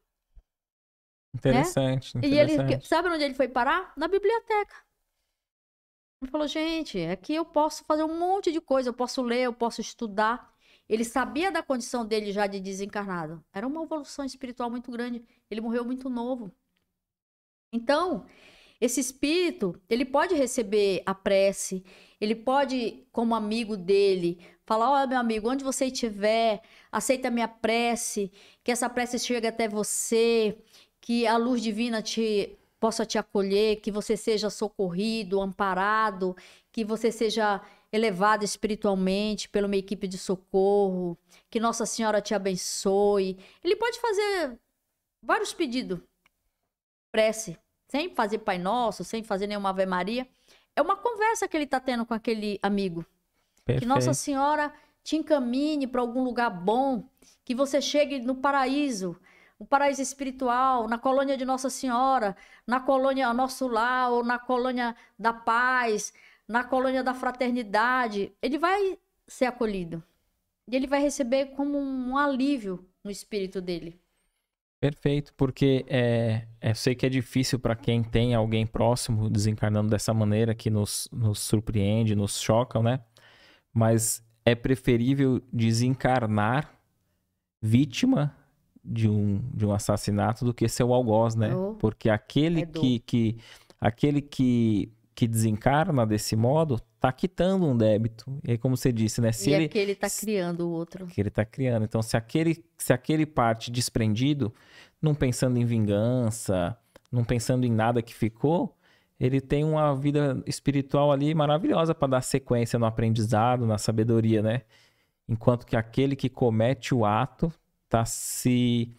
Interessante, né? Interessante. E ele, sabe onde ele foi parar? Na biblioteca. Ele falou, gente, aqui eu posso fazer um monte de coisa, eu posso ler, eu posso estudar. Ele sabia da condição dele já de desencarnado. Era uma evolução espiritual muito grande. Ele morreu muito novo. Então... Esse espírito, ele pode receber a prece, ele pode, como amigo dele, falar, ó, meu amigo, onde você estiver, aceita a minha prece, que essa prece chegue até você, que a luz divina te, possa te acolher, que você seja socorrido, amparado, que você seja elevado espiritualmente pela minha equipe de socorro, que Nossa Senhora te abençoe. Ele pode fazer vários pedidos, prece. Sem fazer Pai Nosso, sem fazer nenhuma Ave Maria. É uma conversa que ele está tendo com aquele amigo. Perfeito. Que Nossa Senhora te encaminhe para algum lugar bom, que você chegue no paraíso, o paraíso espiritual, na colônia de Nossa Senhora, na colônia Nosso Lar, ou na colônia da paz, na colônia da fraternidade. Ele vai ser acolhido. E ele vai receber como um alívio no espírito dele. Perfeito, porque é, eu sei que é difícil para quem tem alguém próximo desencarnando dessa maneira que nos, nos surpreende, nos choca, né? Mas é preferível desencarnar vítima de um, de um assassinato do que seu algoz, né? Oh, porque aquele, é que, que, aquele que, que desencarna desse modo tá quitando um débito. E aí, como você disse, né? Se e ele, aquele tá criando o outro. Que ele tá criando. Então, se aquele, se aquele parte desprendido, não pensando em vingança, não pensando em nada que ficou, ele tem uma vida espiritual ali maravilhosa para dar sequência no aprendizado, na sabedoria, né? Enquanto que aquele que comete o ato está se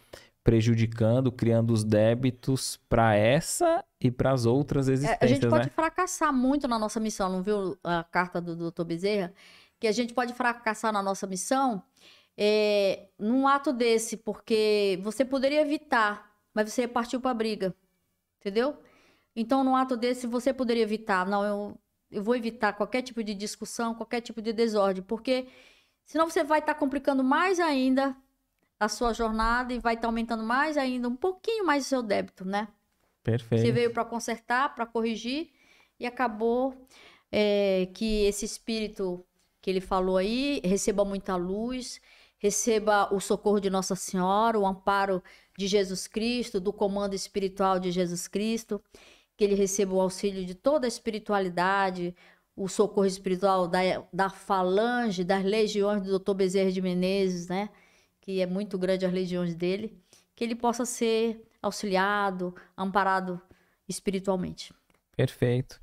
prejudicando, criando os débitos para essa e para as outras existências. É, a gente pode, né, fracassar muito na nossa missão, não viu a carta do doutor Bezerra? Que a gente pode fracassar na nossa missão é, num ato desse, porque você poderia evitar, mas você partiu para a briga, entendeu? Então, num ato desse, você poderia evitar. Não, eu, eu vou evitar qualquer tipo de discussão, qualquer tipo de desordem, porque senão você vai estar tá complicando mais ainda a sua jornada e vai estar tá aumentando mais ainda, um pouquinho mais o seu débito, né? Perfeito. Você veio para consertar, para corrigir, e acabou é, que esse espírito que ele falou aí receba muita luz, receba o socorro de Nossa Senhora, o amparo de Jesus Cristo, do comando espiritual de Jesus Cristo, que ele receba o auxílio de toda a espiritualidade, o socorro espiritual da, da falange, das legiões do doutor Bezerra de Menezes, né? Que é muito grande as legiões dele, que ele possa ser auxiliado, amparado espiritualmente. Perfeito.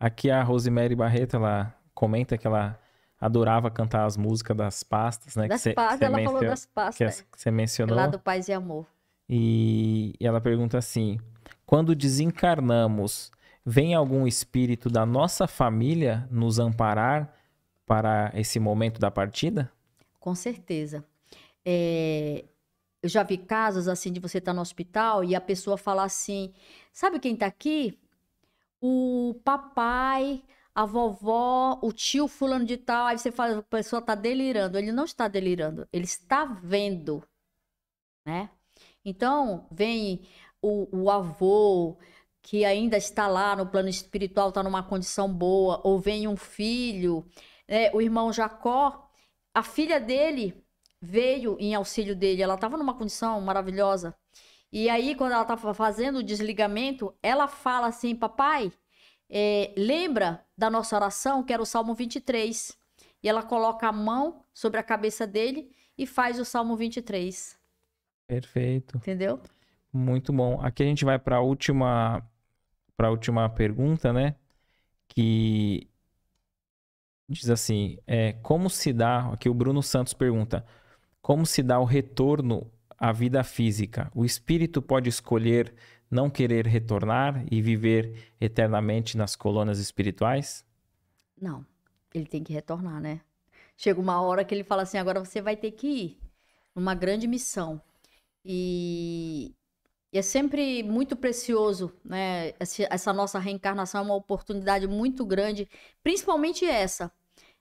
Aqui a Rosemary Barreto, ela comenta que ela adorava cantar as músicas das pastas, né? Das que pastas, que ela mencio... falou das pastas. Que você mencionou. Lá do Paz e Amor. E ela pergunta assim, quando desencarnamos, vem algum espírito da nossa família nos amparar para esse momento da partida? Com certeza. É, eu já vi casos assim de você estar no hospital e a pessoa falar assim, sabe quem está aqui? O papai, a vovó, o tio fulano de tal. Aí você fala, a pessoa está delirando. Ele não está delirando, ele está vendo, né? Então vem o, o avô que ainda está lá no plano espiritual, está numa condição boa, ou vem um filho, né? O irmão Jacó, a filha dele veio em auxílio dele, ela estava numa condição maravilhosa, e aí quando ela estava fazendo o desligamento, ela fala assim, papai, é, lembra da nossa oração, que era o Salmo vinte e três, e ela coloca a mão sobre a cabeça dele e faz o Salmo vinte e três. Perfeito. Entendeu? Muito bom. Aqui a gente vai para a última, para a última pergunta, né, que diz assim, é, como se dá, aqui o Bruno Santos pergunta, como se dá o retorno à vida física? O espírito pode escolher não querer retornar e viver eternamente nas colônias espirituais? Não, ele tem que retornar, né? Chega uma hora que ele fala assim, agora você vai ter que ir numa grande missão. E é sempre muito precioso, né? Essa nossa reencarnação é uma oportunidade muito grande, principalmente essa.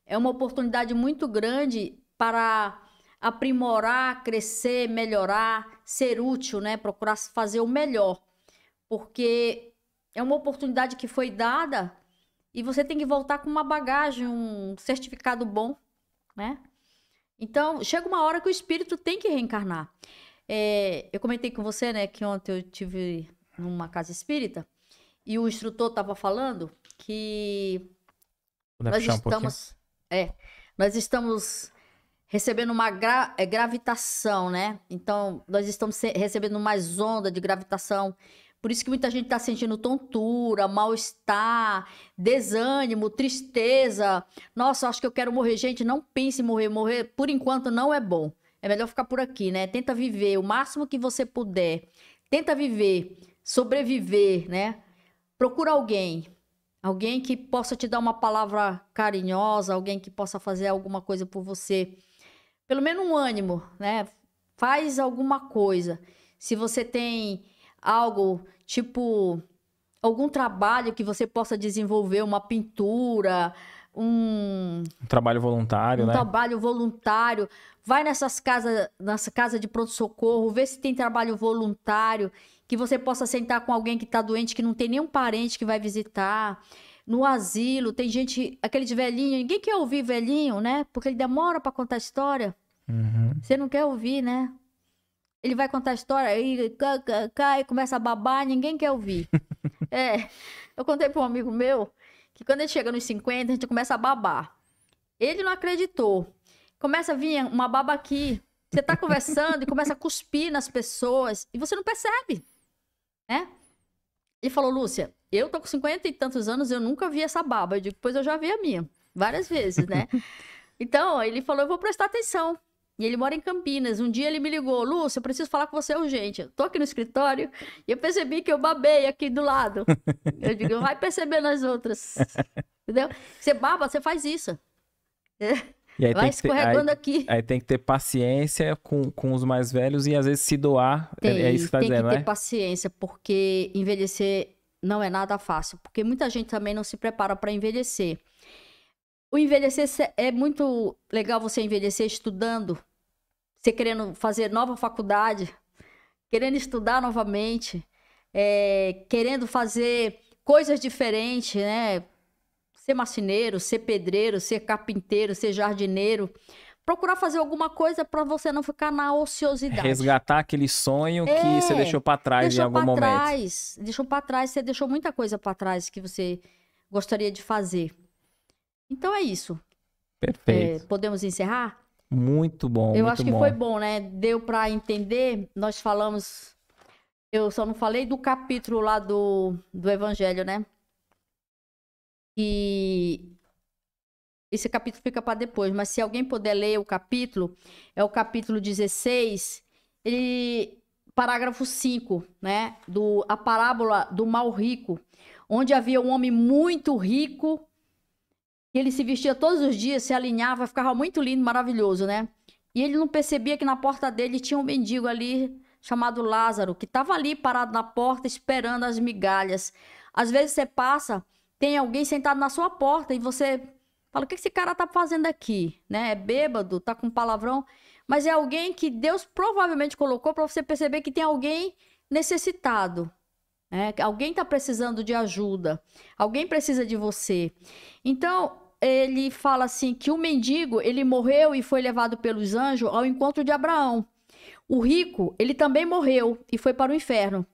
É uma oportunidade muito grande para aprimorar, crescer, melhorar, ser útil, né? Procurar fazer o melhor. Porque é uma oportunidade que foi dada e você tem que voltar com uma bagagem, um certificado bom, né? Então, chega uma hora que o espírito tem que reencarnar. É, eu comentei com você, né, que ontem eu estive numa casa espírita e o instrutor estava falando que nós estamos, um é, nós estamos recebendo uma gra, é, gravitação, né? Então, nós estamos recebendo mais onda de gravitação. Por isso que muita gente está sentindo tontura, mal-estar, desânimo, tristeza. Nossa, acho que eu quero morrer. Gente, não pense em morrer. Morrer, por enquanto, não é bom. É melhor ficar por aqui, né? Tenta viver o máximo que você puder. Tenta viver, sobreviver, né? Procura alguém. Alguém que possa te dar uma palavra carinhosa, alguém que possa fazer alguma coisa por você. Pelo menos um ânimo, né? Faz alguma coisa. Se você tem algo, tipo, algum trabalho que você possa desenvolver, uma pintura, um... um trabalho voluntário, um né? Um trabalho voluntário. Vai nessas casas, nessa casa de pronto-socorro, vê se tem trabalho voluntário, que você possa sentar com alguém que está doente, que não tem nenhum parente que vai visitar. No asilo, tem gente, aquele de velhinho, ninguém quer ouvir velhinho, né? Porque ele demora para contar a história. Uhum. Você não quer ouvir, né? ele vai contar a história, aí cai, começa a babar, ninguém quer ouvir. É, eu contei para um amigo meu que quando ele chega nos cinquenta, a gente começa a babar. Ele não acreditou. Começa a vir uma baba aqui. Você tá conversando e começa a cuspir nas pessoas e você não percebe, né? Ele falou, Lúcia, eu tô com cinquenta e tantos anos, eu nunca vi essa baba. Eu digo, pois eu já vi a minha, várias vezes, né? Então, ele falou, eu vou prestar atenção. E ele mora em Campinas. Um dia ele me ligou, Lúcia, eu preciso falar com você urgente. Eu tô aqui no escritório e eu percebi que eu babei aqui do lado. Eu digo, vai perceber nas outras. Entendeu? Você baba, você faz isso. É. E aí vai tem que escorregando ter, aí, aqui. Aí tem que ter paciência com, com os mais velhos e às vezes se doar. Tem, é isso que tá dizendo, né? Tem que ter paciência, porque envelhecer não é nada fácil. Porque muita gente também não se prepara para envelhecer. O envelhecer é muito legal, você envelhecer estudando, você querendo fazer nova faculdade, querendo estudar novamente, é, querendo fazer coisas diferentes, né? Ser marceneiro, ser pedreiro, ser carpinteiro, ser jardineiro. Procurar fazer alguma coisa para você não ficar na ociosidade. Resgatar aquele sonho é, que você deixou para trás deixou em algum pra momento. Trás, deixou para trás, você deixou muita coisa para trás que você gostaria de fazer. Então é isso. Perfeito. É, podemos encerrar? Muito bom. Eu muito acho que bom. Foi bom, né? Deu para entender. Nós falamos. Eu só não falei do capítulo lá do, do Evangelho, né? E esse capítulo fica para depois, mas se alguém puder ler o capítulo, é o capítulo dezesseis, ele, parágrafo cinco, né, do, a parábola do mal rico, onde havia um homem muito rico, e ele se vestia todos os dias, se alinhava, ficava muito lindo, maravilhoso, né? E ele não percebia que na porta dele tinha um mendigo ali, chamado Lázaro, que estava ali parado na porta, esperando as migalhas. Às vezes você passa... Tem alguém sentado na sua porta e você fala, o que esse cara tá fazendo aqui? Né? É bêbado, tá com palavrão. Mas é alguém que Deus provavelmente colocou para você perceber que tem alguém necessitado. Né? Alguém tá precisando de ajuda. Alguém precisa de você. Então, ele fala assim, que o mendigo, ele morreu e foi levado pelos anjos ao encontro de Abraão. O rico, ele também morreu e foi para o inferno.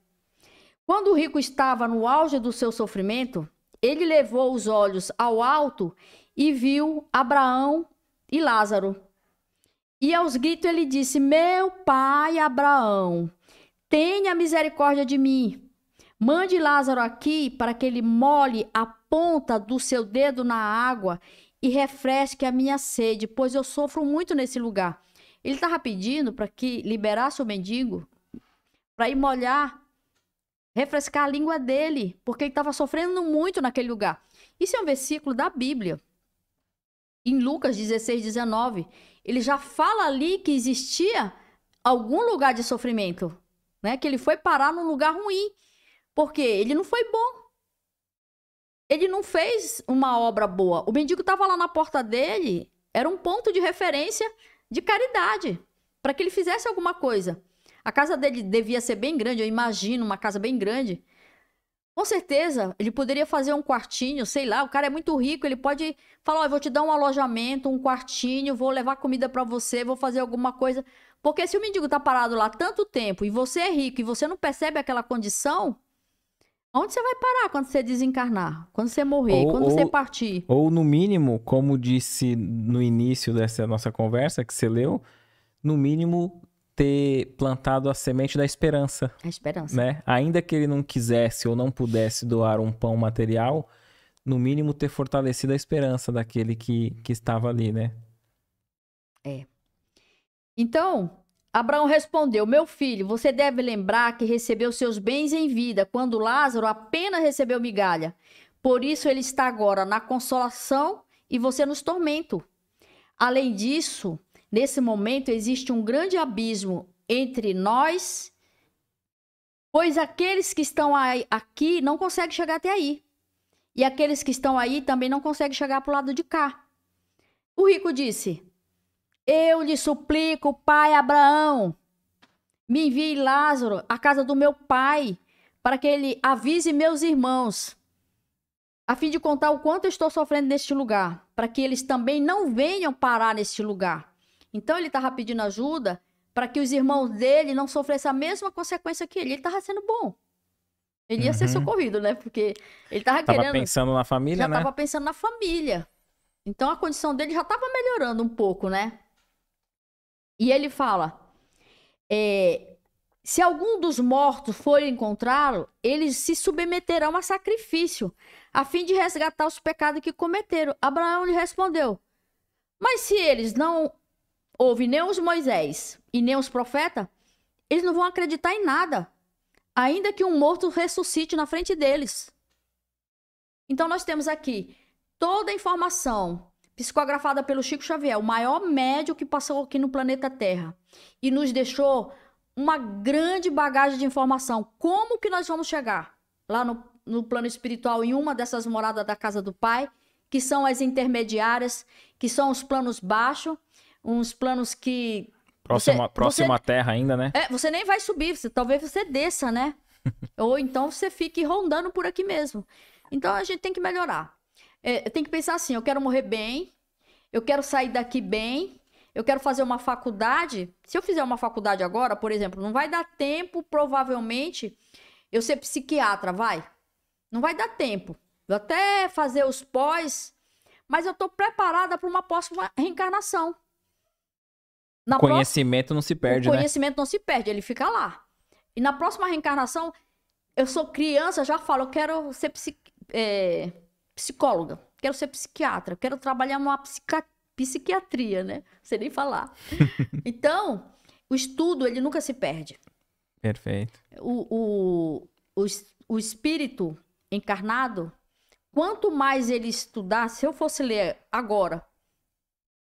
Quando o rico estava no auge do seu sofrimento... Ele levou os olhos ao alto e viu Abraão e Lázaro. E aos gritos ele disse, meu pai Abraão, tenha misericórdia de mim. Mande Lázaro aqui para que ele molhe a ponta do seu dedo na água e refresque a minha sede, pois eu sofro muito nesse lugar. Ele estava pedindo para que liberasse o mendigo, para ir molhar, refrescar a língua dele, porque ele estava sofrendo muito naquele lugar. Isso é um versículo da Bíblia. Em Lucas dezesseis, dezenove, ele já fala ali que existia algum lugar de sofrimento, né? Que ele foi parar num lugar ruim, porque ele não foi bom. Ele não fez uma obra boa. O mendigo estava lá na porta dele, era um ponto de referência de caridade, para que ele fizesse alguma coisa. A casa dele devia ser bem grande, eu imagino, uma casa bem grande. Com certeza, ele poderia fazer um quartinho, sei lá, o cara é muito rico, ele pode falar, ó, eu vou te dar um alojamento, um quartinho, vou levar comida pra você, vou fazer alguma coisa. Porque se o mendigo tá parado lá tanto tempo, e você é rico, e você não percebe aquela condição, onde você vai parar quando você desencarnar? Quando você morrer? Ou, quando ou, você partir? Ou, no mínimo, como disse no início dessa nossa conversa, que você leu, no mínimo... ter plantado a semente da esperança. A esperança. Né? Ainda que ele não quisesse ou não pudesse doar um pão material, no mínimo ter fortalecido a esperança daquele que, que estava ali, né? É. Então, Abraão respondeu, meu filho, você deve lembrar que recebeu seus bens em vida, quando Lázaro apenas recebeu migalha. Por isso ele está agora na consolação e você nos tormento. Além disso... Nesse momento existe um grande abismo entre nós, pois aqueles que estão aí, aqui não conseguem chegar até aí. E aqueles que estão aí também não conseguem chegar para o lado de cá. O rico disse, eu lhe suplico, pai Abraão, me envie Lázaro à casa do meu pai, para que ele avise meus irmãos, a fim de contar o quanto eu estou sofrendo neste lugar, para que eles também não venham parar neste lugar. Então, ele estava pedindo ajuda para que os irmãos dele não sofressem a mesma consequência que ele. Ele estava sendo bom. Ele ia uhum. ser socorrido, né? Porque ele estava querendo... Estava pensando na família, já né? Já estava pensando na família. Então, a condição dele já estava melhorando um pouco, né? E ele fala... É, se algum dos mortos for encontrá-lo, eles se submeterão a sacrifício, a fim de resgatar os pecados que cometeram. Abraão lhe respondeu: mas se eles não ouvem nem os Moisés e nem os profetas, eles não vão acreditar em nada, ainda que um morto ressuscite na frente deles. Então nós temos aqui toda a informação psicografada pelo Chico Xavier, o maior médium que passou aqui no planeta Terra, e nos deixou uma grande bagagem de informação. Como que nós vamos chegar lá no, no plano espiritual, em uma dessas moradas da casa do Pai, que são as intermediárias, que são os planos baixos, uns planos que... Próxima, você, próxima você, terra ainda, né? É, você nem vai subir, você, talvez você desça, né? Ou então você fique rondando por aqui mesmo. Então a gente tem que melhorar. É, tem que pensar assim: eu quero morrer bem, eu quero sair daqui bem, eu quero fazer uma faculdade. Se eu fizer uma faculdade agora, por exemplo, não vai dar tempo, provavelmente, eu ser psiquiatra, vai? Não vai dar tempo. Eu até fazer os pós, mas eu estou preparada para uma próxima reencarnação. Na conhecimento próxima, não se perde, o conhecimento né? não se perde, ele fica lá. E na próxima reencarnação, eu sou criança, já falo, eu quero ser psiqui é, psicóloga, quero ser psiquiatra, quero trabalhar numa psiquiatria. Psiquiatria, né? Você nem falar. Então, o estudo, ele nunca se perde. Perfeito. O, o, o, o espírito encarnado, quanto mais ele estudar, se eu fosse ler agora,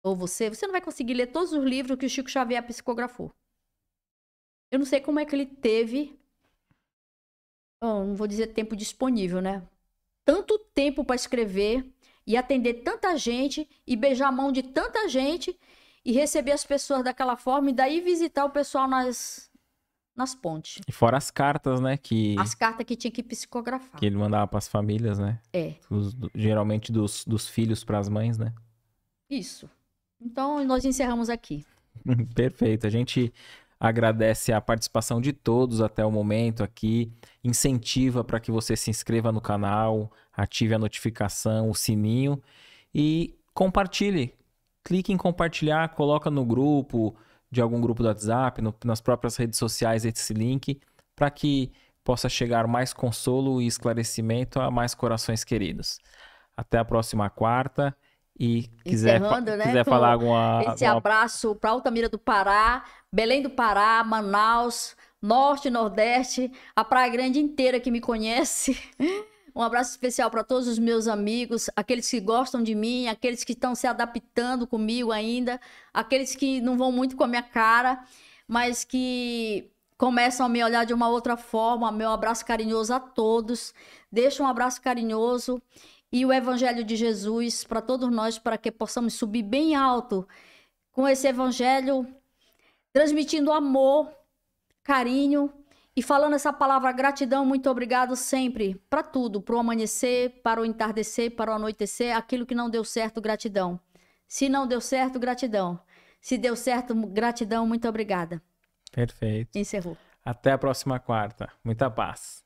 ou você, você não vai conseguir ler todos os livros que o Chico Xavier psicografou. Eu não sei como é que ele teve, oh, não vou dizer tempo disponível, né? Tanto tempo para escrever... E atender tanta gente, e beijar a mão de tanta gente, e receber as pessoas daquela forma, e daí visitar o pessoal nas, nas pontes. E fora as cartas, né? Que... As cartas que tinha que psicografar. Que ele mandava para as famílias, né? É. Os, geralmente dos, dos filhos para as mães, né? Isso. Então, nós encerramos aqui. Perfeito. A gente agradece a participação de todos até o momento aqui, incentiva para que você se inscreva no canal, ative a notificação, o sininho e compartilhe. Clique em compartilhar, coloca no grupo, de algum grupo do WhatsApp, no, nas próprias redes sociais esse link, para que possa chegar mais consolo e esclarecimento a mais corações queridos. Até a próxima quarta. E quiser, né, quiser falar alguma... Esse alguma... abraço para Altamira do Pará, Belém do Pará, Manaus, Norte, Nordeste, a Praia Grande inteira que me conhece. Um abraço especial para todos os meus amigos, aqueles que gostam de mim, aqueles que estão se adaptando comigo ainda, aqueles que não vão muito com a minha cara, mas que começam a me olhar de uma outra forma. Meu abraço carinhoso a todos. Deixa um abraço carinhoso. E o Evangelho de Jesus para todos nós, para que possamos subir bem alto com esse Evangelho, transmitindo amor, carinho e falando essa palavra gratidão, muito obrigado sempre, para tudo, para o amanhecer, para o entardecer, para o anoitecer, aquilo que não deu certo, gratidão. Se não deu certo, gratidão. Se deu certo, gratidão, muito obrigada. Perfeito. Encerrou. Até a próxima quarta. Muita paz.